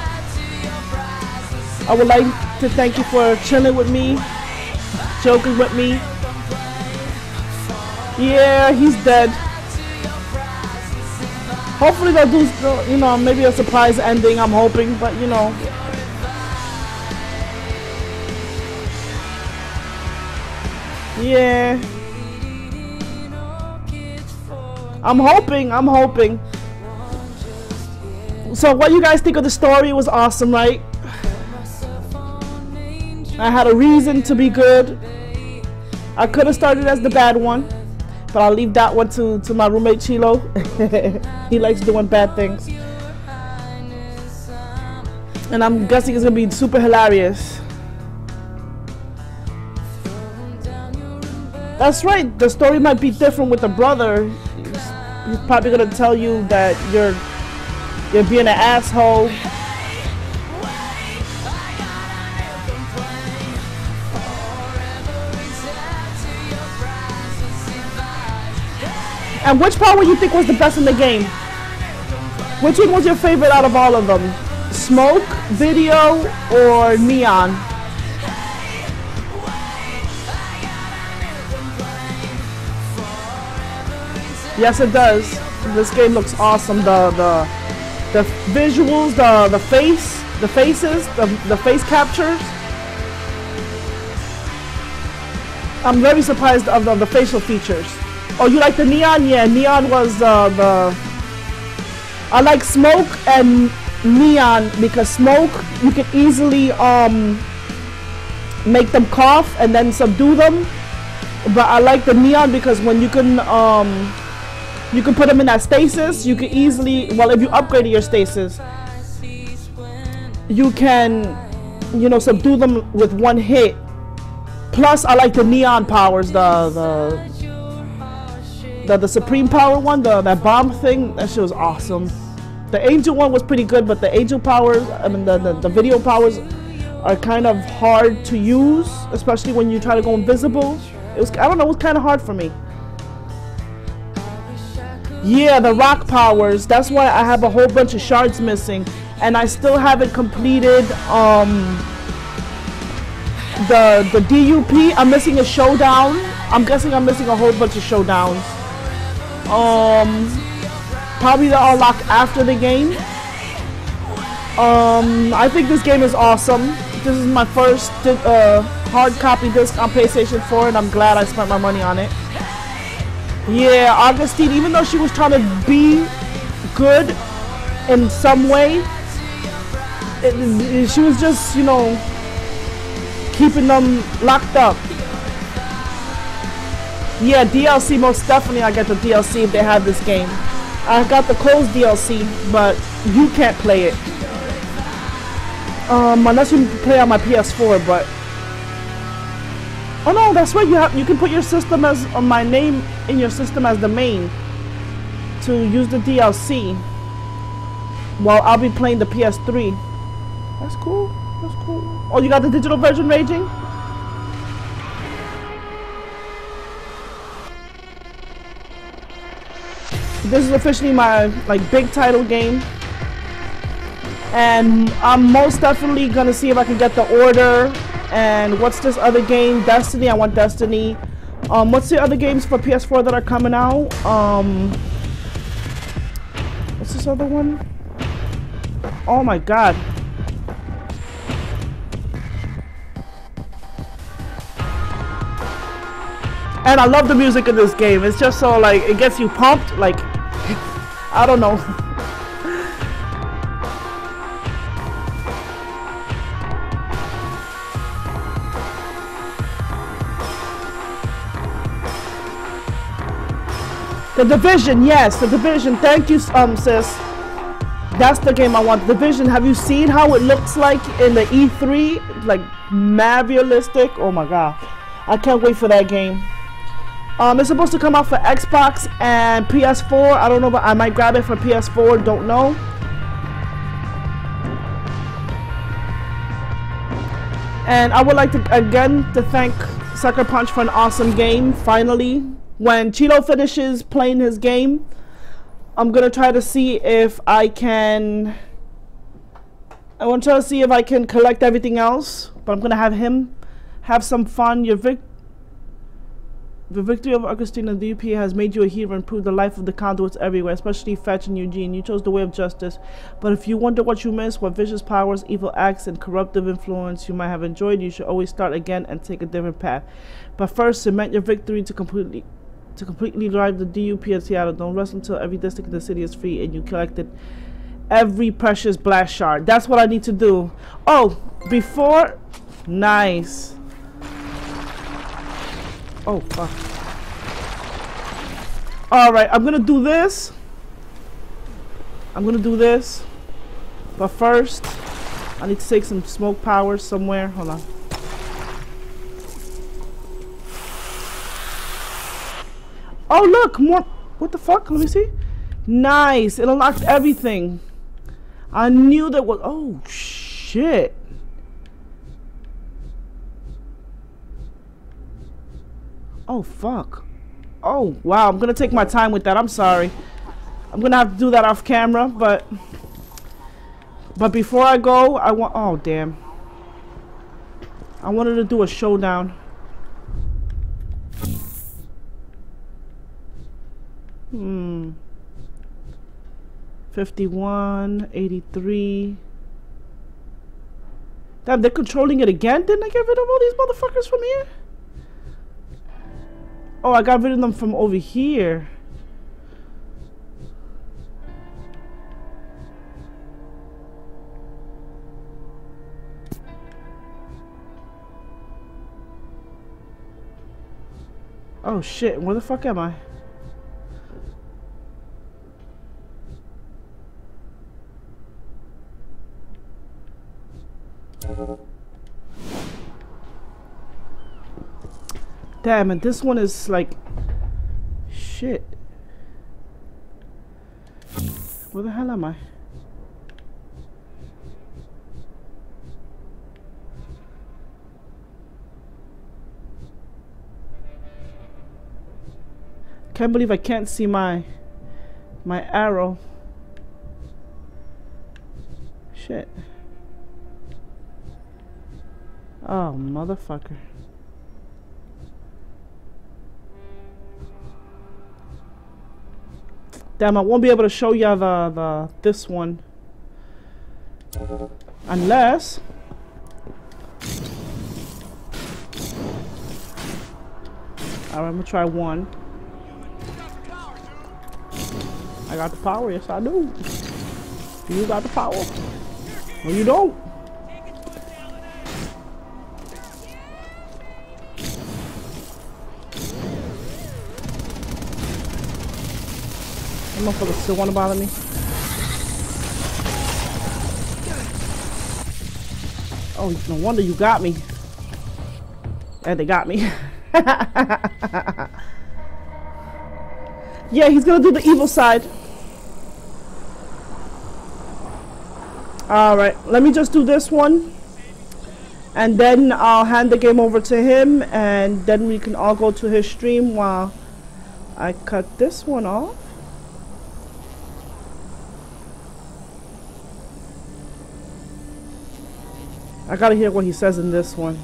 I would like to thank you for chilling with me, joking with me. Yeah, he's dead. Hopefully they'll do, you know, maybe a surprise ending, I'm hoping, but you know. Yeah. I'm hoping, I'm hoping. So what you guys think of the story? It was awesome, right? I had a reason to be good. I could have started as the bad one, but I'll leave that one to, to my roommate Chilo. He likes doing bad things. And I'm guessing it's gonna be super hilarious. That's right, the story might be different with the brother. He's probably gonna tell you that you're you're being an asshole. And which part would you think was the best in the game? Which one was your favorite out of all of them? Smoke, video, or neon? Yes, it does. This game looks awesome. The the the visuals, the the face, the faces, the the face captures. I'm very surprised of the, the facial features. Oh, you like the neon? Yeah, neon was uh, the... I like smoke and neon because smoke, you can easily um, make them cough and then subdue them. But I like the neon because when you can um, you can put them in that stasis, you can easily... Well, if you upgrade your stasis, you can, you know, subdue them with one hit. Plus, I like the neon powers, the... the The, the Supreme Power one, the that bomb thing, that shit was awesome. The Angel one was pretty good, but the Angel powers, I mean the, the, the video powers are kind of hard to use, especially when you try to go invisible. It was, I don't know, it was kind of hard for me. Yeah, the rock powers, that's why I have a whole bunch of shards missing. And I still haven't completed um, the, the D U P, I'm missing a showdown. I'm guessing I'm missing a whole bunch of showdowns. Um, probably they'll unlock after the game. Um, I think this game is awesome. This is my first uh, hard copy disc on PlayStation four, and I'm glad I spent my money on it. Yeah, Augustine, even though she was trying to be good in some way, it, it, she was just, you know, keeping them locked up. Yeah, D L C, most definitely I get the D L C if they have this game. I got the Cole's D L C, but you can't play it. Um, unless you play on my P S four, but... Oh no, that's right, you have, you can put your system as... Uh, my name in your system as the main to use the D L C. Well, I'll be playing the P S three. That's cool, that's cool. Oh, you got the digital version, Raging? This is officially my like big title game, and I'm most definitely gonna see if I can get the order. And what's this other game? Destiny. I want Destiny. Um, what's the other games for P S four that are coming out? Um, what's this other one? Oh my God. And I love the music in this game. It's just so like it gets you pumped. Like. I don't know. The Division, yes, The Division. Thank you, um, sis. That's the game I want. The Division. Have you seen how it looks like in the E three? Like, mad realistic. Oh my god, I can't wait for that game. Um, it's supposed to come out for Xbox and P S four. I don't know, but I might grab it for P S four. Don't know. And I would like to again to thank Sucker Punch for an awesome game. Finally, when Chilo finishes playing his game, I'm gonna try to see if I can. I want to try to see if I can collect everything else, but I'm gonna have him have some fun. Your vic, the victory of Augustine and D U P has made you a hero and proved the life of the conduits everywhere, especially Fetch and Eugene. You chose the way of justice, but if you wonder what you missed, what vicious powers, evil acts, and corruptive influence you might have enjoyed, you should always start again and take a different path. But first, cement your victory to completely. To completely drive the D U P at Seattle. Don't rest until every district in the city is free and you collected every precious blast shard. That's what I need to do. Oh, before... Nice. Oh, fuck. Alright, I'm gonna do this. I'm gonna do this. But first, I need to take some smoke power somewhere. Hold on. Oh look, more. What the fuck? Let me see. Nice. It unlocked everything. I knew that was. Oh shit. Oh fuck. Oh wow. I'm gonna take my time with that. I'm sorry. I'm gonna have to do that off camera, but. But before I go, I want. Oh damn. I wanted to do a showdown. Hmm. fifty-one, eighty-three. Damn, they're controlling it again? Didn't I get rid of all these motherfuckers from here? Oh, I got rid of them from over here. Oh shit, where the fuck am I? Damn, and this one is like shit. Where the hell am I? Can't believe I can't see my my arrow. Shit. Oh, motherfucker. Damn, I won't be able to show you the, the this one. Unless... Alright, I'm gonna try one. I got the power, yes I do. You got the power. No, you don't. Motherfucker still wanna bother me. Oh, no wonder you got me. And they got me. Yeah, he's gonna do the evil side. Alright, let me just do this one. And then I'll hand the game over to him. And then we can all go to his stream while I cut this one off. I gotta hear what he says in this one.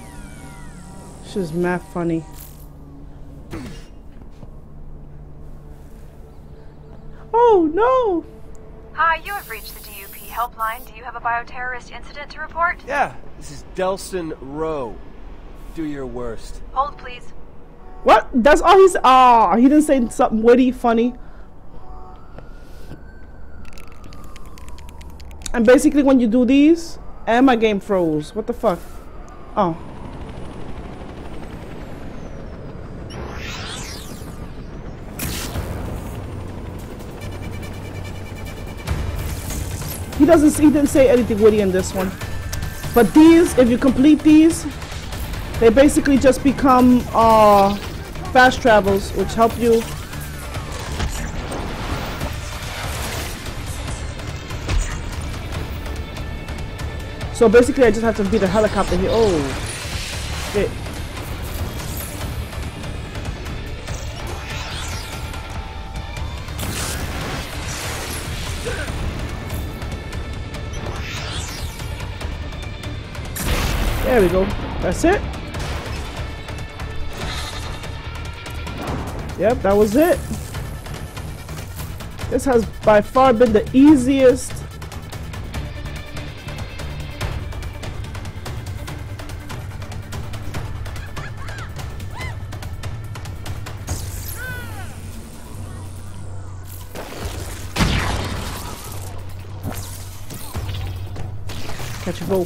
It's just mad funny. Oh no! Hi, you have reached the D U P helpline. Do you have a bioterrorist incident to report? Yeah, this is Delsin Rowe. Do your worst. Hold, please. What? That's all he's. Ah, oh, he didn't say something witty, funny. And basically, when you do these. And my game froze. What the fuck? Oh. doesn't, he didn't say anything witty in this one. But these, if you complete these, they basically just become uh, fast travels, which help you. So basically, I just have to beat a helicopter here. Oh, shit. There we go. That's it. Yep, that was it. This has by far been the easiest. Catch a ball.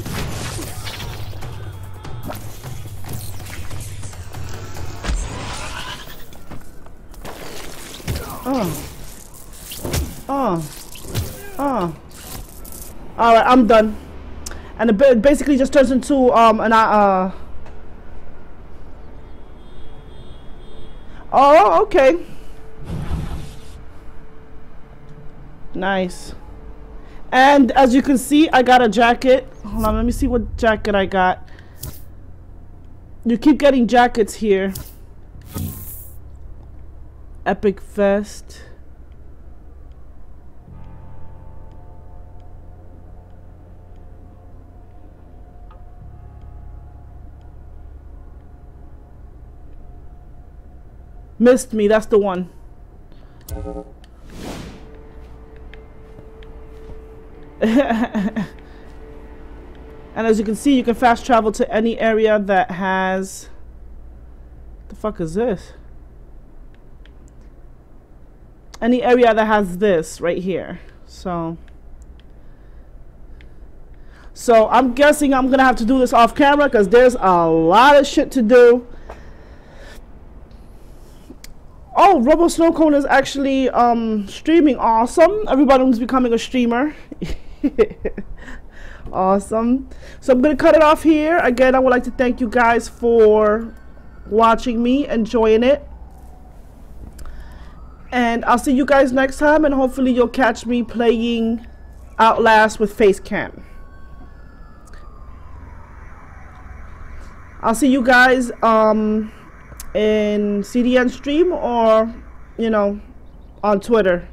Alright, I'm done. And it basically just turns into um an uh oh, okay. Nice. And as you can see, I got a jacket. Hold on, let me see what jacket I got. You keep getting jackets here. Epic vest. Missed me, that's the one. And as you can see, you can fast travel to any area that has... What the fuck is this? Any area that has this right here. So... So I'm guessing I'm gonna have to do this off camera because there's a lot of shit to do. Oh, Robo Snow Cone is actually um, streaming. Awesome. Everybody who's becoming a streamer. Awesome. So I'm going to cut it off here. Again, I would like to thank you guys for watching me, enjoying it. And I'll see you guys next time. And hopefully you'll catch me playing Outlast with Facecam. I'll see you guys... Um, in C D N stream or, you know, on Twitter.